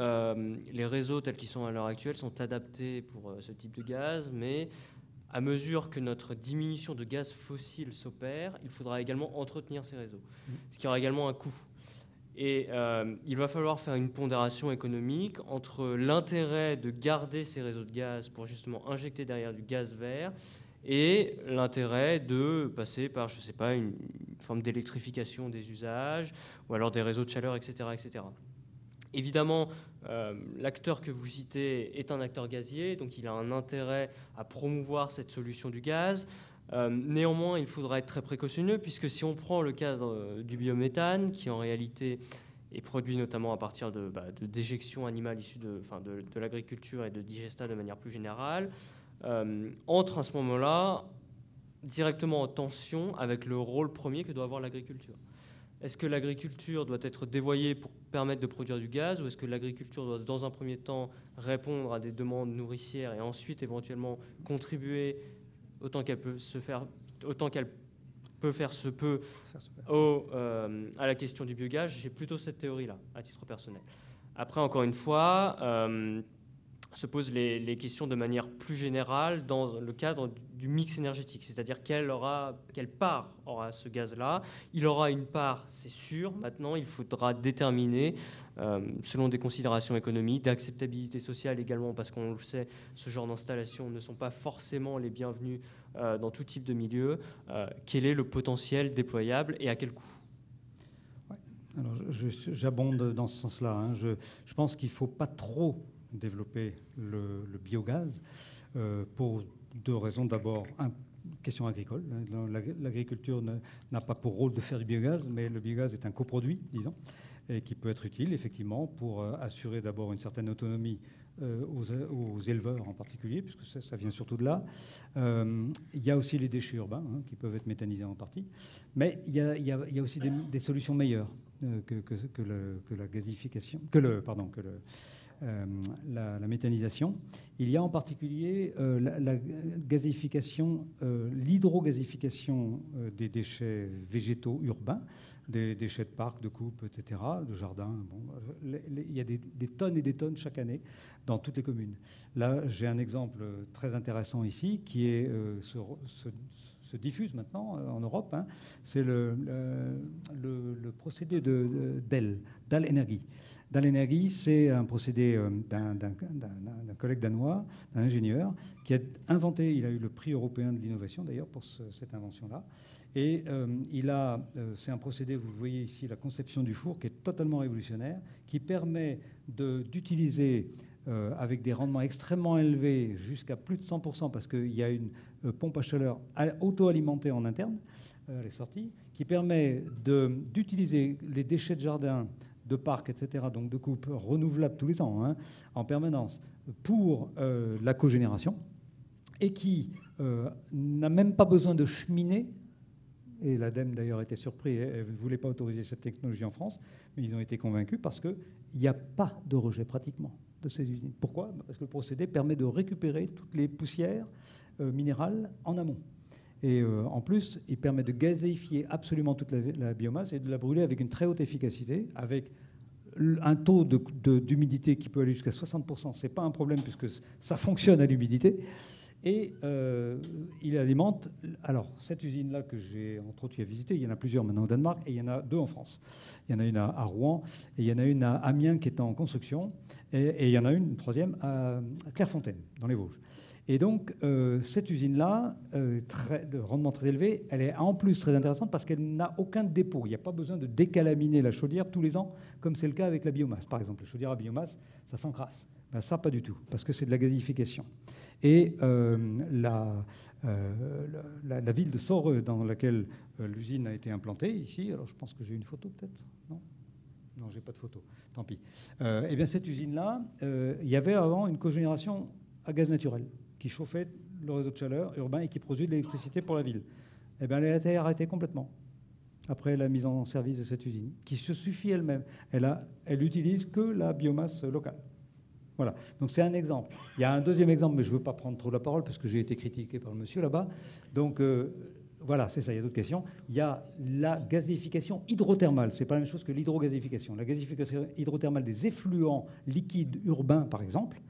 les réseaux tels qu'ils sont à l'heure actuelle sont adaptés pour ce type de gaz, mais à mesure que notre diminution de gaz fossile s'opère, il faudra également entretenir ces réseaux, ce qui aura également un coût. Et il va falloir faire une pondération économique entre l'intérêt de garder ces réseaux de gaz pour justement injecter derrière du gaz vert et l'intérêt de passer par, je ne sais pas, une forme d'électrification des usages ou alors des réseaux de chaleur, etc. etc. Évidemment, l'acteur que vous citez est un acteur gazier, donc il a un intérêt à promouvoir cette solution du gaz. Néanmoins, il faudra être très précautionneux, puisque si on prend le cadre du biométhane, qui en réalité est produit notamment à partir de déjections animales issues de l'agriculture et de digestats de manière plus générale, entre à ce moment-là directement en tension avec le rôle premier que doit avoir l'agriculture. Est-ce que l'agriculture doit être dévoyée pour permettre de produire du gaz, ou est-ce que l'agriculture doit dans un premier temps répondre à des demandes nourricières et ensuite éventuellement contribuer autant qu'elle peut faire se peut. À la question du biogaz? J'ai plutôt cette théorie-là, à titre personnel. Après, encore une fois, se posent les questions de manière plus générale dans le cadre du mix énergétique, c'est-à-dire quelle part aura ce gaz-là. Il aura une part, c'est sûr. Maintenant, il faudra déterminer, selon des considérations économiques, d'acceptabilité sociale également, parce qu'on le sait, ce genre d'installations ne sont pas forcément les bienvenues dans tout type de milieu. Quel est le potentiel déployable et à quel coût? Ouais. Alors, j'abonde dans ce sens-là, hein. Je pense qu'il ne faut pas trop développer le biogaz pour deux raisons. D'abord, question agricole. L'agriculture n'a pas pour rôle de faire du biogaz, mais le biogaz est un coproduit, disons, et qui peut être utile, effectivement, pour assurer d'abord une certaine autonomie aux éleveurs en particulier, puisque ça vient surtout de là. Il y a aussi les déchets urbains, hein, qui peuvent être méthanisés en partie, mais il y a aussi des solutions meilleures que la gazification, la méthanisation. Il y a en particulier la gazification, l'hydrogazification des déchets végétaux urbains, des déchets de parcs, de coupes, etc., de jardins. Bon, il y a des tonnes et des tonnes chaque année dans toutes les communes. Là, j'ai un exemple très intéressant ici qui est se diffuse maintenant en Europe. Hein. C'est le procédé d'Al-Energy. D'Al-Energy, c'est un procédé d'un collègue danois, d'un ingénieur, qui a inventé, il a eu le prix européen de l'innovation d'ailleurs pour cette invention-là, et c'est un procédé, vous voyez ici, la conception du four, qui est totalement révolutionnaire, qui permet d'utiliser avec des rendements extrêmement élevés, jusqu'à plus de 100%, parce qu'il y a une pompe à chaleur auto-alimentée en interne, les sorties, qui permet d'utiliser les déchets de jardin, de parcs, etc., donc de coupes renouvelables tous les ans, hein, en permanence, pour la cogénération, et qui n'a même pas besoin de cheminer. Et l'ADEME, d'ailleurs, était surpris et ne voulait pas autoriser cette technologie en France, mais ils ont été convaincus parce qu'il n'y a pas de rejet pratiquement de ces usines. Pourquoi? Parce que le procédé permet de récupérer toutes les poussières minérales en amont. Et en plus, il permet de gazéifier absolument toute la biomasse et de la brûler avec une très haute efficacité, avec un taux d'humidité qui peut aller jusqu'à 60%. Ce n'est pas un problème puisque ça fonctionne à l'humidité. Et il alimente... Alors, cette usine-là que j'ai entre autres visitée, il y en a plusieurs maintenant au Danemark, et il y en a deux en France. Il y en a une à Rouen, et il y en a une à Amiens qui est en construction, et il y en a une troisième à Clairefontaine, dans les Vosges. Et donc, cette usine-là, de rendement très élevé, elle est en plus très intéressante parce qu'elle n'a aucun dépôt. Il n'y a pas besoin de décalaminer la chaudière tous les ans, comme c'est le cas avec la biomasse. Par exemple, la chaudière à biomasse, ça s'encrasse. Ben ça, pas du tout, parce que c'est de la gazification. Et la ville de Soreux, dans laquelle l'usine a été implantée, ici, alors je pense que j'ai une photo peut-être, non ? Non, j'ai pas de photo, tant pis. Eh bien, cette usine-là, il y avait avant une cogénération à gaz naturel qui chauffait le réseau de chaleur urbain et qui produit de l'électricité pour la ville. Eh bien, elle a été arrêtée complètement après la mise en service de cette usine, qui se suffit elle-même. Elle n'utilise que la biomasse locale. Voilà, donc c'est un exemple. Il y a un deuxième exemple, mais je ne veux pas prendre trop la parole parce que j'ai été critiqué par le monsieur là-bas. Donc voilà, c'est ça, il y a d'autres questions. Il y a la gazification hydrothermale, c'est pas la même chose que l'hydrogazification. La gazification hydrothermale des effluents liquides urbains, par exemple,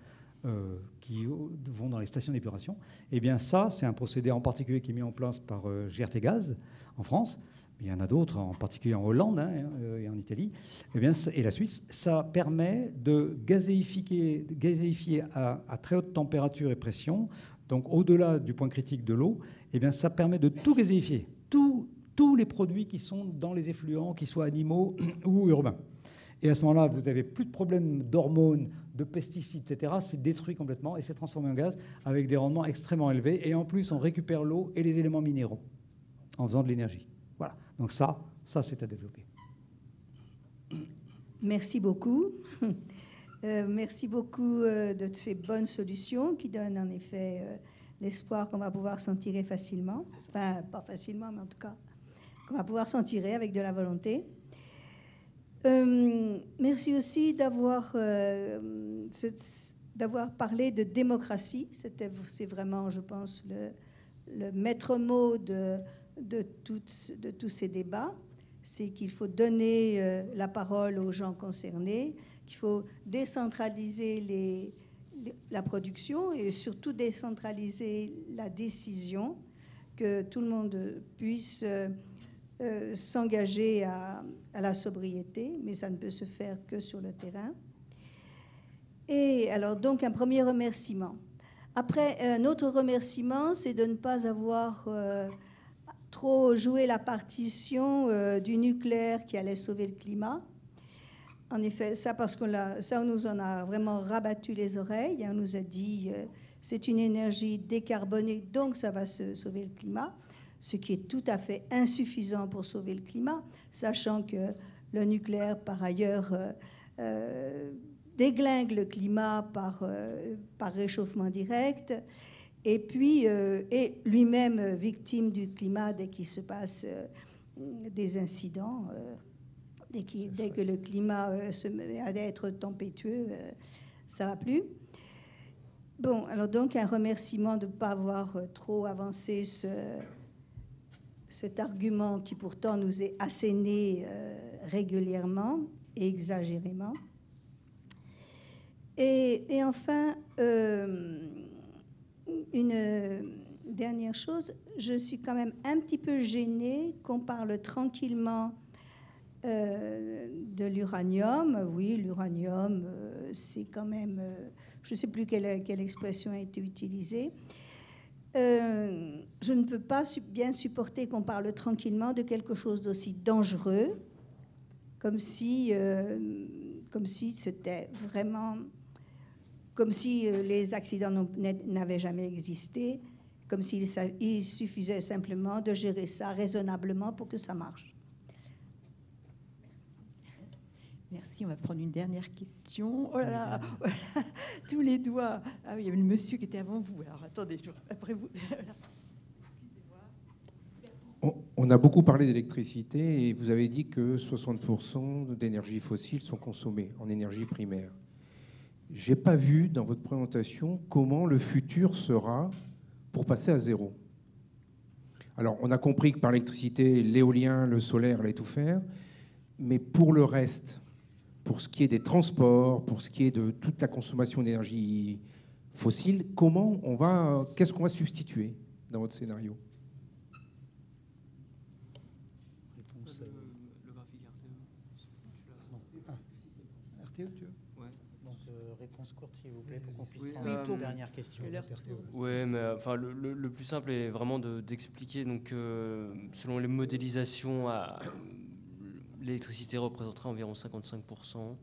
qui vont dans les stations d'épuration, eh bien ça, c'est un procédé en particulier qui est mis en place par GRT Gaz en France. Il y en a d'autres, en particulier en Hollande et en Italie, et la Suisse. Ça permet de gazéifier à très haute température et pression, donc au-delà du point critique de l'eau, eh bien, ça permet de tout gazéifier, tous les produits qui sont dans les effluents, qu'ils soient animaux ou urbains. Et à ce moment-là, vous n'avez plus de problème d'hormones, de pesticides, etc. C'est détruit complètement et c'est transformé en gaz avec des rendements extrêmement élevés. Et en plus, on récupère l'eau et les éléments minéraux en faisant de l'énergie. Voilà. Donc ça c'est à développer. Merci beaucoup. Merci beaucoup de ces bonnes solutions qui donnent en effet l'espoir qu'on va pouvoir s'en tirer facilement. Enfin, pas facilement, mais en tout cas, qu'on va pouvoir s'en tirer avec de la volonté. Merci aussi d'avoir parlé de démocratie. C'est vraiment, je pense, le maître mot de tous ces débats, c'est qu'il faut donner la parole aux gens concernés, qu'il faut décentraliser la production et surtout décentraliser la décision, que tout le monde puisse s'engager à la sobriété, mais ça ne peut se faire que sur le terrain. Et alors donc un premier remerciement. Après, un autre remerciement, c'est de ne pas avoir... trop jouer la partition du nucléaire qui allait sauver le climat. En effet, ça, parce qu'on nous en a vraiment rabattu les oreilles. On nous a dit c'est une énergie décarbonée, donc ça va sauver le climat, ce qui est tout à fait insuffisant pour sauver le climat, sachant que le nucléaire, par ailleurs, déglingue le climat par réchauffement direct. Et puis, est lui-même victime du climat dès qu'il se passe des incidents, dès que le climat a d'être tempétueux, ça ne va plus. Bon, alors donc un remerciement de ne pas avoir trop avancé cet argument qui pourtant nous est asséné régulièrement et exagérément. Et enfin... une dernière chose, je suis quand même un petit peu gênée qu'on parle tranquillement de l'uranium. Oui, l'uranium, c'est quand même... je ne sais plus quelle expression a été utilisée. Je ne peux pas bien supporter qu'on parle tranquillement de quelque chose d'aussi dangereux, comme si c'était vraiment... comme si les accidents n'avaient jamais existé, comme s'il suffisait simplement de gérer ça raisonnablement pour que ça marche. Merci, on va prendre une dernière question. Oh là là, oh là, tous les doigts. Ah oui, il y avait le monsieur qui était avant vous. Alors attendez, après vous. On a beaucoup parlé d'électricité et vous avez dit que 60% d'énergie fossile sont consommées en énergie primaire. Je n'ai pas vu dans votre présentation comment le futur sera pour passer à zéro. Alors, on a compris que par l'électricité, l'éolien, le solaire allait tout faire, mais pour le reste, pour ce qui est des transports, pour ce qui est de toute la consommation d'énergie fossiles, comment on va, qu'est-ce qu'on va substituer dans votre scénario? Le graphique RTE. RTE, tu veux? Ouais. Donc réponse courte, s'il vous plaît, pour qu'on puisse prendre une dernière question. Oui, mais enfin, le plus simple est vraiment d'expliquer. Donc, selon les modélisations, l'électricité représenterait environ 55%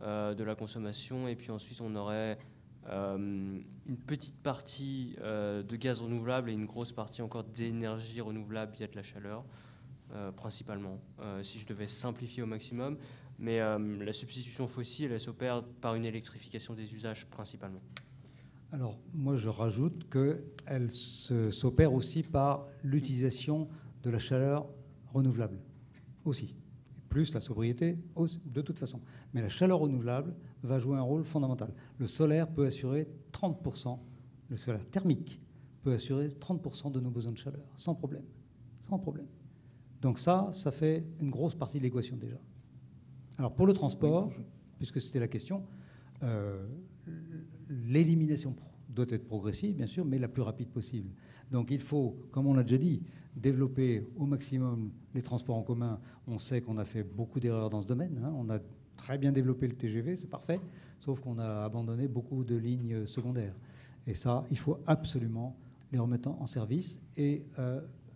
de la consommation, et puis ensuite on aurait une petite partie de gaz renouvelable et une grosse partie encore d'énergie renouvelable via de la chaleur, principalement, si je devais simplifier au maximum. Mais la substitution fossile, elle s'opère par une électrification des usages, principalement. Alors, moi, je rajoute qu'elle s'opère aussi par l'utilisation de la chaleur renouvelable, aussi. Plus la sobriété, de toute façon. Mais la chaleur renouvelable va jouer un rôle fondamental. Le solaire peut assurer 30%, le solaire thermique peut assurer 30% de nos besoins de chaleur, sans problème. Sans problème. Donc ça fait une grosse partie de l'équation déjà. Alors pour le transport, puisque c'était la question, l'élimination doit être progressive, bien sûr, mais la plus rapide possible. Donc il faut, comme on l'a déjà dit, développer au maximum les transports en commun. On sait qu'on a fait beaucoup d'erreurs dans ce domaine. Hein. On a très bien développé le TGV, c'est parfait, sauf qu'on a abandonné beaucoup de lignes secondaires. Et ça, il faut absolument les remettre en service et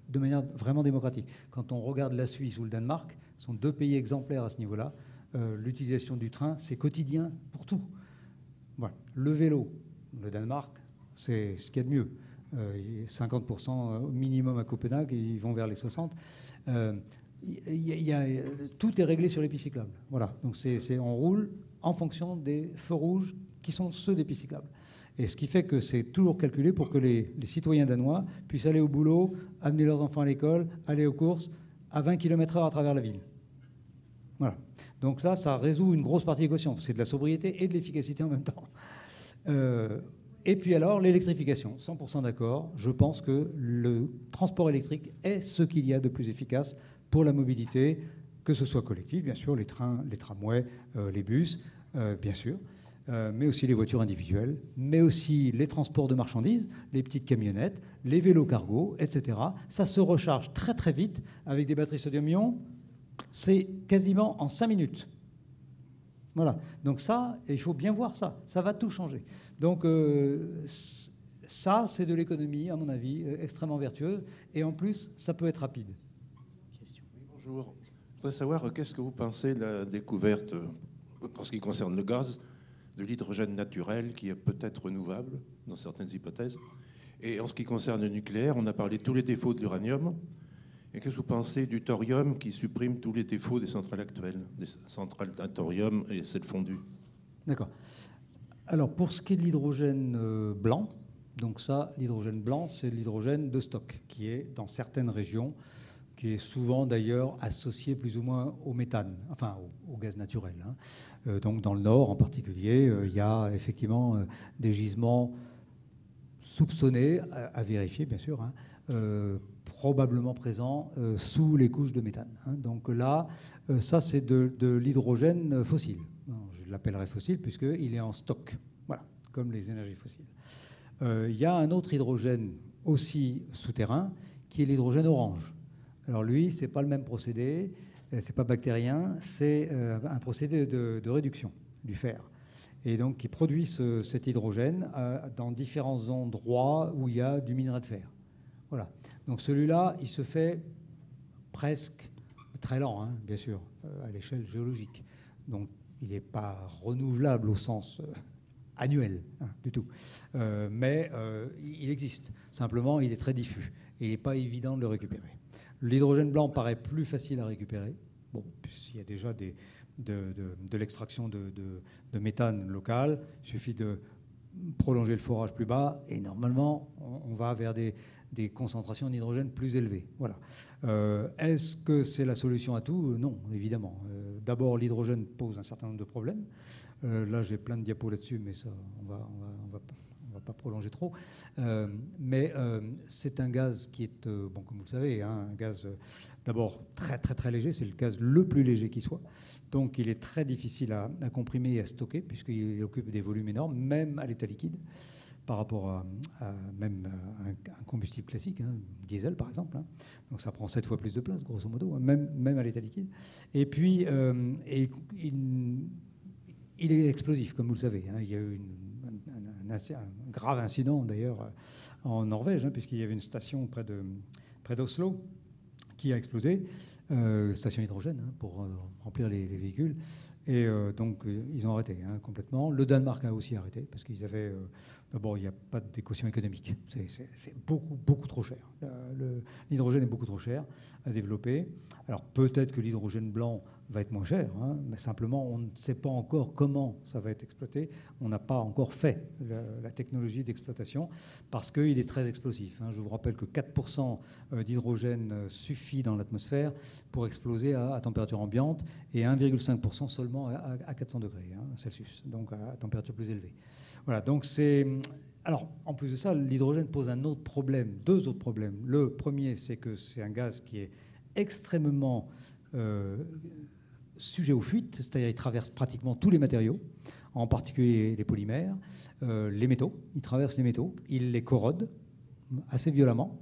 de manière vraiment démocratique. Quand on regarde la Suisse ou le Danemark, ce sont deux pays exemplaires à ce niveau-là. L'utilisation du train, c'est quotidien pour tout. Voilà. Le vélo, le Danemark, c'est ce qu'il y a de mieux. 50% minimum à Copenhague, ils vont vers les 60%. Tout est réglé sur les pistes cyclables. Voilà. Donc on roule en fonction des feux rouges qui sont ceux des pistes cyclables. Et ce qui fait que c'est toujours calculé pour que les citoyens danois puissent aller au boulot, amener leurs enfants à l'école, aller aux courses à 20 km/h à travers la ville. Voilà. Donc ça résout une grosse partie de l'équation. C'est de la sobriété et de l'efficacité en même temps. Et puis alors, l'électrification, 100% d'accord. Je pense que le transport électrique est ce qu'il y a de plus efficace pour la mobilité, que ce soit collective, bien sûr, les trains, les tramways, les bus, bien sûr, mais aussi les voitures individuelles, mais aussi les transports de marchandises, les petites camionnettes, les vélos cargo, etc. Ça se recharge très très vite avec des batteries sodium-ion. C'est quasiment en 5 minutes. Voilà. Donc ça, il faut bien voir ça. Ça va tout changer. Donc ça, c'est de l'économie, à mon avis, extrêmement vertueuse. Et en plus, ça peut être rapide. Question. Oui, bonjour. Je voudrais savoir qu'est-ce que vous pensez de la découverte, en ce qui concerne le gaz, de l'hydrogène naturel qui est peut-être renouvelable, dans certaines hypothèses. Et en ce qui concerne le nucléaire, on a parlé de tous les défauts de l'uranium. Et qu'est-ce que vous pensez du thorium qui supprime tous les défauts des centrales actuelles, des centrales d'un thorium et celles fondues? D'accord. Alors, pour ce qui est de l'hydrogène blanc, donc ça, l'hydrogène blanc, c'est l'hydrogène de stock qui est dans certaines régions, qui est souvent d'ailleurs associé plus ou moins au méthane, enfin au gaz naturel. Hein. Donc, dans le Nord en particulier, il y a effectivement des gisements soupçonnés, à vérifier bien sûr, hein, probablement présent sous les couches de méthane. Hein. Donc là, ça, c'est de l'hydrogène fossile. Non, je l'appellerai fossile puisqu'il est en stock, voilà, comme les énergies fossiles. Il y a un autre hydrogène aussi souterrain qui est l'hydrogène orange. Alors lui, ce n'est pas le même procédé, ce n'est pas bactérien, c'est un procédé de réduction du fer. Et donc qui produit cet hydrogène dans différents endroits où il y a du minerai de fer. Voilà. Donc celui-là, il se fait presque très lent, hein, bien sûr, à l'échelle géologique. Donc il n'est pas renouvelable au sens annuel, hein, du tout. Mais il existe. Simplement, il est très diffus. Et il n'est pas évident de le récupérer. L'hydrogène blanc paraît plus facile à récupérer. Bon, s'il y a déjà de l'extraction de méthane local, il suffit de prolonger le forage plus bas. Et normalement, on va vers des concentrations d'hydrogène plus élevées. Voilà. Est-ce que c'est la solution à tout? Non, évidemment. D'abord, l'hydrogène pose un certain nombre de problèmes. Là, j'ai plein de diapos là-dessus, mais ça, on va pas prolonger trop. Mais c'est un gaz qui est, bon, comme vous le savez, hein, un gaz d'abord très léger. C'est le gaz le plus léger qui soit. Donc il est très difficile à comprimer et à stocker puisqu'il occupe des volumes énormes, même à l'état liquide, par rapport à un combustible classique, hein, diesel par exemple. Hein. Donc ça prend 7 fois plus de place, grosso modo, hein, même à l'état liquide. Et puis il est explosif, comme vous le savez. Hein. Il y a eu un grave incident d'ailleurs en Norvège, hein, puisqu'il y avait une station près d'Oslo qui a explosé. Station hydrogène, hein, pour remplir les véhicules. Et donc, ils ont arrêté, hein, complètement. Le Danemark a aussi arrêté, parce qu'ils avaient... d'abord, il n'y a pas d'équation économique. C'est beaucoup trop cher. L'hydrogène est beaucoup trop cher à développer. Alors, peut-être que l'hydrogène blanc va être moins cher, hein, mais simplement, on ne sait pas encore comment ça va être exploité. On n'a pas encore fait la technologie d'exploitation, parce qu'il est très explosif. Hein. Je vous rappelle que 4% d'hydrogène suffit dans l'atmosphère pour exploser à température ambiante, et 1,5% seulement à 400 degrés hein, Celsius, donc à température plus élevée. Voilà, donc c'est... Alors, en plus de ça, l'hydrogène pose un autre problème, deux autres problèmes. Le premier, c'est que c'est un gaz qui est extrêmement... sujet aux fuites, c'est-à-dire il traverse pratiquement tous les matériaux, en particulier les polymères, les métaux. Il traverse les métaux, il les corrode assez violemment.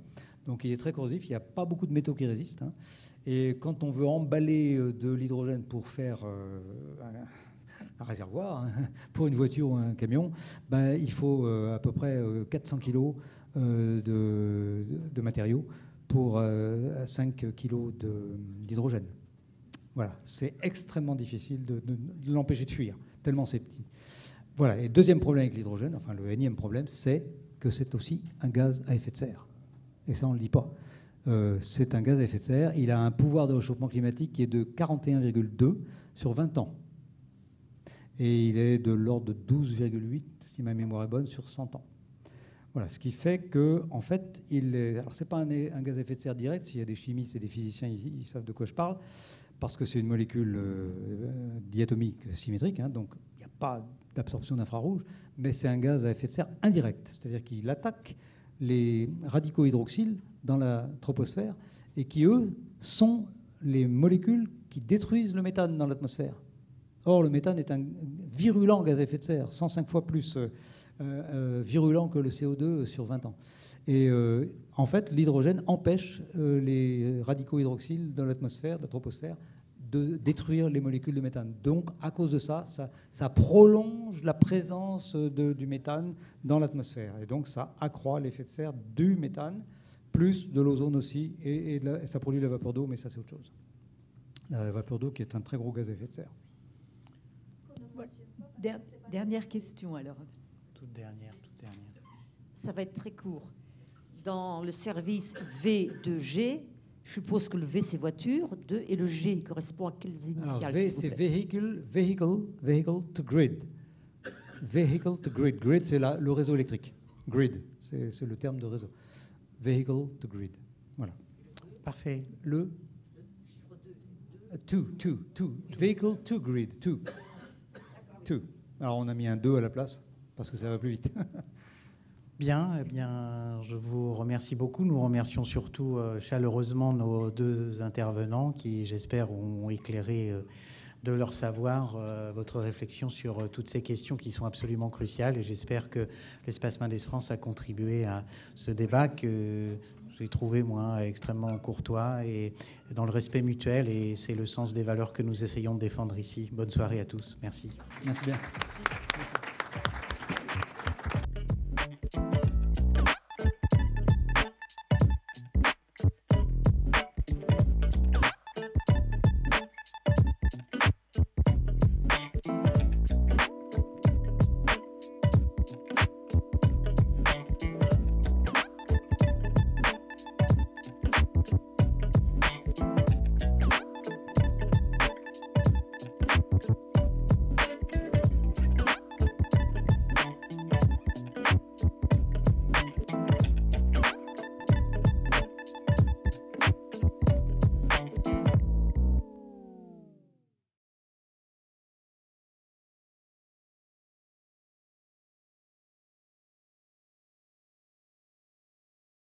Donc il est très corrosif, il n'y a pas beaucoup de métaux qui résistent. Hein. Et quand on veut emballer de l'hydrogène pour faire un réservoir, hein, pour une voiture ou un camion, ben, il faut à peu près 400 kg de matériaux pour 5 kg d'hydrogène. Voilà, c'est extrêmement difficile de l'empêcher de fuir, tellement c'est petit. Voilà, et deuxième problème avec l'hydrogène, enfin le énième problème, c'est que c'est aussi un gaz à effet de serre. Et ça, on ne le dit pas. C'est un gaz à effet de serre. Il a un pouvoir de réchauffement climatique qui est de 41,2 sur 20 ans. Et il est de l'ordre de 12,8, si ma mémoire est bonne, sur 100 ans. Voilà, ce qui fait que, en fait, alors c'est pas un gaz à effet de serre direct. S'il y a des chimistes et des physiciens, ils savent de quoi je parle. Parce que c'est une molécule diatomique symétrique, hein, donc il n'y a pas d'absorption d'infrarouge, mais c'est un gaz à effet de serre indirect, c'est-à-dire qu'il attaque les radicaux hydroxyles dans la troposphère et qui, eux, sont les molécules qui détruisent le méthane dans l'atmosphère. Or, le méthane est un virulent gaz à effet de serre, 105 fois plus virulent que le CO2 sur 20 ans. Et en fait, l'hydrogène empêche les radicaux hydroxyles dans l'atmosphère, la troposphère, de détruire les molécules de méthane. Donc, à cause de ça, ça prolonge la présence du méthane dans l'atmosphère. Et donc, ça accroît l'effet de serre du méthane, plus de l'ozone aussi, et ça produit la vapeur d'eau, mais ça, c'est autre chose. La vapeur d'eau qui est un très gros gaz à effet de serre. Voilà. Dernière question, alors. Toute dernière. Ça va être très court. Dans le service V2G, je suppose que le V, c'est voiture, 2, et le G correspond à quelles initiales? Alors, V, c'est vehicle to grid. Vehicle to grid. Grid, c'est le réseau électrique. Grid, c'est le terme de réseau. Vehicle to grid. Voilà. Parfait. Le chiffre 2. Vehicle to grid. 2. Alors, on a mis un 2 à la place, parce que ça va plus vite. Bien, eh bien, je vous remercie beaucoup. Nous remercions surtout chaleureusement nos deux intervenants qui, j'espère, ont éclairé de leur savoir votre réflexion sur toutes ces questions qui sont absolument cruciales. Et j'espère que l'espace Mendès France a contribué à ce débat que j'ai trouvé, moi, extrêmement courtois et dans le respect mutuel. Et c'est le sens des valeurs que nous essayons de défendre ici. Bonne soirée à tous. Merci. Merci bien. Merci.